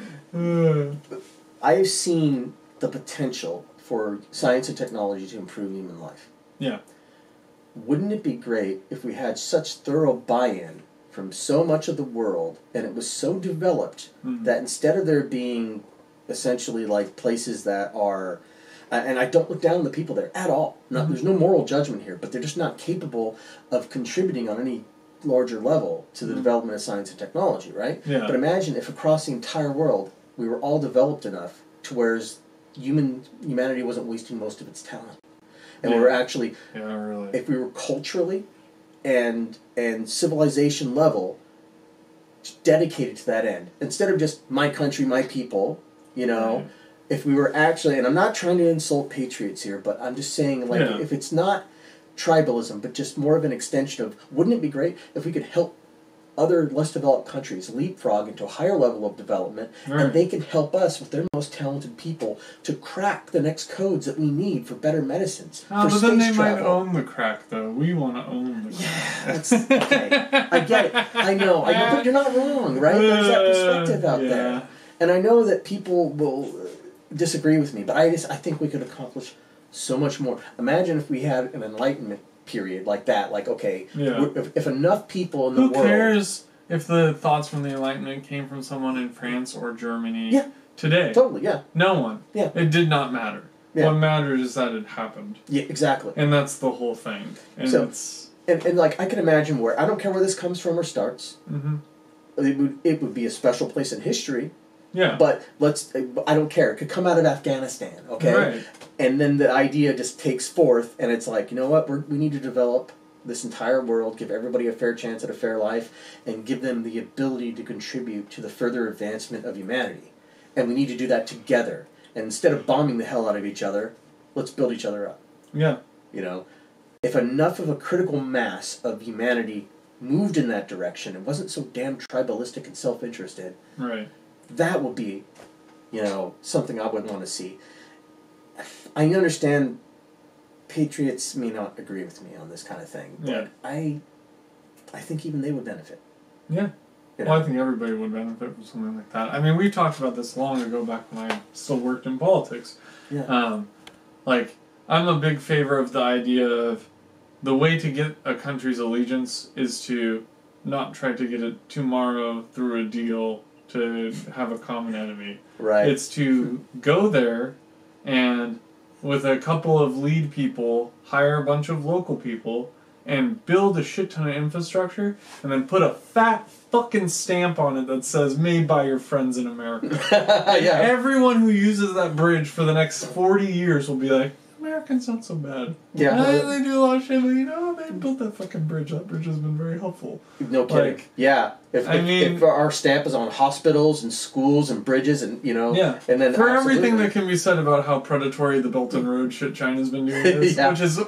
I've seen the potential for science and technology to improve human life. Yeah. Wouldn't it be great if we had such thorough buy-in from so much of the world, and it was so developed mm-hmm. that instead of there being essentially like places that are, and I don't look down on the people there at all. Not, mm-hmm. There's no moral judgment here, but they're just not capable of contributing on any larger level to the mm-hmm. development of science and technology, right? Yeah. But imagine if across the entire world we were all developed enough to whereas human humanity wasn't wasting most of its talent, and yeah. we were actually, yeah, really. if we were culturally. and and civilization level dedicated to that end. Instead of just my country, my people, you know, right. if we were actually, and I'm not trying to insult patriots here, but I'm just saying, like, yeah. if it's not tribalism, but just more of an extension of, wouldn't it be great if we could help other less developed countries leapfrog into a higher level of development, right. and they can help us with their most talented people to crack the next codes that we need for better medicines. Oh, for but then they travel. might own the crack, though. We want to own the crack. Yeah, that's okay. I get it. I know. I know, but you're not wrong, right? There's that perspective out yeah. there, and I know that people will disagree with me, but I just I think we could accomplish so much more. Imagine if we had an enlightenment period like that, like okay, yeah. if, if enough people in the world, who cares if the thoughts from the Enlightenment came from someone in France or Germany yeah. today? Totally, yeah. No one. Yeah. It did not matter. Yeah. What mattered is that it happened. Yeah, exactly. And that's the whole thing. And so, it's and, and like I can imagine where I don't care where this comes from or starts. Mm-hmm. It would it would be a special place in history. Yeah. But let's. I don't care. It could come out of Afghanistan. Okay. Right. And then the idea just takes forth, and it's like, you know what? We're, we need to develop this entire world, give everybody a fair chance at a fair life, and give them the ability to contribute to the further advancement of humanity. And we need to do that together. And instead of bombing the hell out of each other, let's build each other up. Yeah. You know, if enough of a critical mass of humanity moved in that direction and wasn't so damn tribalistic and self-interested. Right. That would be, you know, something I would want to see. I understand patriots may not agree with me on this kind of thing, but yeah. I I think even they would benefit. Yeah. You know? Well, I think everybody would benefit from something like that. I mean, we talked about this long ago back when I still worked in politics. Yeah. Um, like, I'm a big favor of the idea of the way to get a country's allegiance is to not try to get it tomorrow through a deal to have a common enemy. Right. It's to go there and with a couple of lead people, hire a bunch of local people, and build a shit ton of infrastructure, and then put a fat fucking stamp on it that says, made by your friends in America. yeah. Everyone who uses that bridge for the next forty years will be like, Americans aren't so bad. Yeah. yeah. They do a lot of shit, but you know, they built that fucking bridge. That bridge has been very helpful. No kidding. Like, yeah. If, I if, mean, if our stamp is on hospitals and schools and bridges and, you know. Yeah. And then for absolutely. everything that can be said about how predatory the Belt and Road shit China's been doing is, yeah. which is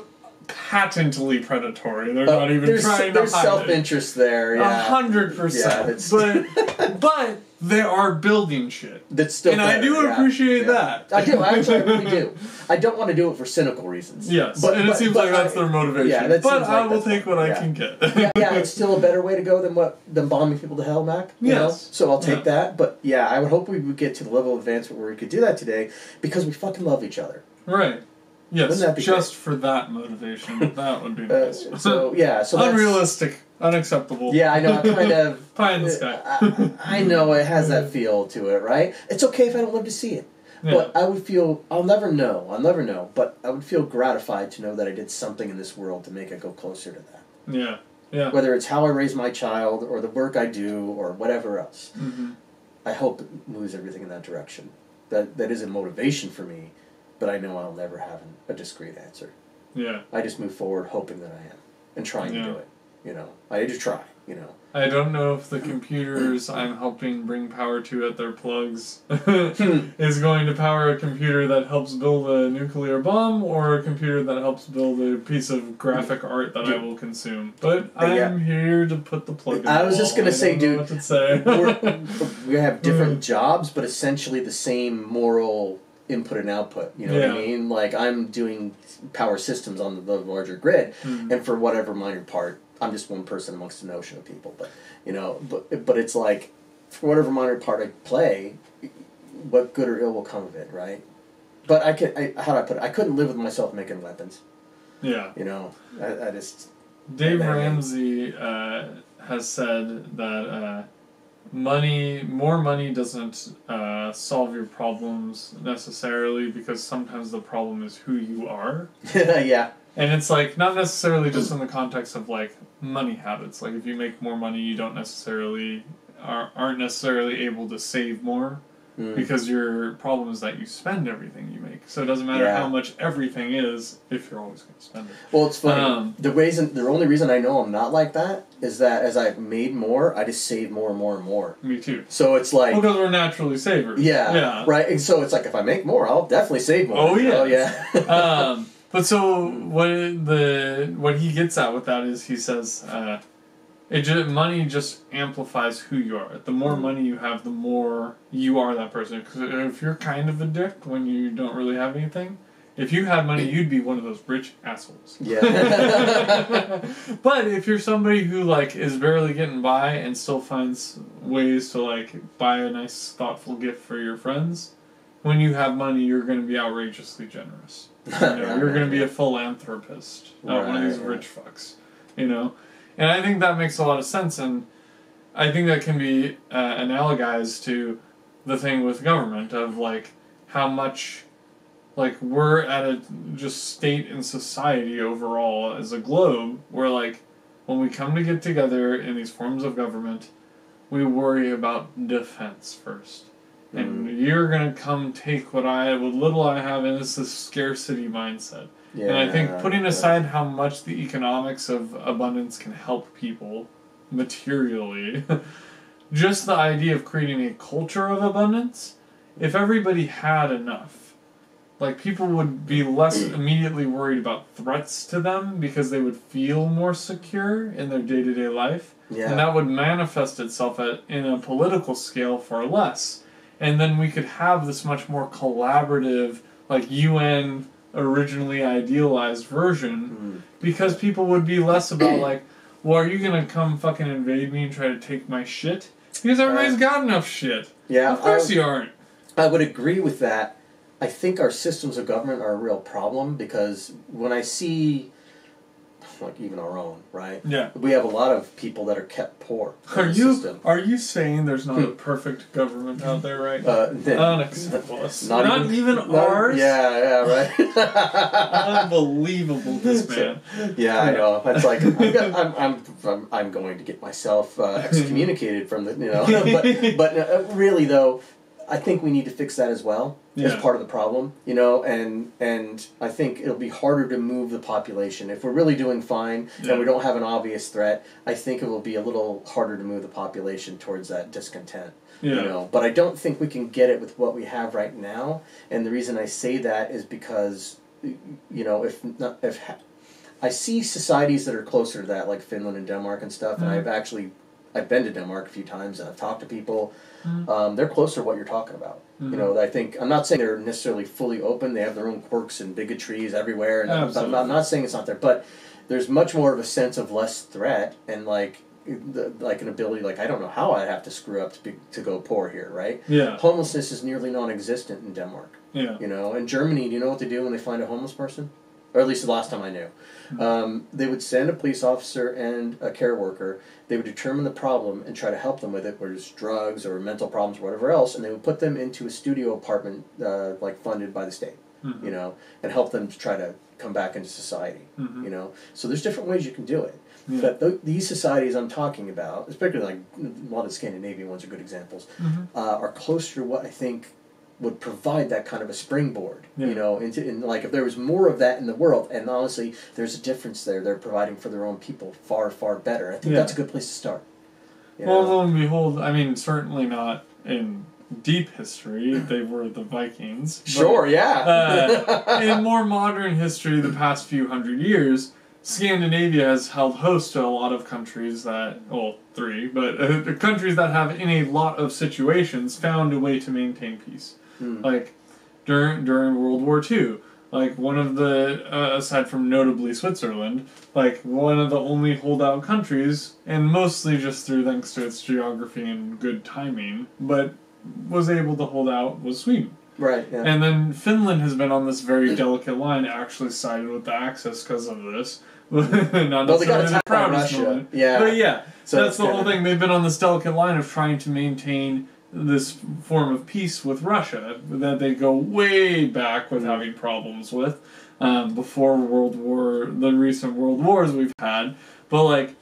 patently predatory. They're uh, not even trying to hide it. There's self-interest there, yeah. A hundred percent. But, but they are building shit. That's still And better, I do yeah. appreciate yeah. that. I do. I actually really do. I don't want to do it for cynical reasons. Yes, but, and but, it seems but, like that's I, their motivation. Yeah, that but like I will take what yeah. I can get. yeah, yeah, it's still a better way to go than what than bombing people to hell, Mac. You yes. know? So I'll take yeah. that. But yeah, I would hope we would get to the level of advancement where we could do that today because we fucking love each other. Right. Yes, just great? for that motivation, that would be nice. Uh, so yeah, so unrealistic, unacceptable. Yeah, I know. Kind of pie in the sky. I, I know it has that feel to it, right? It's okay if I don't live to see it, yeah. but I would feel I'll never know. I'll never know, but I would feel gratified to know that I did something in this world to make it go closer to that. Yeah, yeah. Whether it's how I raise my child, or the work I do, or whatever else, mm-hmm. I hope it moves everything in that direction. That that is a motivation for me. But I know I'll never have a discrete answer. Yeah. I just move forward hoping that I am and trying yeah. to do it. You know, I need to try. you know. I don't know if the computers I'm helping bring power to at their plugs is going to power a computer that helps build a nuclear bomb or a computer that helps build a piece of graphic art that I will consume. But yeah. I'm here to put the plug in. I was just going to say, dude, what to say. We have different jobs, but essentially the same moral input and output, you know yeah. what I mean? Like, I'm doing power systems on the, the larger grid, mm. and for whatever minor part, I'm just one person amongst an ocean of people, but, you know, but, but it's like, for whatever minor part I play, what good or ill will come of it, right? But I could, I, how do I put it? I couldn't live with myself making weapons. Yeah. You know, I, I just... Dave Ramsey uh, has said that uh, money, more money doesn't uh, solve your problems necessarily, because sometimes the problem is who you are. Yeah. And it's, like, not necessarily just in the context of, like, money habits. Like, if you make more money, you don't necessarily, are, aren't necessarily able to save more. Mm. Because your problem is that you spend everything you make. So it doesn't matter yeah. how much everything is, if you're always going to spend it. Well, it's funny. Um, the reason, the only reason I know I'm not like that is that as I've made more, I just save more and more and more. Me too. So it's like... Well, because we're naturally savers. Yeah. Yeah. Right? And so it's like, if I make more, I'll definitely save more. Oh, yeah. Oh, yeah. um... But so what the what he gets at with that is he says, uh, it just, money just amplifies who you are. The more mm. money you have, the more you are that person. Because if you're kind of a dick when you don't really have anything, if you had money, you'd be one of those rich assholes. Yeah. But if you're somebody who like is barely getting by and still finds ways to like buy a nice thoughtful gift for your friends, when you have money, you're going to be outrageously generous. You know, yeah, you're going to be a philanthropist, not right, one of these yeah. rich fucks, you know? And I think that makes a lot of sense, and I think that can be uh, analogized to the thing with government of, like, how much, like, we're at a just state in society overall as a globe where, like, when we come to get together in these forms of government, we worry about defense first. And you're going to come take what I, what little I have, and it's this scarcity mindset. Yeah, and I think putting aside yeah. how much the economics of abundance can help people materially, just the idea of creating a culture of abundance, if everybody had enough, like people would be less immediately worried about threats to them because they would feel more secure in their day-to-day life. Yeah. And that would manifest itself at, in a political scale far less. And then we could have this much more collaborative, like U N originally idealized version, mm. because people would be less about like, well, are you gonna come fucking invade me and try to take my shit? Because everybody's uh, got enough shit. Yeah, of course would, you aren't. I would agree with that. I think our systems of government are a real problem because when I see, like even our own, right? Yeah, we have a lot of people that are kept poor. Are you system. Are you saying there's not a perfect government out there right now? Uh, Unacceptable. Not, not even, even not, ours. Yeah, yeah, right. Unbelievable, this man. Yeah, I know. It's like I'm, gonna, I'm, I'm, I'm, I'm going to get myself uh, excommunicated from the, you know. But, but uh, really though, I think we need to fix that as well. Yeah. As part of the problem, you know, and and I think it'll be harder to move the population. If we're really doing fine yeah. and we don't have an obvious threat, I think it will be a little harder to move the population towards that discontent, yeah. you know. But I don't think we can get it with what we have right now, and the reason I say that is because, you know, if not, if ha I see societies that are closer to that, like Finland and Denmark and stuff, mm-hmm. and I've actually... I've been to Denmark a few times, and I've talked to people. Mm. Um, they're closer to what you're talking about. Mm. You know, I think I'm not saying they're necessarily fully open. They have their own quirks and bigotries everywhere. And I'm, I'm, not, I'm not saying it's not there, but there's much more of a sense of less threat and like the, like an ability. Like I don't know how I'd have to screw up to be, to go poor here, right? Yeah. Homelessness is nearly non-existent in Denmark. Yeah. You know, in Germany, do you know what they do when they find a homeless person? Or at least the last time I knew. Um, they would send a police officer and a care worker. They would determine the problem and try to help them with it, whether it's drugs or mental problems or whatever else, and they would put them into a studio apartment uh, like funded by the state, mm-hmm. you know, and help them to try to come back into society, mm-hmm. you know. So there's different ways you can do it. Yeah. But th these societies I'm talking about, especially like a lot of Scandinavian ones are good examples, mm-hmm. uh, are closer to what I think would provide that kind of a springboard, yeah. you know, into in like if there was more of that in the world, and honestly, there's a difference there. They're providing for their own people far, far better. I think yeah. that's a good place to start. You well, know? Lo and behold, I mean, certainly not in deep history, they were the Vikings. But, sure, yeah. uh, in more modern history, the past few hundred years, Scandinavia has held host to a lot of countries that, well, three, but uh, countries that have in a lot of situations found a way to maintain peace. Mm. Like, during during World War Two, like, one of the, uh, aside from notably Switzerland, like, one of the only holdout countries, and mostly just through thanks to its geography and good timing, but was able to hold out was Sweden. Right, yeah. And then Finland has been on this very delicate line, actually sided with the Axis because of this. Not well, they got attacked by Russia. Yeah. But yeah, so that's the yeah. whole thing. They've been on this delicate line of trying to maintain this form of peace with Russia that they go way back with mm-hmm. having problems with um, before World War, the recent World Wars we've had. But like,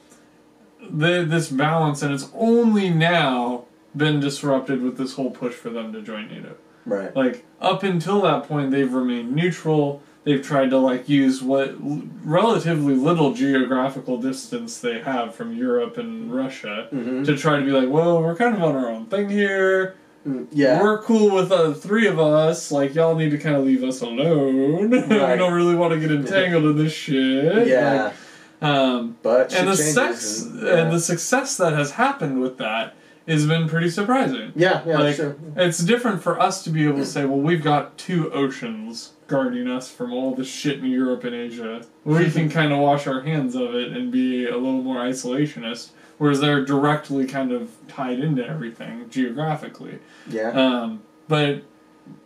the, this balance, and it's only now been disrupted with this whole push for them to join NATO. Right. Like, up until that point, they've remained neutral. They've tried to, like, use what l relatively little geographical distance they have from Europe and Russia mm-hmm. to try to be like, well, we're kind of on our own thing here. Mm, yeah. We're cool with the three of us. Like, y'all need to kind of leave us alone. Right. We don't really want to get entangled in this shit. Yeah. Like, um, but and the, sex, and, yeah. and the success that has happened with that has been pretty surprising. Yeah, yeah, like, sure. It's different for us to be able to say, well, we've got two oceans guarding us from all the shit in Europe and Asia. We can kind of wash our hands of it and be a little more isolationist, whereas they're directly kind of tied into everything geographically. Yeah. Um, but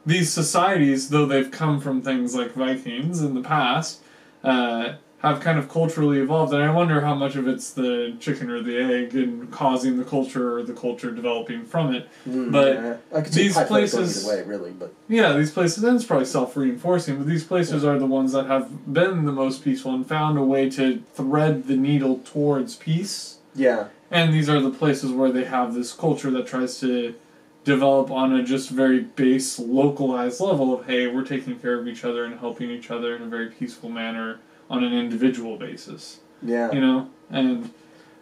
these societies, though they've come from things like Vikings in the past, uh, have kind of culturally evolved, and I wonder how much of it's the chicken or the egg and causing the culture or the culture developing from it. Mm, but yeah. I could these places, either way, really, but yeah, these places, and it's probably self-reinforcing, but these places yeah. are the ones that have been the most peaceful and found a way to thread the needle towards peace. Yeah, and these are the places where they have this culture that tries to develop on a just very base, localized level of, hey, we're taking care of each other and helping each other in a very peaceful manner on an individual basis. Yeah. You know? And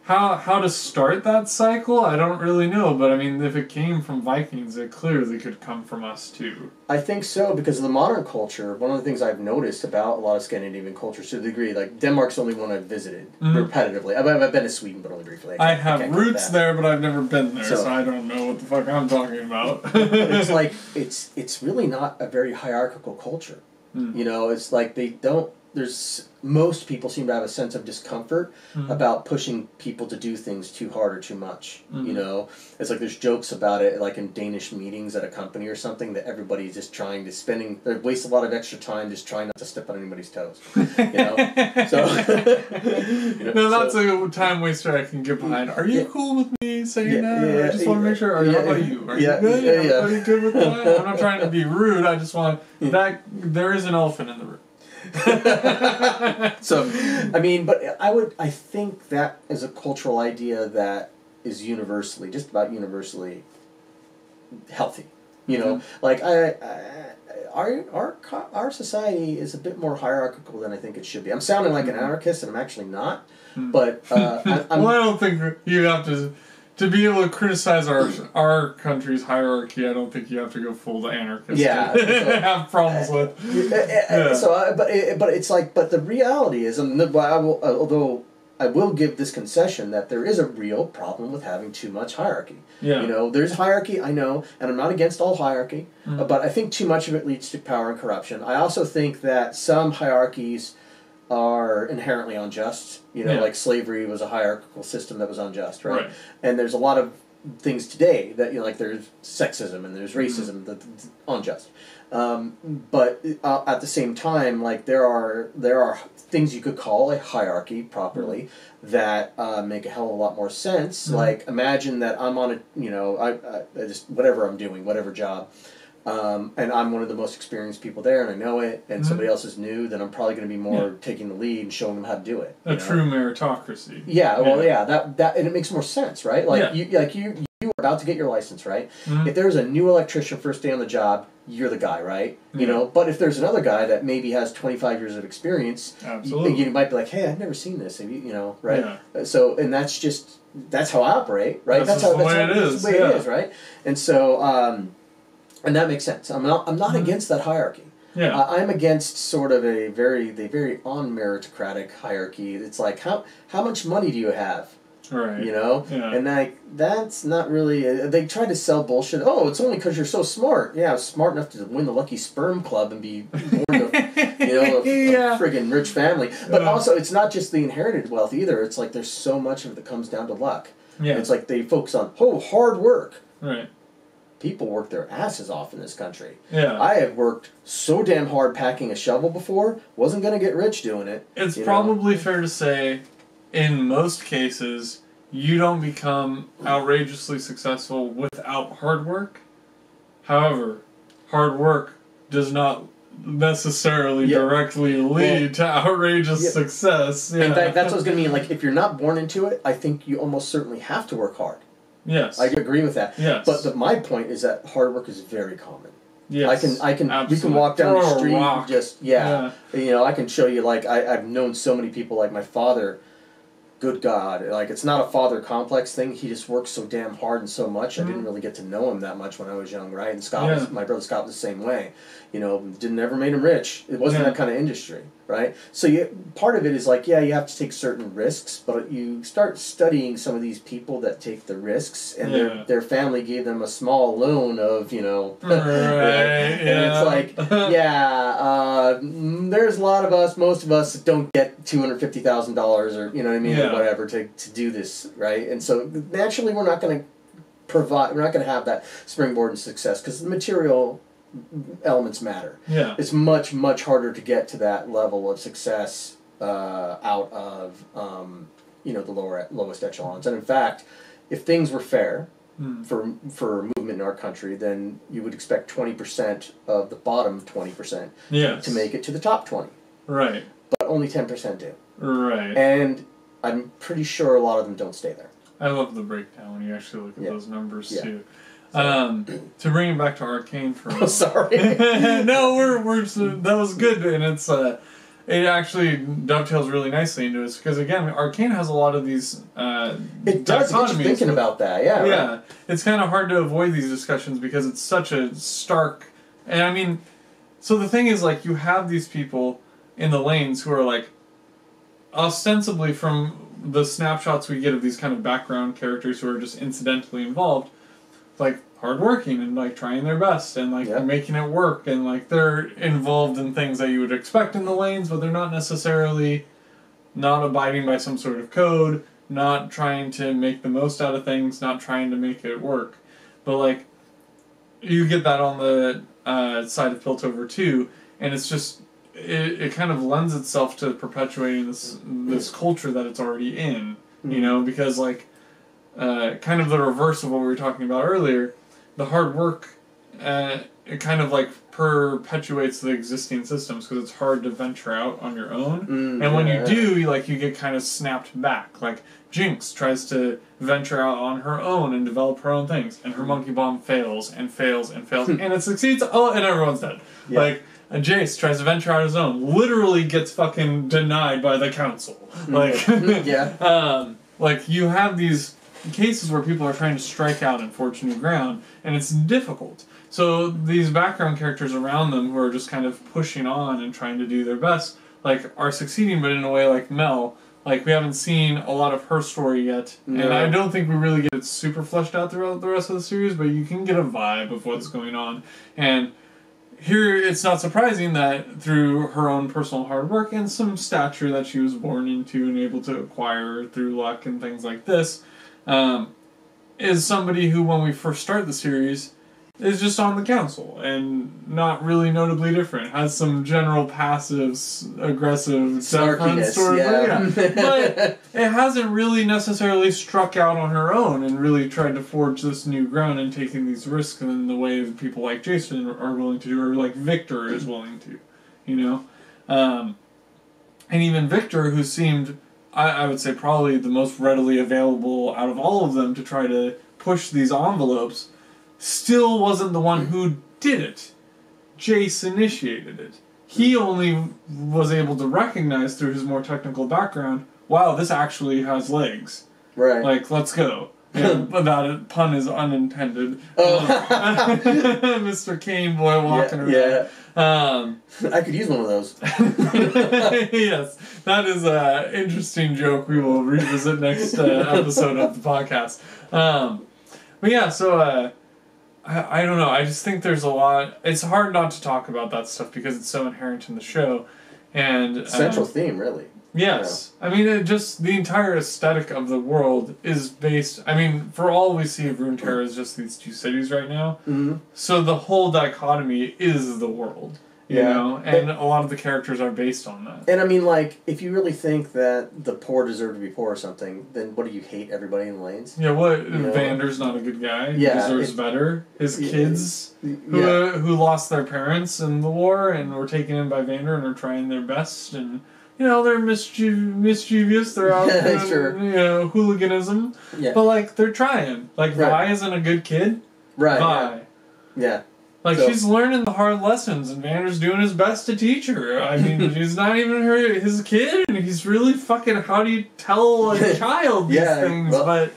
how how to start that cycle, I don't really know, but I mean, if it came from Vikings, it clearly could come from us too. I think so, because of the modern culture, one of the things I've noticed about a lot of Scandinavian cultures to the degree, like, Denmark's the only one I've visited mm-hmm. repetitively. I've, I've been to Sweden, but only briefly. I, I have roots there, but I've never been there, so, so I don't know what the fuck I'm talking about. It's like, it's, it's really not a very hierarchical culture. Mm. You know, it's like they don't... There's most people seem to have a sense of discomfort mm-hmm. about pushing people to do things too hard or too much. Mm-hmm. You know, it's like there's jokes about it, like in Danish meetings at a company or something, that everybody's just trying to spending they waste a lot of extra time just trying not to step on anybody's toes. You know, so you know, no, that's so, a time waster I can get behind. Are you yeah. cool with me saying yeah, that? Yeah, I just yeah, want to make sure. Are yeah, how about you? Are yeah, you good? Yeah, yeah. Are you good with that? I'm not trying to be rude. I just want yeah. that there is an elephant in the room. So, I mean, but I would, I think that is a cultural idea that is universally, just about universally healthy. You know, mm-hmm. like I, I, our our our society is a bit more hierarchical than I think it should be. I'm sounding like mm-hmm. an anarchist, and I'm actually not. Mm-hmm. But uh, I, I'm, well, I don't think you have to. To be able to criticize our our country's hierarchy, I don't think you have to go full to anarchist. Yeah, so, have problems with. Uh, uh, yeah. So, uh, but it, but it's like, but the reality is, and I will, although I will give this concession that there is a real problem with having too much hierarchy. Yeah. You know, there's hierarchy, I know, and I'm not against all hierarchy, mm. but I think too much of it leads to power and corruption. I also think that some hierarchies are inherently unjust, you know, yeah. like slavery was a hierarchical system that was unjust, right? right? And there's a lot of things today that, you know, like there's sexism and there's racism mm-hmm. that's unjust. Um, but uh, at the same time, like there are there are things you could call a hierarchy properly mm-hmm. that uh, make a hell of a lot more sense. Mm-hmm. Like imagine that I'm on a, you know, I, I just whatever I'm doing, whatever job. Um, and I'm one of the most experienced people there, and I know it, and mm-hmm. somebody else is new, then I'm probably going to be more yeah. taking the lead and showing them how to do it. A know? True meritocracy. Yeah, well, yeah, yeah that, that, and it makes more sense, right? Like, yeah. you, like you, you are about to get your license, right? Mm-hmm. If there's a new electrician first day on the job, you're the guy, right? Mm-hmm. You know, but if there's another guy that maybe has twenty-five years of experience, absolutely, you, you might be like, hey, I've never seen this, have you, you know, right? Yeah. So, and that's just, that's how I operate, right? That's, that's how, the, that's way how it is. That's the way yeah. it is, right? And so, um, and that makes sense. I'm not, I'm not mm-hmm. against that hierarchy. Yeah. Uh, I'm against sort of a very, the very unmeritocratic hierarchy. It's like, how, how much money do you have? Right. You know? Yeah. And like, that's not really... Uh, they try to sell bullshit. Oh, it's only because you're so smart. Yeah, I was smart enough to win the Lucky Sperm Club and be born of, you know, a, yeah. a friggin' rich family. But uh. also, it's not just the inherited wealth either. It's like there's so much of it that comes down to luck. Yeah. It's like they focus on, oh, hard work. Right. People work their asses off in this country. Yeah. I have worked so damn hard packing a shovel before, wasn't going to get rich doing it. It's probably know? fair to say, in most cases, you don't become outrageously successful without hard work. However, hard work does not necessarily yeah. directly lead well, to outrageous yeah. success. Yeah. In fact, that's what I was going to mean. Like, if you're not born into it, I think you almost certainly have to work hard. Yes, I agree with that. Yes, but the, my point is that hard work is very common. Yes, I can, I can, absolutely. we can walk down the street and just yeah, yeah, you know, I can show you like I, I've known so many people like my father. Good God, like it's not a father complex thing. He just works so damn hard and so much. Mm-hmm. I didn't really get to know him that much when I was young, right? And Scott, yeah. was, my brother Scott, was the same way. You know, didn't ever made him rich. It wasn't yeah. that kind of industry, right? So you, part of it is like, yeah, you have to take certain risks, but you start studying some of these people that take the risks, and yeah. their their family gave them a small loan of, you know, right, right? Yeah. And it's like, yeah, uh, there's a lot of us, most of us, that don't get two hundred fifty thousand dollars, or you know what I mean. Yeah. whatever to, to do this, right? And so naturally we're not going to provide, we're not going to have that springboard in success because the material elements matter. Yeah. It's much, much harder to get to that level of success uh, out of, um, you know, the lower, lowest echelons. And in fact, if things were fair mm. for, for movement in our country, then you would expect twenty percent of the bottom twenty percent yes. to make it to the top twenty. Right. But only ten percent do. Right. And I'm pretty sure a lot of them don't stay there. I love the breakdown when you actually look at yeah. those numbers, yeah. too. Um, to bring it back to Arcane for a moment. Oh, sorry. no, we're, we're, that was good, and it's uh, it actually dovetails really nicely into it, because, again, Arcane has a lot of these uh, It does, it's thinking that, about that, yeah. Yeah, right. It's kind of hard to avoid these discussions because it's such a stark... And, I mean, so the thing is, like, you have these people in the lanes who are, like, ostensibly from the snapshots we get of these kind of background characters who are just incidentally involved, like hardworking and like trying their best and like yep. making it work and like they're involved in things that you would expect in the lanes, but they're not necessarily not abiding by some sort of code, not trying to make the most out of things, not trying to make it work. But like you get that on the uh, side of Piltover too, and it's just It, it kind of lends itself to perpetuating this this culture that it's already in, you know, because like uh, kind of the reverse of what we were talking about earlier, the hard work uh, it kind of like perpetuates the existing systems because it's hard to venture out on your own, mm, and when yeah. you do, you, like you get kind of snapped back. Like Jinx tries to venture out on her own and develop her own things, and her monkey bomb fails and fails and fails, and it succeeds. Oh, and everyone's dead. Yeah. Like. And Jayce tries to venture out his own, literally gets fucking denied by the council. Like, yeah. um, like you have these cases where people are trying to strike out and forge new ground, and it's difficult. So these background characters around them who are just kind of pushing on and trying to do their best, like, are succeeding, but in a way like Mel, like, we haven't seen a lot of her story yet, no. and I don't think we really get it super fleshed out throughout the rest of the series, but you can get a vibe of what's going on, and... Here, it's not surprising that through her own personal hard work and some stature that she was born into and able to acquire through luck and things like this, um, is somebody who, when we first start the series, is just on the council and not really notably different. Has some general passive, aggressive, snarkiness, sort of yeah. But it hasn't really necessarily struck out on her own and really tried to forge this new ground and taking these risks in the way that people like Jason are willing to do, or like Victor is willing to, you know? Um, and even Victor, who seemed, I, I would say, probably the most readily available out of all of them to try to push these envelopes, still wasn't the one who did it. Jayce initiated it. He only was able to recognize through his more technical background, wow, this actually has legs. Right. Like, let's go. And about it, pun is unintended. Oh. Mister Cane boy walking yeah, around. Yeah. Um, I could use one of those. Yes. That is an interesting joke we will revisit next uh, episode of the podcast. Um, but yeah, so... Uh, I, I don't know. I just think there's a lot... It's hard not to talk about that stuff because it's so inherent in the show. And central um, theme, really. Yes. You know. I mean, it just... The entire aesthetic of the world is based... I mean, for all we see of Runeterra is just these two cities right now. Mm-hmm. So the whole dichotomy is the world. You yeah. know? And but, a lot of the characters are based on that. And I mean, like, if you really think that the poor deserve to be poor or something, then what do you hate everybody in the lanes? Yeah, what? You know? Vander's not a good guy. Yeah, he deserves it, better. His it, kids, it, who yeah. uh, who lost their parents in the war and were taken in by Vander and are trying their best, and, you know, they're mischiev mischievous. They're out yeah, in, sure. you know, hooliganism. Yeah. But, like, they're trying. Like, right. Vi isn't a good kid. Right. Vi. Yeah. yeah. Like, so. She's learning the hard lessons, and Vander's doing his best to teach her. I mean, she's not even her his kid, and he's really fucking, how do you tell a child these yeah, things? Well, but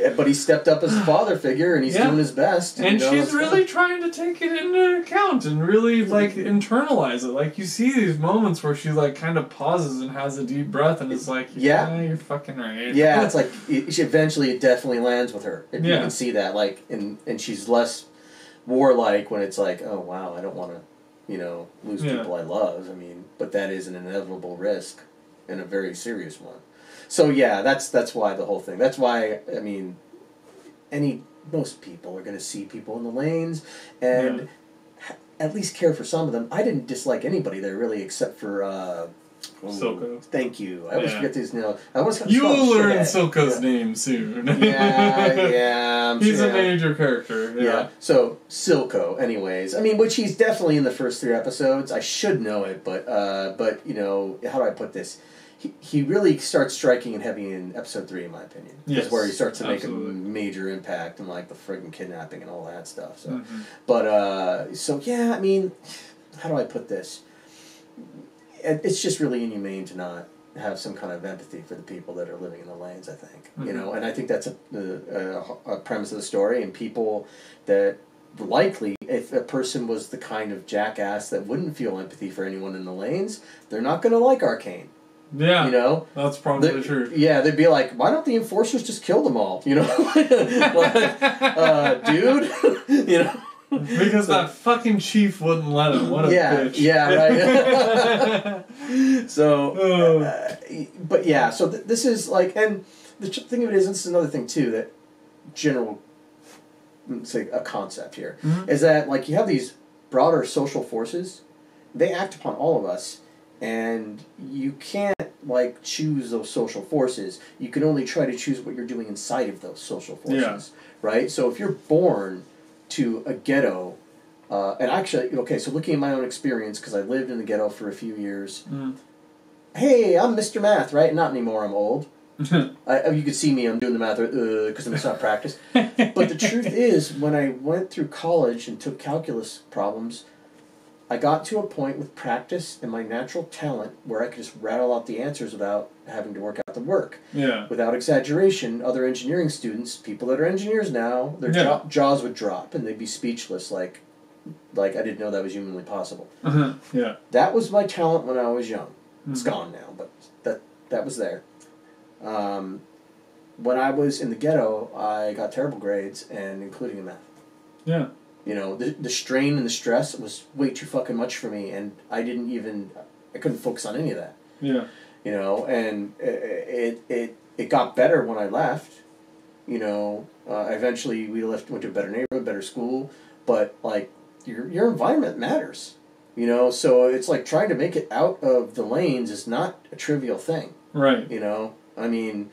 yeah, but he stepped up as a father figure, and he's yeah. doing his best. And, and you know, she's really fun. trying to take it into account and really, like, internalize it. Like, you see these moments where she, like, kind of pauses and has a deep breath, and is like, yeah, yeah, you're fucking right. Yeah, it's like, it, eventually it definitely lands with her. If yeah. You can see that, like, and, and she's less... warlike when it's like, oh wow, I don't want to, you know, lose yeah. people I love. I mean, but that is an inevitable risk, and a very serious one. So yeah, that's that's why the whole thing. That's why I mean, any most people are going to see people in the lanes, and yeah. at least care for some of them. I didn't dislike anybody there really, except for. Uh, Oh, Silco. Thank you. I always yeah. forget these names. I always You'll learn Silco's yeah. name soon. yeah, yeah. I'm he's sure. a major character. Yeah. yeah. So, Silco, anyways. I mean, which he's definitely in the first three episodes. I should know it, but, uh, but you know, how do I put this? He, he really starts striking and heavy in episode three, in my opinion. Yes. That's where he starts to absolutely. make a major impact and, like, the friggin' kidnapping and all that stuff. So, mm-hmm. But, uh, so, yeah, I mean, how do I put this? It's just really inhumane to not have some kind of empathy for the people that are living in the lanes, I think. Mm-hmm. You know, and I think that's a, a, a premise of the story, and people that likely, if a person was the kind of jackass that wouldn't feel empathy for anyone in the lanes, they're not going to like Arcane. Yeah, you know, that's probably the, true. Yeah, they'd be like, why don't the enforcers just kill them all? You know, like, uh, dude, you know. Because so, that fucking chief wouldn't let him. What a yeah, bitch. Yeah, right. so, oh. uh, but yeah, so th this is like, and the thing of it is, this is another thing too, that general, let's say a concept here, mm-hmm. is that like you have these broader social forces, they act upon all of us, and you can't like choose those social forces. You can only try to choose what you're doing inside of those social forces, yeah. right? So if you're born to a ghetto, uh, and actually, okay, so looking at my own experience, because I lived in the ghetto for a few years, mm. hey, I'm Mister Math, right? Not anymore, I'm old. I, you could see me, I'm doing the math, because uh, it's not practice. But the truth is, when I went through college and took calculus problems, I got to a point with practice and my natural talent where I could just rattle out the answers without having to work out the work. Yeah. Without exaggeration, other engineering students, people that are engineers now, their yeah. jaw, jaws would drop and they'd be speechless, like, like I didn't know that was humanly possible. Uh-huh. Yeah. That was my talent when I was young. Mm-hmm. It's gone now, but that that was there. Um, when I was in the ghetto, I got terrible grades, and including in math. Yeah. You know, the, the strain and the stress was way too fucking much for me, and I didn't even, I couldn't focus on any of that. Yeah. You know, and it it, it got better when I left. You know, uh, eventually we left, went to a better neighborhood, better school, but, like, your, your environment matters. You know, so it's like trying to make it out of the lanes is not a trivial thing. Right. You know, I mean,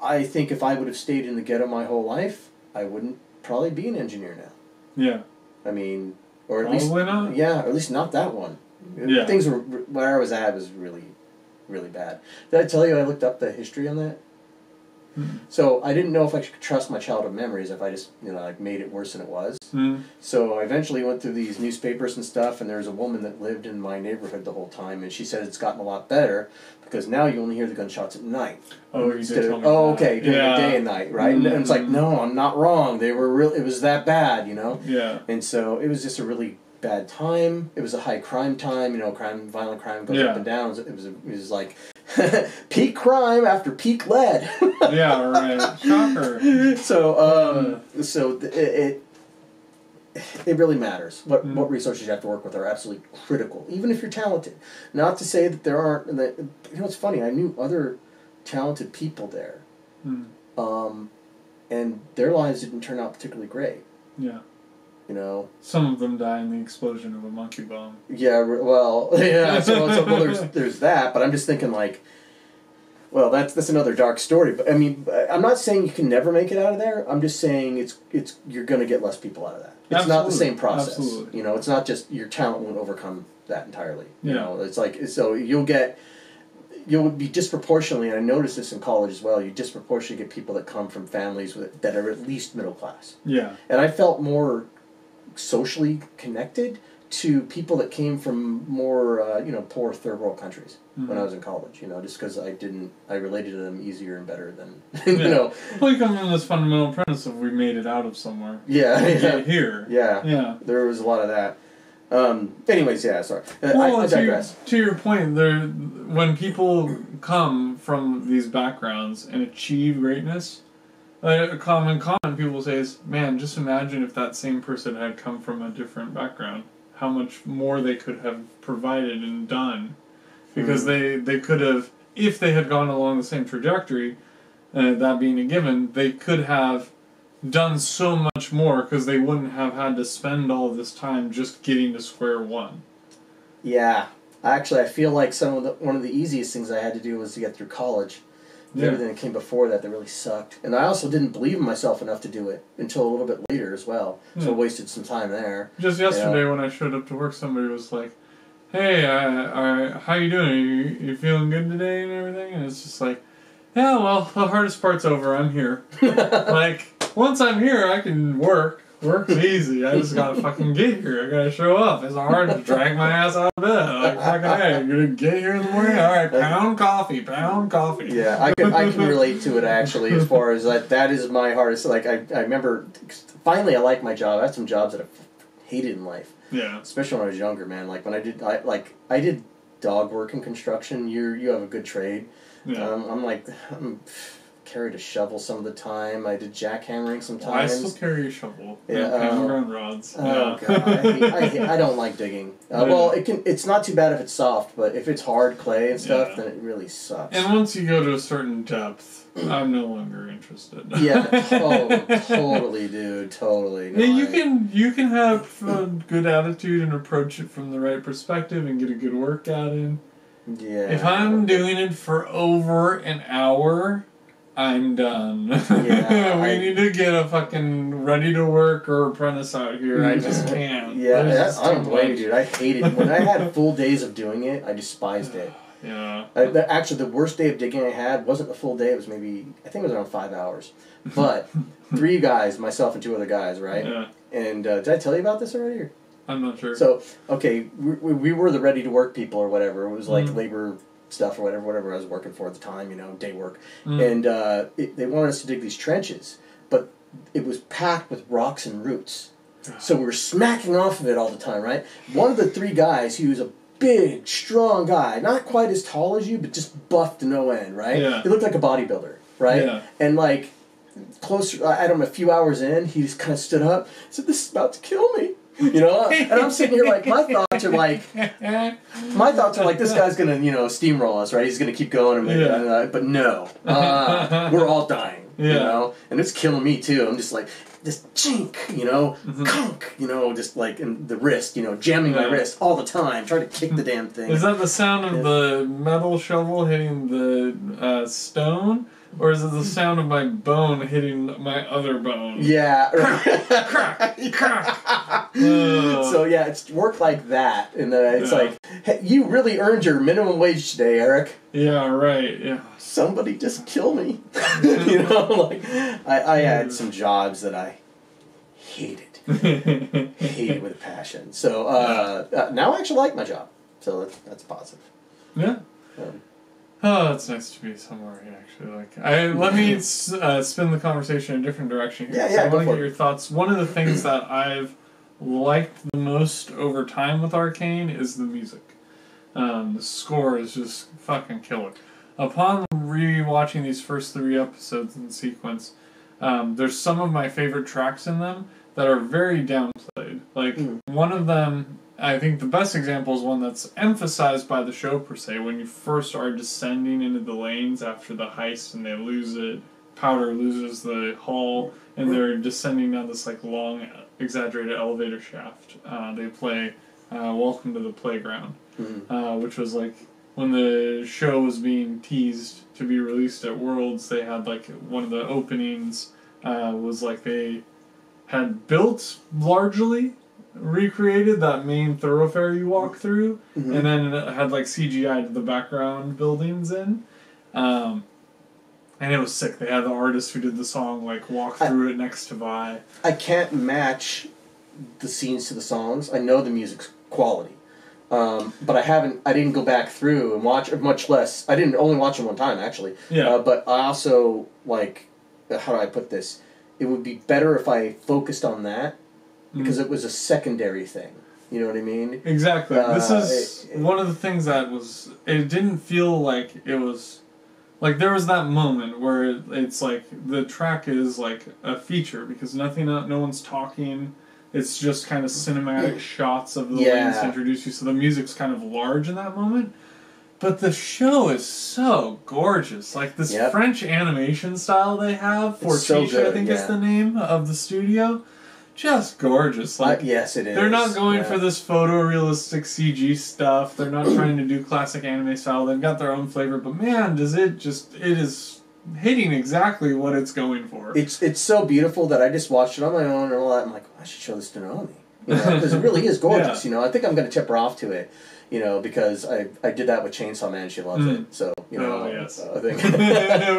I think if I would have stayed in the ghetto my whole life, I wouldn't probably be an engineer now. Yeah, I mean, or at Probably least not. yeah, or at least not that one. Yeah, things were where I was at was really, really bad. Did I tell you I looked up the history on that? Mm-hmm. So I didn't know if I could trust my childhood memories if I just, you know, like made it worse than it was. Mm-hmm. So I eventually went through these newspapers and stuff, and there was a woman that lived in my neighborhood the whole time, and she said it's gotten a lot better because now you only hear the gunshots at night. Oh, you did tell me oh, okay, during yeah. the day and night, right? Mm-hmm. And it's like, no, I'm not wrong. They were real. It was that bad, you know. Yeah. And so it was just a really bad time. It was a high crime time. You know, crime, violent crime goes yeah. up and down. It was, it was like. Peak crime after peak lead. Yeah, right. Shocker. So, um, yeah. so it, it it really matters what mm. what resources you have to work with are absolutely critical, even if you're talented. Not to say that there aren't. That, you know, it's funny. I knew other talented people there, mm. um, and their lives didn't turn out particularly great. Yeah. You know, some of them die in the explosion of a monkey bomb. Yeah, well, yeah. So, so well, there's there's that, but I'm just thinking like, well, that's that's another dark story. But I mean, I'm not saying you can never make it out of there. I'm just saying it's it's you're going to get less people out of that. It's Absolutely. Not the same process. Absolutely. You know, it's not just your talent won't overcome that entirely. Yeah. You know, it's like so you'll get you'll be disproportionately, and I noticed this in college as well. You disproportionately get people that come from families with, that are at least middle class. Yeah, and I felt more socially connected to people that came from more, uh, you know, poor third world countries mm-hmm. when I was in college, you know, just because I didn't, I related to them easier and better than, you yeah. know. Well, you come from this fundamental premise of we made it out of somewhere. Yeah. We yeah. here. Yeah. Yeah. There was a lot of that. Um, anyways, yeah, sorry. Uh, well, I, I digress. To your, to your point, there, when people come from these backgrounds and achieve greatness, a common comment people say is, man, just imagine if that same person had come from a different background. How much more they could have provided and done. Because mm-hmm. they, they could have, if they had gone along the same trajectory, uh, that being a given, they could have done so much more because they wouldn't have had to spend all this time just getting to square one. Yeah. Actually, I feel like some of the, one of the easiest things I had to do was to get through college. Yeah. Everything that came before that that really sucked, and I also didn't believe in myself enough to do it until a little bit later as well. Yeah. So I wasted some time there. Just yesterday, you know, when I showed up to work, somebody was like, "Hey, I, I, how you doing? Are you, you feeling good today and everything?" And it's just like, "Yeah, well, the hardest part's over. I'm here. Like once I'm here, I can work. Work's easy. I just gotta fucking get here. I gotta show up. It's hard to drag my ass out of bed. Like fucking hey, you're gonna get here in the morning. All right, pound coffee, pound coffee. Yeah, I can I can relate to it actually. As far as like that is my hardest. Like I I remember finally I liked my job. I had some jobs that I hated in life. Yeah. Especially when I was younger, man. Like when I did I like I did dog work in construction. You you have a good trade. Yeah. Um, I'm like. I'm, carried a shovel some of the time. I did jackhammering sometimes. I still carry a shovel. Yeah, uh, hammer and rods. Oh yeah. God, I, hate, I, hate, I don't like digging. Uh, well, it can. It's not too bad if it's soft, but if it's hard clay and stuff, yeah. then it really sucks. And once you go to a certain depth, I'm no longer interested. Yeah, to totally, dude, totally. No, yeah, you I, can you can have a good attitude and approach it from the right perspective and get a good workout in. Yeah. If I'm doing it for over an hour, I'm done. Yeah, we I, need to get a fucking ready-to-work or apprentice out here. I just can't. Yeah, that's, I don't blame you, dude. I hate it. When I had full days of doing it, I despised it. Yeah. I, the, actually, the worst day of digging I had wasn't a full day. It was maybe, I think it was around five hours. But three guys, myself and two other guys, right? Yeah. And uh, did I tell you about this already? Or? I'm not sure. So, okay, we, we were the ready-to-work people or whatever. It was like mm-hmm. labor stuff or whatever, whatever I was working for at the time, you know, day work. Mm. And uh, it, they wanted us to dig these trenches, but it was packed with rocks and roots. So we were smacking off of it all the time, right? One of the three guys, he was a big, strong guy, not quite as tall as you, but just buff to no end, right? Yeah. He looked like a bodybuilder, right? Yeah. And like, closer, I don't know, a few hours in, he just kind of stood up and said, "This is about to kill me." You know, and I'm sitting here like my thoughts are like, my thoughts are like this guy's gonna you know steamroll us, right? He's gonna keep going, and yeah. uh, but no, uh, we're all dying, yeah. you know, and it's killing me too. I'm just like this chink, you know, mm-hmm. conk, you know, just like in the wrist, you know, jamming yeah. my wrist all the time, trying to kick the damn thing. Is that the sound of yeah. the metal shovel hitting the uh, stone? Or is it the sound of my bone hitting my other bone? Yeah. Crack, crack, crack. So yeah, it's work like that, and then it's yeah. like, hey, you really earned your minimum wage today, Eric. Yeah. Right. Yeah. Somebody just kill me. You know, like I, I had some jobs that I hated, hated with passion. So uh, uh, now I actually like my job. So that's, that's positive. Yeah. Um, Oh, it's nice to be somewhere you actually like. I let me uh, spin the conversation in a different direction here. Yeah, yeah. I want to get your thoughts. One of the things that I've liked the most over time with Arcane is the music. Um, the score is just fucking killer. Upon re-watching these first three episodes in sequence, um, there's some of my favorite tracks in them that are very downplayed. Like mm. one of them. I think the best example is one that's emphasized by the show, per se, when you first are descending into the lanes after the heist and they lose it. Powder loses the hull, and they're descending down this like long, exaggerated elevator shaft. Uh, they play uh, Welcome to the Playground, mm-hmm. uh, which was like when the show was being teased to be released at Worlds, they had like one of the openings uh, was like they had built largely... recreated that main thoroughfare you walk through, mm-hmm. and then it had like C G I to the background buildings in, um, and it was sick. They had the artist who did the song like walk through I, it next to Vi. I can't match the scenes to the songs. I know the music's quality, um, but I haven't. I didn't go back through and watch, much less. I didn't only watch it one time actually. Yeah. Uh, but I also like. How do I put this? It would be better if I focused on that. Because it was a secondary thing. You know what I mean? Exactly. Uh, this is it, it, one of the things that was... It didn't feel like it was... Like, there was that moment where it, it's like... The track is like a feature because nothing, no one's talking. It's just kind of cinematic shots of the yeah. lanes to introduce you. So the music's kind of large in that moment. But the show is so gorgeous. Like, this yep. French animation style they have. Fortiche, so I think yeah. is the name of the studio. Just gorgeous. Like uh, yes, it is. They're not going yeah. for this photorealistic C G stuff. They're not trying to do classic anime style. They've got their own flavor, but man, does it just it is hitting exactly what it's going for. It's it's so beautiful that I just watched it on my own and all that. I'm like, well, I should show this to Naomi, you know, because it really is gorgeous. yeah. You know, I think I'm going to tip her off to it. You know, because I I did that with Chainsaw Man. She loves mm. it. So, you know, oh, yes. uh, I think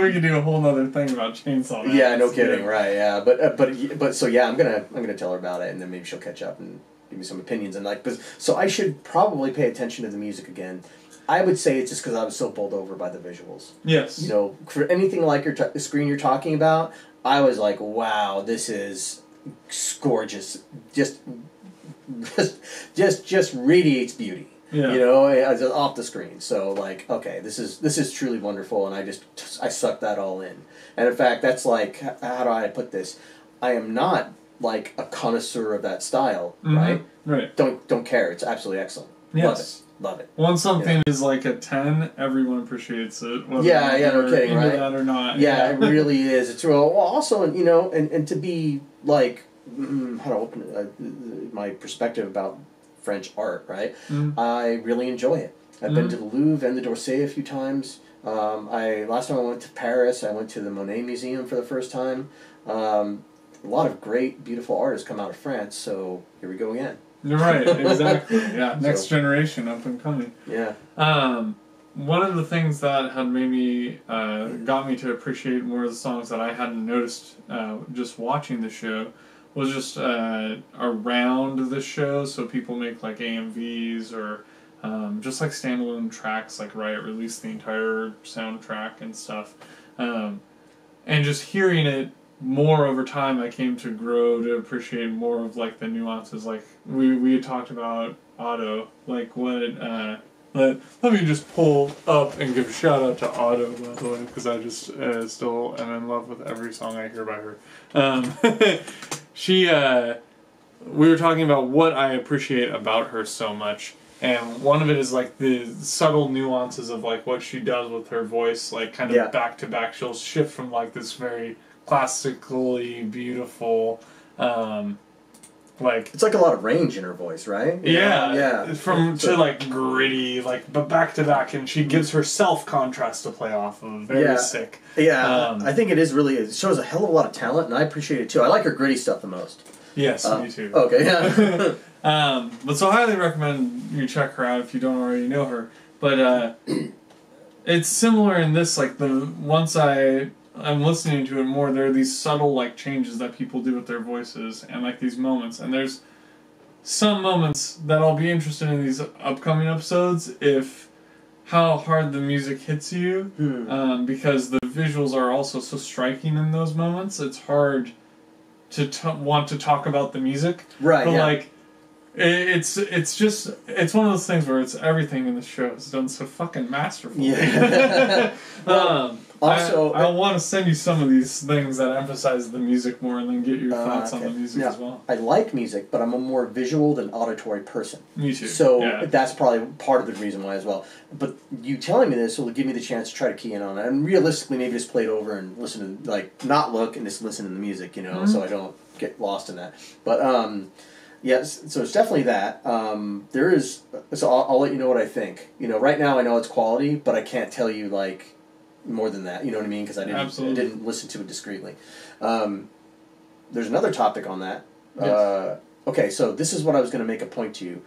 we could do a whole other thing about Chainsaw Man. Yeah, no kidding. Yeah. Right. Yeah, but uh, but but so yeah, I'm gonna I'm gonna tell her about it, and then maybe she'll catch up and give me some opinions and like. So I should probably pay attention to the music again. I would say it's just because I was so bowled over by the visuals. Yes. You know, for anything like your t screen you're talking about, I was like, wow, this is gorgeous. Just just just just radiates beauty. Yeah. You know, it's off the screen. So, like, okay, this is this is truly wonderful, and I just I sucked that all in. And in fact, that's like, how do I put this? I am not like a connoisseur of that style, mm-hmm. right? Right. Don't don't care. It's absolutely excellent. Yes. Love it. Love it. Once something you know? is like a ten, everyone appreciates it. Whether yeah, yeah, no kidding, right? That or not. Yeah, yeah. It really is. It's real. Well, also, you know, and and to be like, how do I open it? Uh, my perspective about French art, right? Mm. I really enjoy it. I've mm. been to the Louvre and the D'Orsay a few times. Um, I last time I went to Paris, I went to the Monet Museum for the first time. Um, a lot of great, beautiful artists come out of France, so here we go again. You're right, exactly. Yeah, next so, generation up and coming. Yeah. Um, one of the things that had made me, uh, got me to appreciate more of the songs that I hadn't noticed uh, just watching the show was just uh, around the show, so people make like A M Vs or um, just like standalone tracks, like Riot released the entire soundtrack and stuff. Um, and just hearing it more over time, I came to grow to appreciate more of like the nuances. Like we, we had talked about Otto, like what, uh, let, let me just pull up and give a shout out to Otto, by the way, because I just uh, still am in love with every song I hear by her. Um, She, uh, we were talking about what I appreciate about her so much, and one of it is, like, the subtle nuances of, like, what she does with her voice, like, kind of back-to-back. Yeah. -back. She'll shift from, like, this very classically beautiful, um, Like it's like a lot of range in her voice, right? Yeah, yeah. yeah. From so, to like gritty, like but back to back, and she gives herself contrast to play off of. Very yeah, sick. Yeah, um, I think it is really. It shows a hell of a lot of talent, and I appreciate it too. I like her gritty stuff the most. Yes, uh, me too. Okay, yeah. um, but so I highly recommend you check her out if you don't already know her. But uh, it's similar in this, like the once I. I'm listening to it more, there are these subtle like changes that people do with their voices and like these moments, and there's some moments that I'll be interested in these upcoming episodes if how hard the music hits you mm. um, because the visuals are also so striking in those moments. It's hard to t want to talk about the music, right? But yeah. like It's it's just it's one of those things where it's everything in the show is done so fucking masterfully. Yeah. um, also, I, I want to send you some of these things that emphasize the music more, and then get your uh, thoughts okay. on the music now, as well. I like music, but I'm a more visual than auditory person. Me too. So yeah. that's probably part of the reason why as well. But you telling me this will give me the chance to try to key in on it, and realistically, maybe just play it over and listen to like not look and just listen to the music, you know, mm-hmm. so I don't get lost in that. But um. Yes, so it's definitely that. Um, there is, so I'll, I'll let you know what I think. You know, right now I know it's quality, but I can't tell you, like, more than that. You know what I mean? Because I didn't, I didn't listen to it discreetly. Um, there's another topic on that. Yes. Uh, okay, so this is what I was going to make a point to you.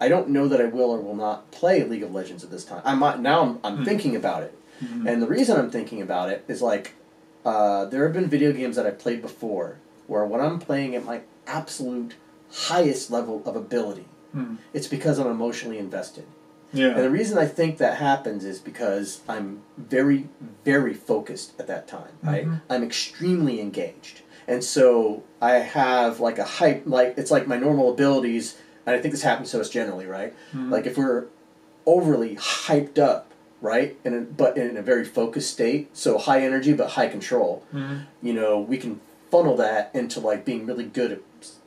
I don't know that I will or will not play League of Legends at this time. I'm not, now I'm, I'm mm-hmm. thinking about it. Mm-hmm. And the reason I'm thinking about it is, like, uh, there have been video games that I've played before where when I'm playing at my absolute highest level of ability. Hmm. It's because I'm emotionally invested. Yeah. And the reason I think that happens is because I'm very, very focused at that time. Right? Mm-hmm. I'm extremely engaged. And so I have like a hype, like it's like my normal abilities, and I think this happens to us generally, right? Mm-hmm. Like if we're overly hyped up, right? In a, but in a very focused state, so high energy but high control, mm-hmm. you know, we can funnel that into like being really good at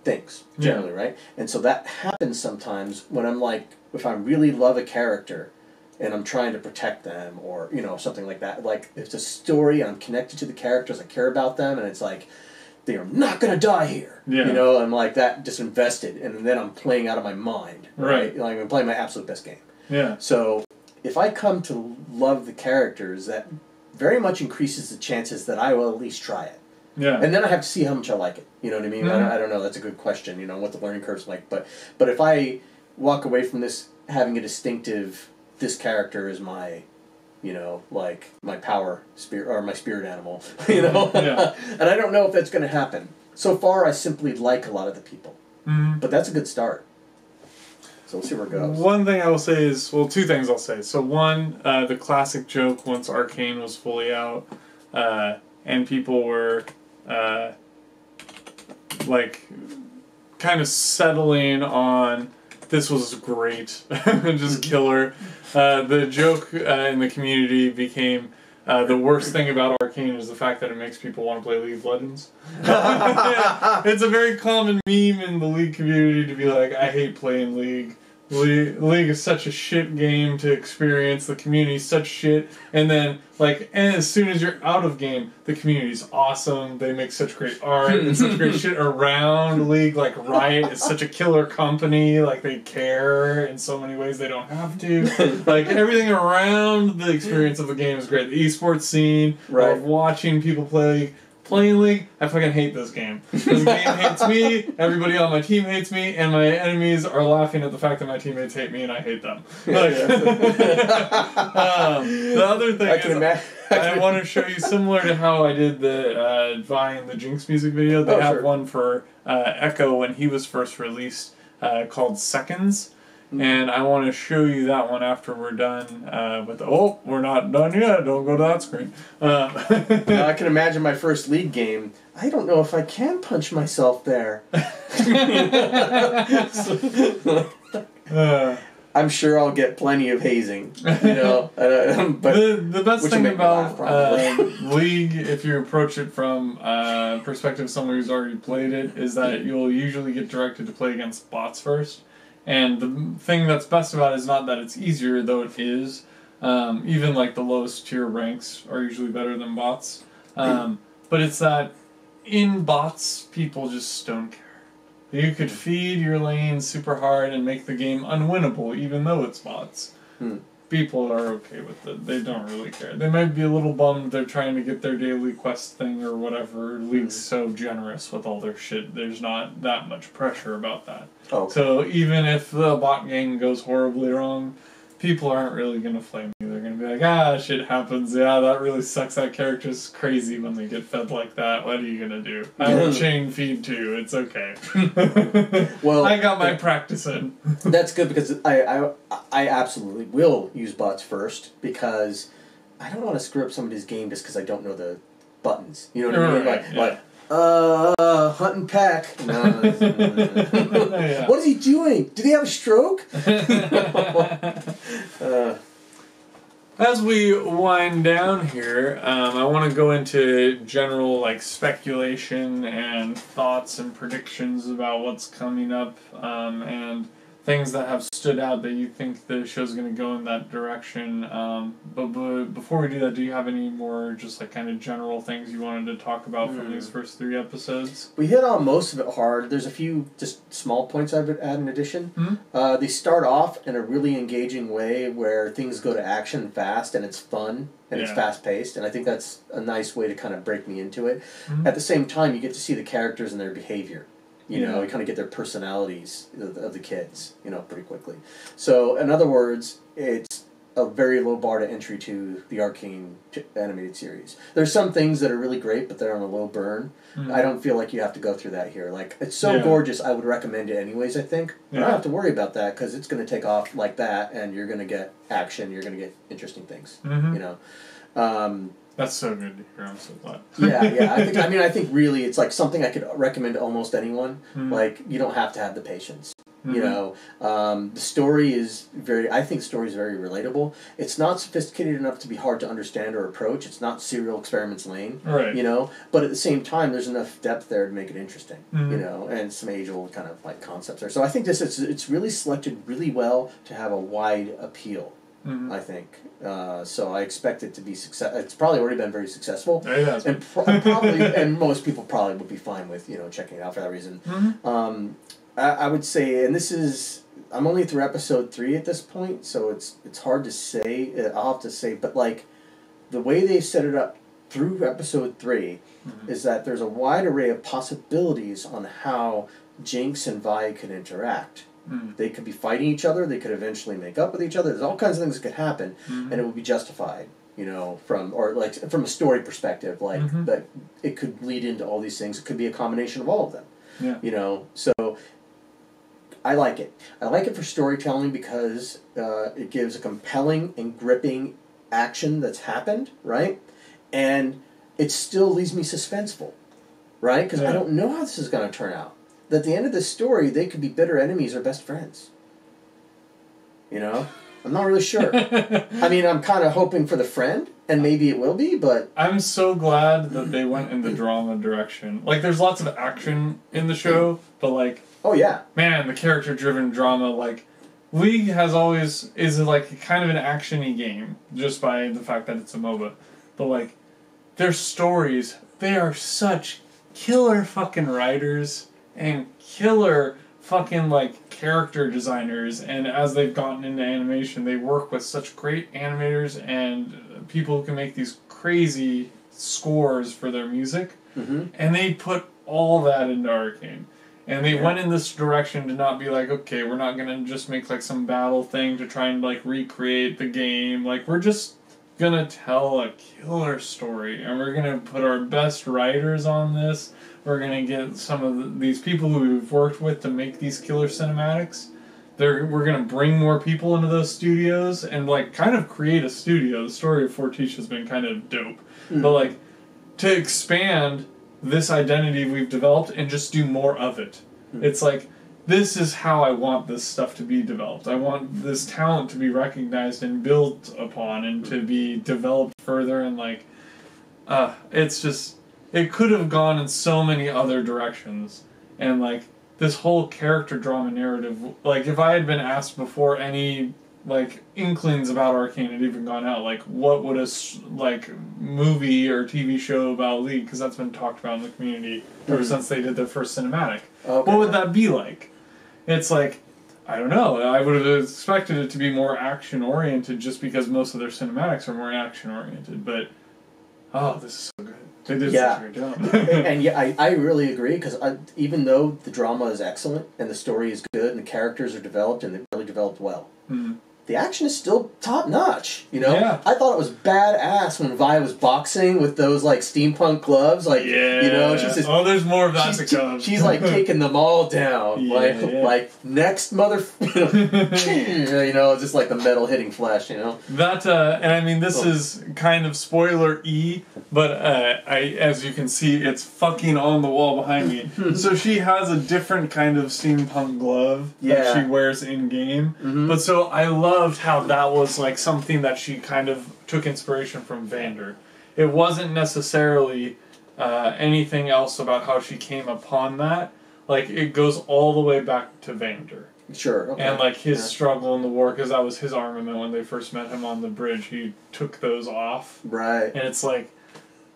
things generally, yeah. right? And so that happens sometimes when I'm like, if I really love a character and I'm trying to protect them or, you know, something like that. Like, it's a story, I'm connected to the characters, I care about them, and it's like, they are not going to die here. Yeah. You know, I'm like that disinvested, and then I'm playing out of my mind. Right. right? Like, I'm playing my absolute best game. Yeah. So, if I come to love the characters, that very much increases the chances that I will at least try it. Yeah. And then I have to see how much I like it. You know what I mean? Mm-hmm. I, don't, I don't know. That's a good question, you know, what the learning curve's like. But but if I walk away from this having a distinctive, this character is my, you know, like my power spirit or my spirit animal, you know? Yeah. And I don't know if that's going to happen. So far, I simply like a lot of the people. Mm-hmm. But that's a good start. So we'll see where it goes. One thing I will say is, well, two things I'll say. So one, uh, the classic joke once Arcane was fully out uh, and people were... Uh, like, kind of settling on this was great, just killer. Uh, the joke uh, in the community became uh, the worst thing about Arcane is the fact that it makes people want to play League of Legends. It's a very common meme in the League community to be like, I hate playing League. League, League is such a shit game to experience. The community is such shit, and then like, and as soon as you're out of game, the community's awesome. They make such great art and such great shit around League. Like Riot is such a killer company. Like they care in so many ways they don't have to. Like everything around the experience of the game is great. The esports scene, right? Of watching people play. Playing League, I fucking hate this game. This game hates me, everybody on my team hates me, and my enemies are laughing at the fact that my teammates hate me and I hate them. Like, um, the other thing I can is, I want to show you, similar to how I did the uh, Vi and the Jinx music video, they oh, have sure. one for uh, Ekko when he was first released uh, called Seconds. And I want to show you that one after we're done uh, with... Oh, we're not done yet. Don't go to that screen. Uh, now, I can imagine my first League game. I don't know if I can punch myself there. uh, I'm sure I'll get plenty of hazing. You know, uh, but the, the best thing about laugh, uh, League, if you approach it from uh, perspective of someone who's already played it, is that you'll usually get directed to play against bots first. And the thing that's best about it is not that it's easier, though it is. Um, even, like, the lowest tier ranks are usually better than bots. Um, but it's that in bots, people just don't care. You could feed your lane super hard and make the game unwinnable, even though it's bots. Hmm. People are okay with it. They don't really care. They might be a little bummed they're trying to get their daily quest thing or whatever. League's so generous with all their shit. There's not that much pressure about that. Oh, okay. So even if the bot game goes horribly wrong, people aren't really going to flame you. They're going to be like, ah, shit happens. Yeah, that really sucks. That character's crazy when they get fed like that. What are you going to do? I will chain feed too. It's okay. Well, I got my practice in. That's good, because I... I, I I absolutely will use bots first, because I don't want to screw up somebody's game just because I don't know the buttons. You know what right, I mean? Like, yeah. like uh, hunt and pack. No, no, no, no, no, no. Yeah. What is he doing? Did he have a stroke? uh. As we wind down here, um, I want to go into general like speculation and thoughts and predictions about what's coming up, um, and things that have stood out that you think the show's going to go in that direction. Um, but, but before we do that, do you have any more just like kind of general things you wanted to talk about mm. from these first three episodes? We hit on most of it hard. There's a few just small points I'd add in addition. Mm-hmm. Uh, they start off in a really engaging way where things go to action fast and it's fun and yeah. it's fast-paced, and I think that's a nice way to kind of break me into it. Mm-hmm. At the same time, you get to see the characters and their behavior. You know, you kind of get their personalities of the kids, you know, pretty quickly. So, in other words, it's a very low bar to entry to the Arcane animated series. There's some things that are really great, but they're on a low burn. Mm-hmm. I don't feel like you have to go through that here. Like, it's so yeah. gorgeous, I would recommend it anyways, I think. Yeah. I don't have to worry about that, because it's going to take off like that, and you're going to get action, you're going to get interesting things, mm-hmm. you know. Um... That's so good to hear. I'm so glad. yeah, yeah. I think. I mean, I think really, it's like something I could recommend to almost anyone. Mm. Like, you don't have to have the patience. Mm-hmm. You know, um, the story is very. I think story is very relatable. It's not sophisticated enough to be hard to understand or approach. It's not Serial Experiments Lane. Right. You know, but at the same time, there's enough depth there to make it interesting. Mm-hmm. You know, and some age-old kind of like concepts there. So I think this is. It's really selected really well to have a wide appeal. Mm-hmm. I think. Uh, so I expect it to be success. It's probably already been very successful. It has been. And pro probably, and most people probably would be fine with, you know, checking it out for that reason. Mm-hmm. um, I, I would say, and this is, I'm only through episode three at this point, so it's it's hard to say. I'll have to say, but like, the way they set it up through episode three mm-hmm. is that there's a wide array of possibilities on how Jinx and Vi can interact. Mm. They could be fighting each other. They could eventually make up with each other. There's all kinds of things that could happen, mm-hmm. and it would be justified, you know, from or like from a story perspective, like mm-hmm. that it could lead into all these things. It could be a combination of all of them, yeah. you know. So I like it. I like it for storytelling because uh, it gives a compelling and gripping action that's happened, right? And it still leaves me suspenseful, right? Because yeah. I don't know how this is going to turn out. At the end of this story, they could be bitter enemies or best friends. You know? I'm not really sure. I mean, I'm kind of hoping for the friend, and maybe it will be, but... I'm so glad that they went in the drama direction. Like, there's lots of action in the show, but like... Oh, yeah. Man, the character-driven drama, like... League has always... is like kind of an action-y game, just by the fact that it's a MOBA. But like, their stories, they are such killer fucking writers... and killer fucking, like, character designers. And as they've gotten into animation, they work with such great animators and people who can make these crazy scores for their music. Mm-hmm. And they put all that into Arcane. And they yeah. went in this direction to not be like, okay, we're not going to just make, like, some battle thing to try and, like, recreate the game. Like, we're just going to tell a killer story. And we're going to put our best writers on this. We're going to get some of the, these people who we've worked with to make these killer cinematics. They're, we're going to bring more people into those studios and, like, kind of create a studio. The story of Fortiche has been kind of dope. Mm. But, like, to expand this identity we've developed and just do more of it. Mm. It's like, this is how I want this stuff to be developed. I want this talent to be recognized and built upon and to be developed further. And, like, uh, it's just... it could have gone in so many other directions. And, like, this whole character drama narrative... like, if I had been asked before any like inklings about Arcane had even gone out, like what would a like movie or T V show about League, because that's been talked about in the community ever mm-hmm. since they did their first cinematic. Okay. What would that be like? It's like, I don't know. I would have expected it to be more action oriented, just because most of their cinematics are more action oriented. But oh, this is so good. They did yeah. such a good job. and, and yeah, I, I really agree, because even though the drama is excellent and the story is good and the characters are developed and they're really developed well. Mm-hmm. The action is still top notch, you know. Yeah. I thought it was badass when Vi was boxing with those like steampunk gloves, like yeah. you know. She's just, oh, there's more of that to come. She's like taking them all down, yeah, like yeah. like next mother, you know, you know, just like the metal hitting flesh, you know. That uh, and I mean this oh. is kind of spoiler-y, but uh, I as you can see, it's fucking on the wall behind me. So she has a different kind of steampunk glove yeah. that she wears in game, mm-hmm. but so I love. Loved how that was like something that she kind of took inspiration from Vander. It wasn't necessarily uh, anything else about how she came upon that. Like it goes all the way back to Vander. Sure. Okay. And like his yeah. struggle in the war, because that was his armament when they first met him on the bridge. He took those off. Right. And it's like,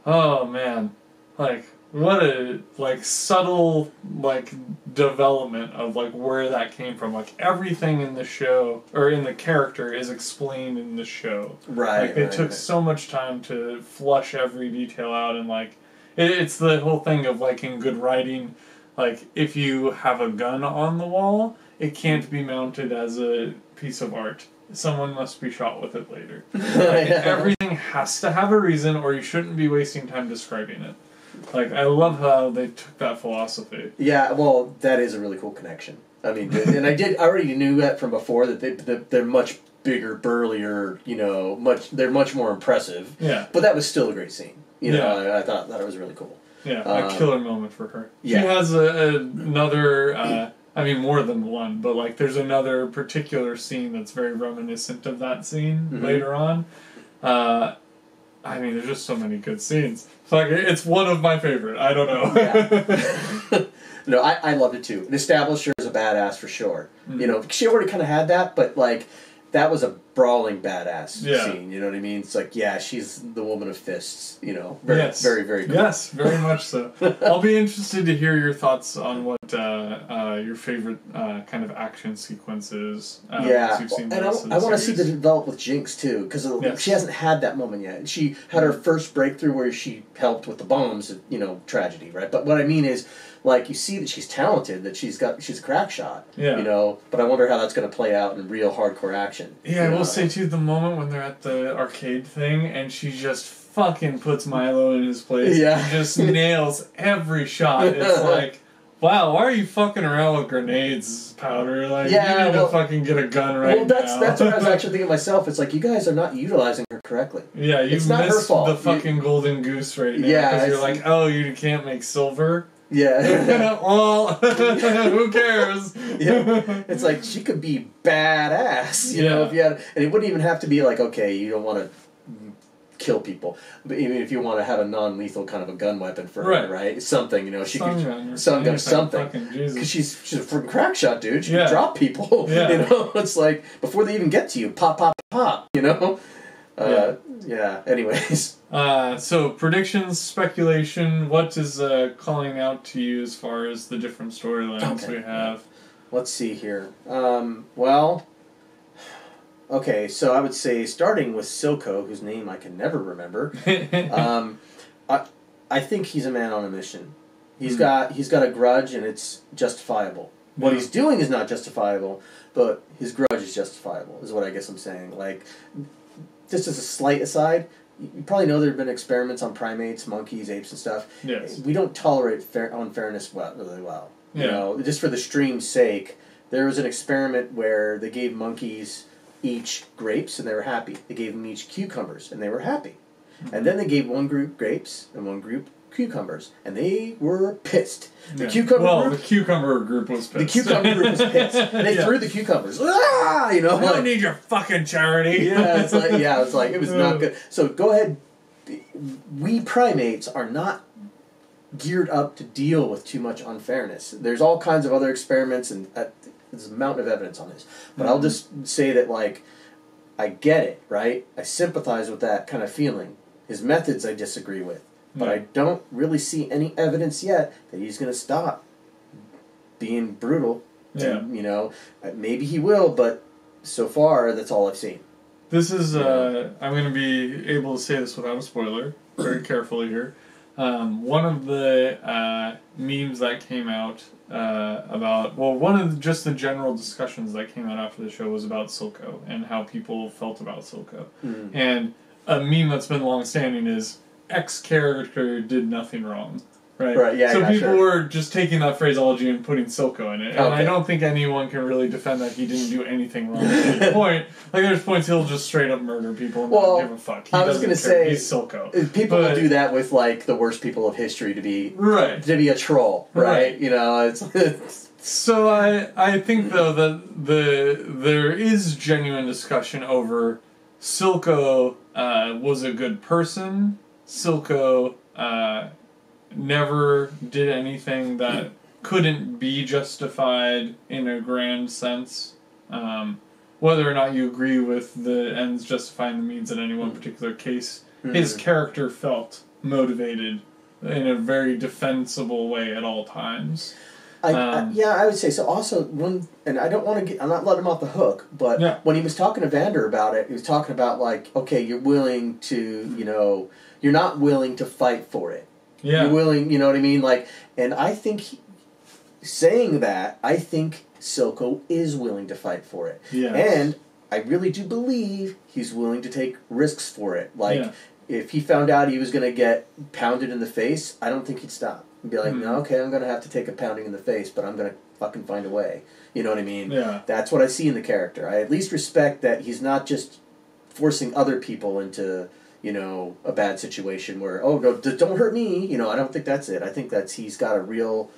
oh man, like what a like subtle like development of like where that came from. Like everything in the show or in the character is explained in the show. Right. Like they right, took right. so much time to flush every detail out, and like it, it's the whole thing of like in good writing, like if you have a gun on the wall, it can't be mounted as a piece of art. Someone must be shot with it later. Like, yeah. Everything has to have a reason, or you shouldn't be wasting time describing it. Like, I love how they took that philosophy. Yeah, well, that is a really cool connection. I mean, and I did I already knew that from before, that they, they're much bigger, burlier, you know, much they're much more impressive. Yeah. But that was still a great scene. You yeah. know, I, I thought that it was really cool. Yeah, um, a killer moment for her. Yeah. She has a, a, another, uh, I mean, more than one, but, like, there's another particular scene that's very reminiscent of that scene mm-hmm. later on. Uh I mean, there's just so many good scenes. It's like it's one of my favorite. I don't know. yeah. no, I, I loved it too. It established her as a badass for sure. Mm-hmm. You know, she already kind of had that, but like that was a brawling badass yeah. scene. You know what I mean? It's like yeah, she's the woman of fists. You know, very yes. very very cool. Yes, very much so. I'll be interested to hear your thoughts on what uh, uh, your favorite uh, kind of action sequence is. Uh, yeah, you've seen well, and I, w I want to see the develop with Jinx too, because yes. she hasn't had that moment yet. She had her first breakthrough where she helped with the bombs. You know, tragedy, right? But what I mean is, like, you see that she's talented, that she's got she's a crack shot. Yeah. You know, but I wonder how that's going to play out in real hardcore action. Yeah, I know? will say too, the moment when they're at the arcade thing and she just fucking puts Milo in his place. Yeah. And just nails every shot. It's like, wow, why are you fucking around with grenades, Powder? Like, yeah, you need well, to fucking get a gun right well, that's, now. Well, that's what I was actually thinking myself. It's like, you guys are not utilizing her correctly. Yeah, you it's missed her fault. the fucking you, golden goose right now. Yeah. Because you're like, oh, you can't make silver. Yeah. well, who cares? yeah. It's like, she could be badass, you yeah. know, if you had, and it wouldn't even have to be like, okay, you don't want to kill people, but even if you want to have a non-lethal kind of a gun weapon for right. her, right? Something, you know, she some could, some gun, something, because she's she's a freaking crack shot, dude. She yeah. can drop people, yeah. you know. It's like before they even get to you, pop, pop, pop, you know. Uh, yeah. yeah. Anyways. Uh, so predictions, speculation. What is uh, calling out to you as far as the different storylines okay. we have? Let's see here. Um, well, okay. So I would say starting with Silco, whose name I can never remember. um, I I think he's a man on a mission. He's mm-hmm. got he's got a grudge, and it's justifiable. What he's doing is not justifiable, but his grudge is justifiable. Is what I guess I'm saying. Like. Just as a slight aside, you probably know there have been experiments on primates, monkeys, apes, and stuff. Yes. We don't tolerate fair unfairness well, really well. Yeah. You know, just for the stream's sake, there was an experiment where they gave monkeys each grapes, and they were happy. They gave them each cucumbers, and they were happy. Mm-hmm. And then they gave one group grapes and one group cucumbers, and they were pissed. The yeah. cucumber well, group, the cucumber group was pissed. The cucumber group was pissed. And they yeah. threw the cucumbers. Ah, you know, I don't like, need your fucking charity. yeah, it's like yeah, it's like it was not good. So go ahead. We primates are not geared up to deal with too much unfairness. There's all kinds of other experiments and. Uh, there's a mountain of evidence on this. But mm-hmm. I'll just say that, like, I get it, right? I sympathize with that kind of feeling. His methods I disagree with. But yeah. I don't really see any evidence yet that he's going to stop being brutal. Yeah. And, you know, maybe he will, but so far, that's all I've seen. This is, uh, I'm going to be able to say this without a spoiler, very carefully here. Um, one of the uh, memes that came out uh, about, well, one of the, just the general discussions that came out after the show was about Silco and how people felt about Silco. Mm. And a meme that's been long-standing is, X character did nothing wrong. Right. Right. Yeah. So yeah, people sure. were just taking that phraseology and putting Silco in it, and okay. I don't think anyone can really defend that he didn't do anything wrong at any point. Like there's points he'll just straight up murder people and well, not give a fuck. He I was gonna care. say he's Silco. People but, will do that with like the worst people of history to be right. to be a troll, right? right. You know, it's. it's so I I think though that the there is genuine discussion over Silco uh, was a good person. Silco. Uh, never did anything that couldn't be justified in a grand sense. Um, whether or not you agree with the ends justifying the means in any one particular case, mm-hmm. his character felt motivated in a very defensible way at all times. I, um, I, yeah, I would say so. Also, when and I don't want to get, I'm not letting him off the hook, but yeah. when he was talking to Vander about it, he was talking about like, okay, you're willing to, you know, you're not willing to fight for it. Yeah. You're willing, you know what I mean? Like, and I think, he, saying that, I think Silco is willing to fight for it. Yeah. And I really do believe he's willing to take risks for it. Like, yeah. if he found out he was going to get pounded in the face, I don't think he'd stop. He'd be like, mm. no, okay, I'm going to have to take a pounding in the face, but I'm going to fucking find a way. You know what I mean? Yeah. That's what I see in the character. I at least respect that he's not just forcing other people into... you know, a bad situation where, oh, no, d don't hurt me. You know, I don't think that's it. I think that's he's got a real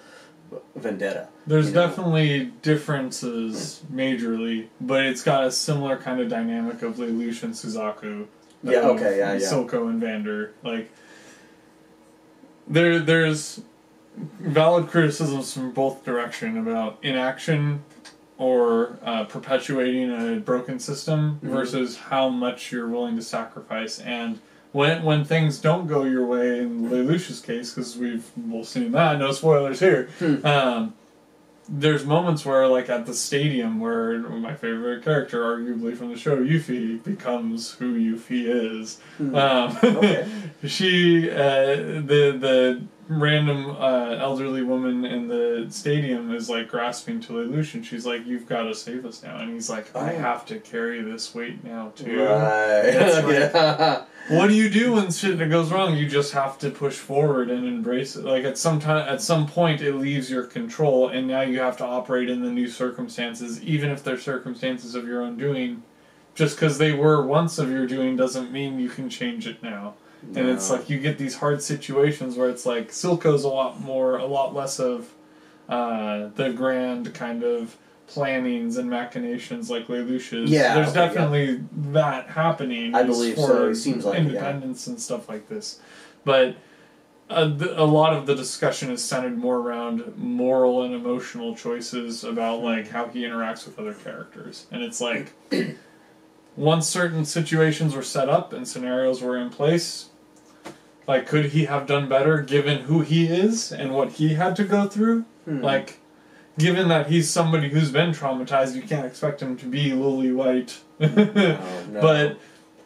vendetta. There's definitely know? differences majorly, but it's got a similar kind of dynamic of Lelouch and Suzaku. Yeah, okay, yeah, yeah. Silco and Vander. Like, there, there's valid criticisms from both direction about inaction or uh, perpetuating a broken system mm-hmm. versus how much you're willing to sacrifice. And when when things don't go your way, in Lelouch's case, because we've we'll seen that, no spoilers here, hmm. um, there's moments where, like at the stadium, where my favorite character, arguably from the show, Yuffie, becomes who Yuffie is. Hmm. Um, okay. She, uh, the... the random uh, elderly woman in the stadium is like grasping to Lelouch and she's like, you've got to save us now, and he's like, I have to carry this weight now too, right. Like, yeah. What do you do when shit goes wrong? You just have to push forward and embrace it. Like at some time, at some point it leaves your control and now you have to operate in the new circumstances, even if they're circumstances of your own doing. Just because they were once of your doing doesn't mean you can change it now. No. And it's like you get these hard situations where it's like Silco's a lot more, a lot less of uh, the grand kind of plannings and machinations like Lelouch is. Yeah, there's okay, definitely yeah. that happening. I believe for so. It seems like independence yeah. and stuff like this, but a, a lot of the discussion is centered more around moral and emotional choices about like how he interacts with other characters, and it's like. Once certain situations were set up and scenarios were in place, like, could he have done better given who he is and what he had to go through? Hmm. Like, given that he's somebody who's been traumatized, you can't expect him to be lily white. No, no. But,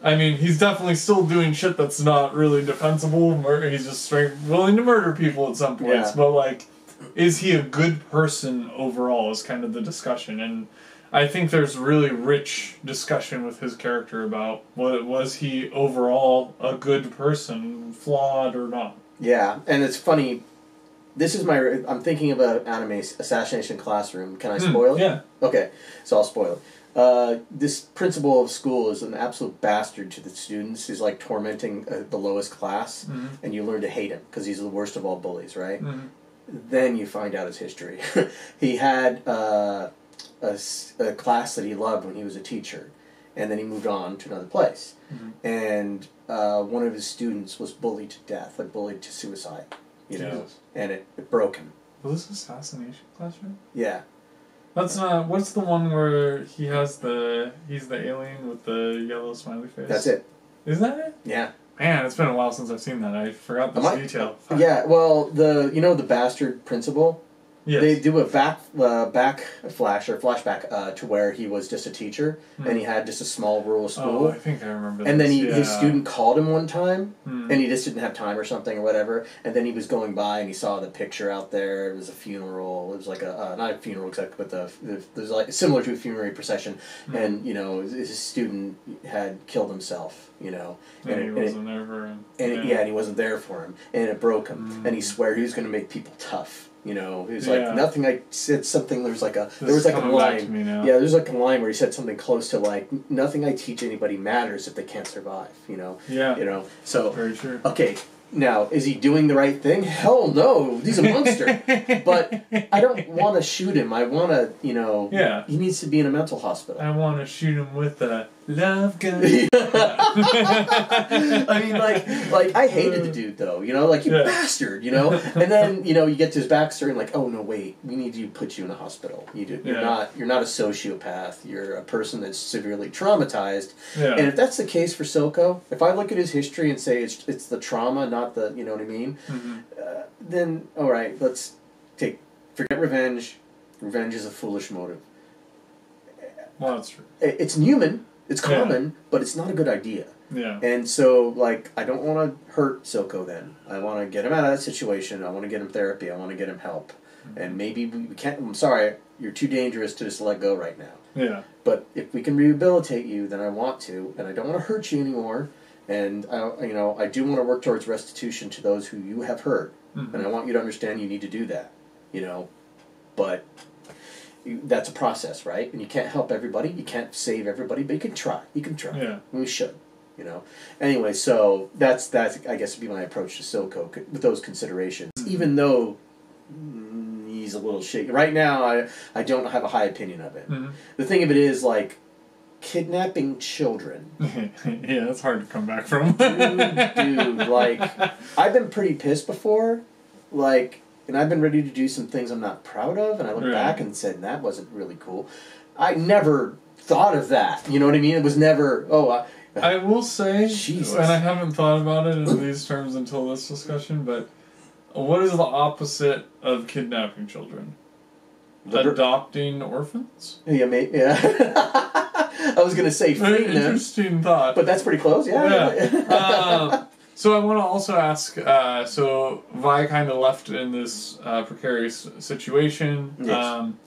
I mean, he's definitely still doing shit that's not really defensible. Murder, he's just straight willing to murder people at some points. Yeah. But, like, is he a good person overall is kind of the discussion, and... I think there's really rich discussion with his character about what was he overall a good person, flawed or not. Yeah, and it's funny. This is my. I'm thinking about anime Assassination Classroom. Can I spoil mm, it? Yeah. Okay, so I'll spoil it. Uh, this principal of school is an absolute bastard to the students. He's like tormenting uh, the lowest class, mm-hmm. and you learn to hate him because he's the worst of all bullies, right? Mm-hmm. Then you find out his history. He had. Uh, A, a class that he loved when he was a teacher, and then he moved on to another place. Mm-hmm. And uh, one of his students was bullied to death, like bullied to suicide, you Jesus. know, and it, it broke him. Was this Assassination Classroom? Yeah. That's not. What's the one where he has the? He's the alien with the yellow smiley face. That's it. Is that it? Yeah. Man, it's been a while since I've seen that. I forgot this I, detail. Yeah. Well, the you know the bastard principal. Yes. They do a back, uh, back flash or flashback uh, to where he was just a teacher mm. and he had just a small rural school. Oh, I think I remember that. And this. then he, yeah. his student called him one time mm. and he just didn't have time or something or whatever. And then he was going by and he saw the picture out there. It was a funeral. It was like a, uh, not a funeral exactly, but the, the, it was like similar to a funerary procession. Mm. And, you know, his, his student had killed himself, you know. And, and he it, wasn't and it, there for him. And yeah. It, yeah, and he wasn't there for him. And it broke him. Mm. And he swore he was going to make people tough. You know, he was yeah. like nothing. I said something. There was like a there was like a line. Yeah, there was like a line where he said something close to like nothing I teach anybody matters if they can't survive. You know. Yeah. You know. So. Very true. Okay. Now, is he doing the right thing? Hell no. He's a monster. But I don't want to shoot him. I want to, you know. Yeah. He needs to be in a mental hospital. I want to shoot him with a love gun. I mean, like, like I hated the dude, though. You know, like, you yeah. bastard, you know? And then, you know, you get to his backstory and like, oh, no, wait. We need to put you in a hospital. You do, you're, yeah. not, you're not a sociopath. You're a person that's severely traumatized. Yeah. And if that's the case for Silco, if I look at his history and say it's, it's the trauma, not the, you know what I mean? Mm-hmm. uh, then, all right, let's take, forget revenge. Revenge is a foolish motive. Well, that's true. It's human, it's common, yeah. but it's not a good idea. Yeah. And so, like, I don't want to hurt Silco then. I want to get him out of that situation. I want to get him therapy. I want to get him help. Mm-hmm. And maybe we can't, I'm sorry, you're too dangerous to just let go right now. Yeah. But if we can rehabilitate you, then I want to, and I don't want to hurt you anymore. And, I, you know, I do want to work towards restitution to those who you have hurt. Mm-hmm. And I want you to understand you need to do that, you know. But that's a process, right? And you can't help everybody. You can't save everybody. But you can try. You can try. Yeah. And we should, you know. Anyway, so that's, that's I guess, would be my approach to Silco with those considerations. Mm-hmm. Even though he's a little shaky. Right now, I, I don't have a high opinion of it. Mm-hmm. The thing of it is, like, kidnapping children. Yeah, that's hard to come back from. dude, dude, like, I've been pretty pissed before, like, and I've been ready to do some things I'm not proud of, and I look right. back and said, that wasn't really cool. I never thought of that, you know what I mean? It was never, oh, I... I will say, Jesus. And I haven't thought about it in these terms until this discussion, but what is the opposite of kidnapping children? Liber- Adopting orphans? Yeah, mate, yeah. I was going to say freedom. Interesting thought. But that's pretty close, yeah. yeah. uh, so I want to also ask, uh, so Vi kind of left in this uh, precarious situation. Yes. Um,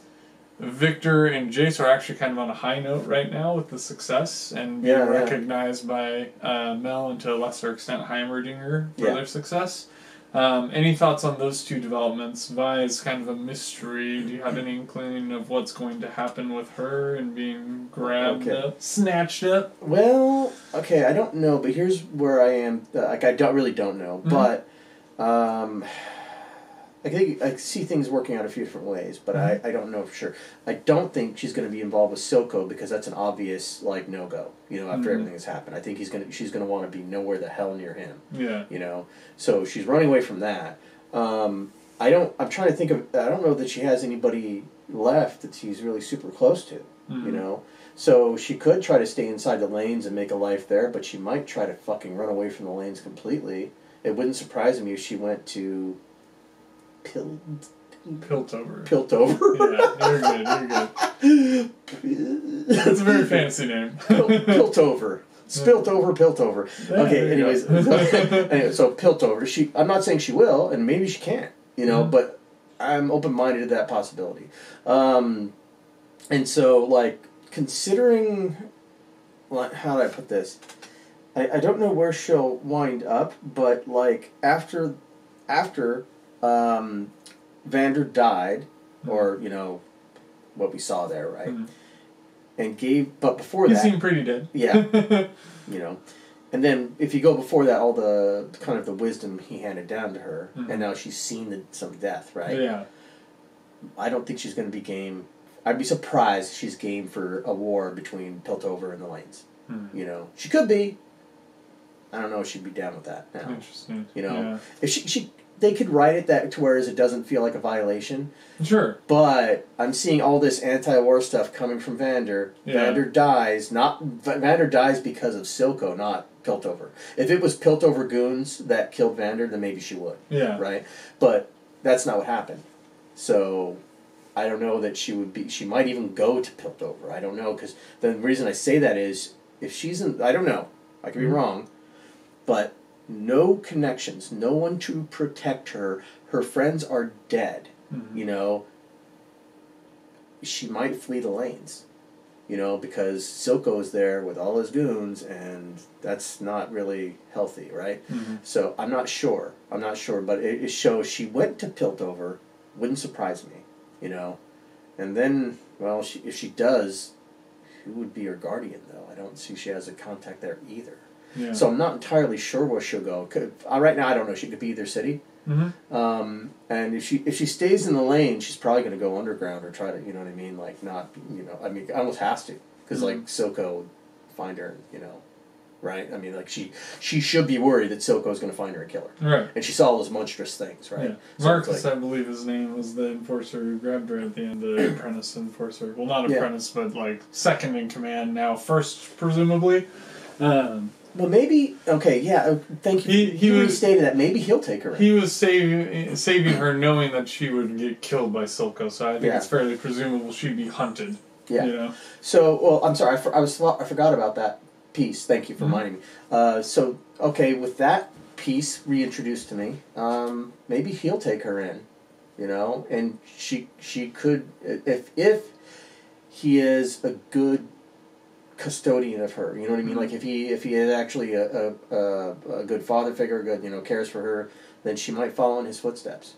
Victor and Jayce are actually kind of on a high note right now with the success and yeah, being yeah. recognized by uh, Mel and to a lesser extent Heimerdinger for yeah. their success. Um, any thoughts on those two developments? Vi is kind of a mystery. Do you have any inkling of what's going to happen with her and being grabbed okay. up, snatched up? Well, okay, I don't know, but here's where I am. Like, I don't, really don't know, mm-hmm. but um, I think I see things working out a few different ways, but mm-hmm. I, I don't know for sure. I don't think she's going to be involved with Silco because that's an obvious, like, no-go. You know, after mm-hmm. everything has happened, I think he's gonna she's gonna want to be nowhere the hell near him. Yeah. You know, so she's running away from that. Um, I don't. I'm trying to think of. I don't know that she has anybody left that she's really super close to. Mm-hmm. You know, so she could try to stay inside the lanes and make a life there, but she might try to fucking run away from the lanes completely. It wouldn't surprise me if she went to Pil- Piltover. Piltover. Yeah, you're good. You're good. That's a very fancy name. Piltover. It's Piltover, Piltover. Okay, anyways. Anyway, so Piltover. She, I'm not saying she will, and maybe she can't, you know, mm-hmm. but I'm open-minded to that possibility. Um, and so, like, considering, like, how do I put this? I, I don't know where she'll wind up, but, like, after, after um, Vander died, or, you know, what we saw there, right? Mm-hmm. And gave, but before he that... He seemed pretty dead. Yeah. You know. And then, if you go before that, all the, kind of the wisdom he handed down to her, mm-hmm. and now she's seen the, some death, right? Yeah. I don't think she's going to be game... I'd be surprised if she's game for a war between Piltover and the lanes. Mm-hmm. You know? She could be. I don't know if she'd be down with that now. Interesting. You know? Yeah. If she... she they could write it that to whereas it doesn't feel like a violation. Sure. But I'm seeing all this anti-war stuff coming from Vander. Yeah. Vander dies, not Vander dies because of Silco, not Piltover. If it was Piltover goons that killed Vander, then maybe she would. Yeah. Right? But that's not what happened. So I don't know that she would be... She might even go to Piltover. I don't know, because the reason I say that is, if she's in... I don't know. I could be mm-hmm. wrong. But no connections. No one to protect her. Her friends are dead. Mm-hmm. You know? She might flee the lanes. You know, because Silco's there with all his goons, and that's not really healthy, right? Mm-hmm. So I'm not sure. I'm not sure. But it, it shows she went to Piltover. Wouldn't surprise me. You know, and then, well, she, if she does, who would be her guardian, though? I don't see she has a contact there either. Yeah. So I'm not entirely sure where she'll go. Could, uh, right now, I don't know. She could be either city. Mm-hmm. Um, and if she if she stays in the lane, she's probably going to go underground or try to, you know what I mean? Like, not, you know, I mean, almost has to. Because, mm-hmm. like, Silco would find her, you know, right? I mean, like, she she should be worried that Silco's going to find her and kill her. Right. And she saw all those monstrous things, right? Yeah. So Marcus, like, I believe his name, was the enforcer who grabbed her at the end, the apprentice enforcer. Well, not apprentice, yeah. but, like, second in command now, first, presumably. Um, well, maybe, okay, yeah, thank you. He, he you was, stated that. Maybe he'll take her in. He was saving, saving her knowing that she would get killed by Silco, so I think yeah. it's fairly presumable she'd be hunted. Yeah. You know? So, well, I'm sorry, I, for, I, was, I forgot about that piece. Thank you for mm-hmm. reminding me. Uh, so, okay, with that piece reintroduced to me, um, maybe he'll take her in, you know, and she she could, if if he is a good custodian of her, you know what I mean? Mm-hmm. Like, if he if he is actually a a, a a good father figure, good, you know, cares for her, then she might follow in his footsteps,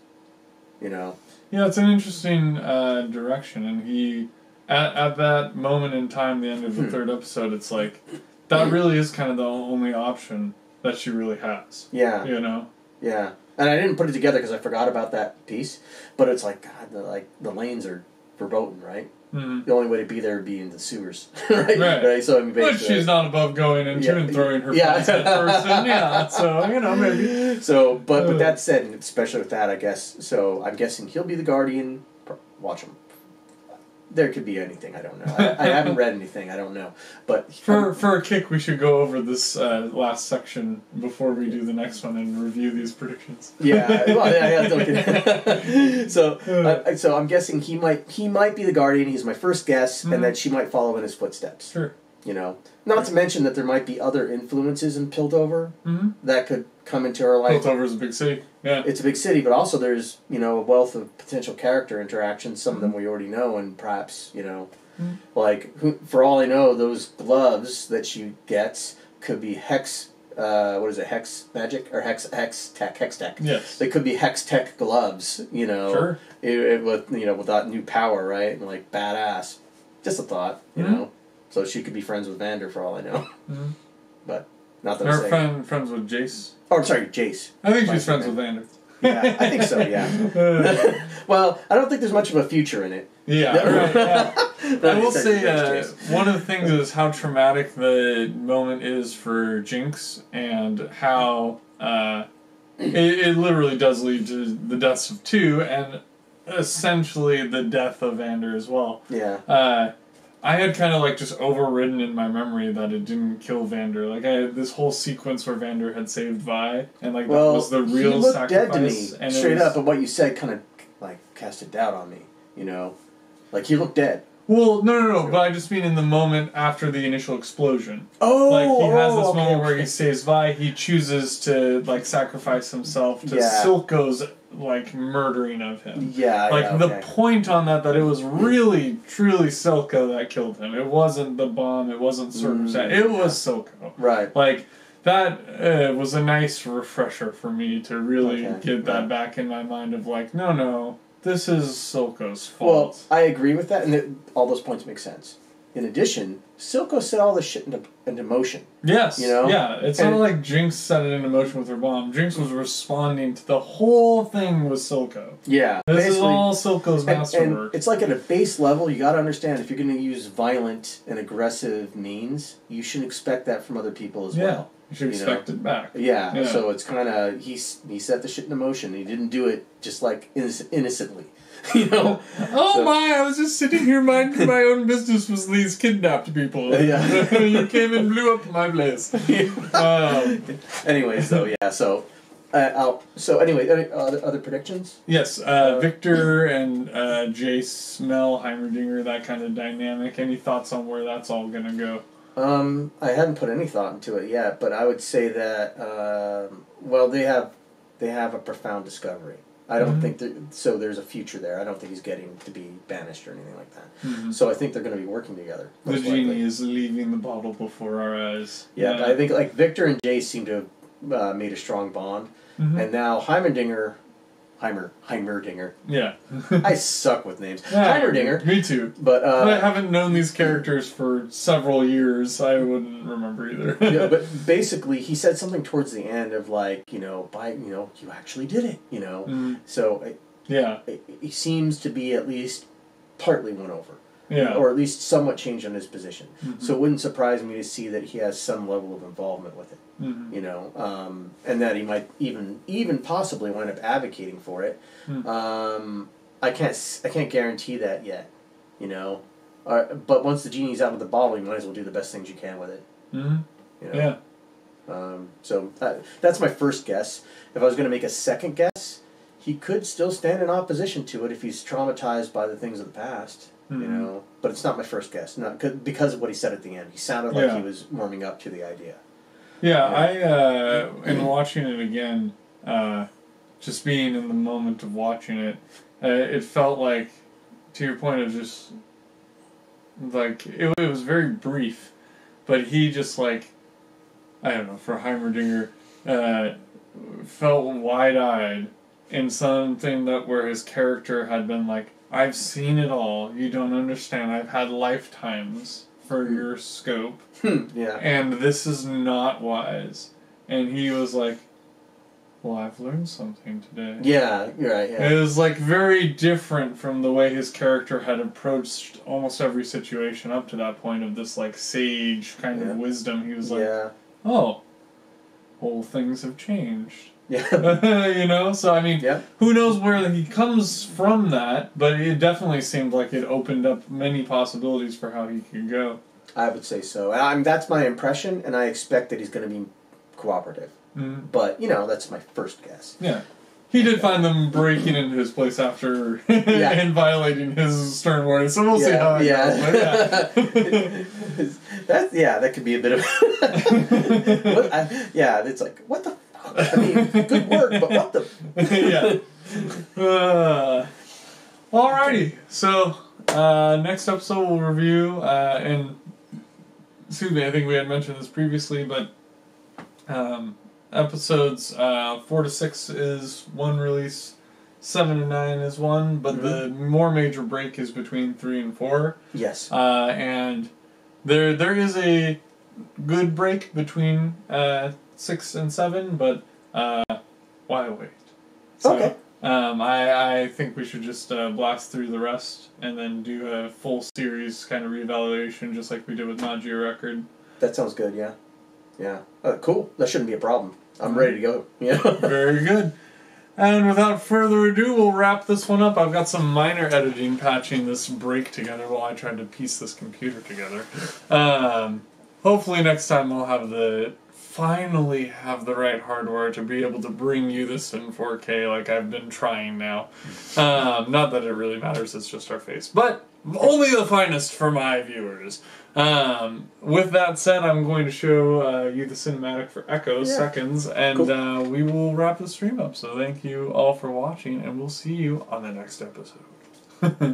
you know. Yeah, it's an interesting uh, direction, and he at at that moment in time, the end of the hmm. third episode, it's like, that really is kind of the only option that she really has. Yeah. You know? Yeah. And I didn't put it together because I forgot about that piece. But it's like, God, the, like, the lanes are verboten, right? Mm-hmm. The only way to be there would be in the sewers. Right? Right. Right? So, I mean, but she's not above going into yeah. and throwing her yeah. pants at person. Yeah. So, you know, maybe. So, but, but that said, and especially with that, I guess, so I'm guessing he'll be the guardian. Watch him. There could be anything, I don't know. I, I haven't read anything, I don't know. But for, for a kick, we should go over this uh, last section before we do the next one and review these predictions. Yeah, well, yeah, yeah, okay. So, uh, so I'm guessing he might he might be the guardian. He's my first guess, mm-hmm. and that she might follow in his footsteps. Sure. You know, not to mention that there might be other influences in Piltover mm-hmm. that could come into our life. Piltover's a big city. Yeah, it's a big city, but also there's, you know, a wealth of potential character interactions. Some mm-hmm. of them we already know, and perhaps, you know, mm-hmm. like, who, for all I know, those gloves that she gets could be hex. Uh, what is it? Hex magic or hex hex tech hex tech. Yes, they could be hex tech gloves. You know, sure. It, it, with you know, with that new power, right? And like, badass. Just a thought, you mm-hmm. know. So she could be friends with Vander, for all I know. Mm-hmm. But not that I'm saying. Friend, friends with Jayce. Oh, I'm sorry, Jayce. I think she's friends with Vander. Yeah, I think so, yeah. Well, I don't think there's much of a future in it. Yeah, right, yeah. I will say, uh, one of the things is how traumatic the moment is for Jinx, and how uh, it, it literally does lead to the deaths of two, and essentially the death of Vander as well. Yeah. Uh, I had kind of, like, just overridden in my memory that it didn't kill Vander. Like, I had this whole sequence where Vander had saved Vi, and, like, well, that was the real sacrifice. Dead to me, straight was, up, but what you said kind of, like, cast a doubt on me, you know? Like, he looked dead. Well, no, no, no, sure. But I just mean in the moment after the initial explosion. Oh, like, he has this oh, okay, moment where okay. he saves Vi, he chooses to, like, sacrifice himself to yeah. Silco's, like, murdering of him. Yeah, Like, yeah, okay. the point on that, that it was really, truly Silco that killed him. It wasn't the bomb, it wasn't circumstance, mm, it yeah. was Silco. Right. Like, that uh, was a nice refresher for me to really okay. get that right. back in my mind of, like, no, no. This is Silco's fault. Well, I agree with that, and it, all those points make sense. In addition, Silco set all this shit into, into motion. Yes. You know? Yeah, it's and not like Jinx set it into motion with her bomb. Jinx was responding to the whole thing with Silco. Yeah. This is all Silco's masterwork. And it's like, at a base level, you got to understand, if you're going to use violent and aggressive means, you should expect that from other people as yeah. well. You should expect it back. Yeah, yeah. So it's kind of, he, he set the shit into motion. He didn't do it just like inno- innocently. You know? Oh so. my, I was just sitting here minding my own business with these kidnapped people. Yeah. You came and blew up my place. um. Anyway, so yeah, so uh, I'll, so anyway, any, uh, other, other predictions? Yes, uh, uh, Victor and uh, Jayce, Mel, Heimerdinger, that kind of dynamic. Any thoughts on where that's all going to go? Um, I hadn't put any thought into it yet, but I would say that, uh, well, they have they have a profound discovery. I don't mm-hmm. think that, so there's a future there. I don't think he's getting to be banished or anything like that. Mm-hmm. So I think they're going to be working together. The genie is leaving the bottle before our eyes. Yeah, yeah. I think like Victor and Jayce seem to have uh, made a strong bond. Mm-hmm. And now Heimerdinger, Heimer, Heimerdinger. Yeah. I suck with names. Yeah, Heimerdinger. Me too. But, uh, but I haven't known these characters for several years. I wouldn't remember either. Yeah, but basically he said something towards the end of like, you know, by, you know, you actually did it, you know. Mm. So it, yeah, it, it seems to be at least partly won over. Yeah. Or at least somewhat changed on his position. Mm-hmm. So it wouldn't surprise me to see that he has some level of involvement with it. Mm-hmm. You know, um, and that he might even even possibly wind up advocating for it. Mm. Um, I can't I can't guarantee that yet. You know, uh, but once the genie's out of the bottle, you might as well do the best things you can with it. Mm-hmm. You know? Yeah. Um, so that, that's my first guess. If I was going to make a second guess, he could still stand in opposition to it if he's traumatized by the things of the past. Mm-hmm. You know, but it's not my first guess. Not because of what he said at the end. He sounded like yeah. he was warming up to the idea. Yeah, yeah. I uh, in watching it again, uh, just being in the moment of watching it, uh, it felt like, to your point of just like it, it was very brief, but he just like, I don't know, for Heimerdinger, uh, felt wide-eyed in something that where his character had been like, I've seen it all. You don't understand. I've had lifetimes for your scope. Yeah. And this is not wise. And he was like, well, I've learned something today. Yeah, you're right. Yeah. It was like very different from the way his character had approached almost every situation up to that point of this like sage kind yeah. of wisdom. He was like, yeah. oh, whole things have changed. Yeah, you know. So I mean, yeah. who knows where he comes from that? But it definitely seemed like it opened up many possibilities for how he could go. I would say so. I mean, that's my impression, and I expect that he's going to be cooperative. Mm-hmm. But you know, that's my first guess. Yeah, he did yeah. find them breaking into his place after yeah. and violating his stern warning. So we'll yeah. see how it yeah. goes. But yeah. That's yeah. That could be a bit of what, I, yeah. It's like what the. I mean, good work, but what the... yeah. Uh, alrighty. So, uh, next episode we'll review, uh, and... Excuse me, I think we had mentioned this previously, but... Um, episodes uh, four to six is one release, seven to nine is one, but mm-hmm. the more major break is between three and four. Yes. Uh, and there there is a good break between... Uh, six and seven, but uh, why wait? So, okay. Um, I I think we should just uh, blast through the rest and then do a full series kind of reevaluation, just like we did with Magia Record. That sounds good. Yeah, yeah. Uh, cool. That shouldn't be a problem. I'm ready to go. Yeah. Very good. And without further ado, we'll wrap this one up. I've got some minor editing, patching this break together while I tried to piece this computer together. Um, hopefully next time we'll have the. Finally have the right hardware to be able to bring you this in four K like I've been trying now. Um, not that it really matters, it's just our face. But only the finest for my viewers. Um, with that said, I'm going to show uh, you the cinematic for Ekko yeah. seconds, and cool. uh, we will wrap the stream up. So thank you all for watching, and we'll see you on the next episode.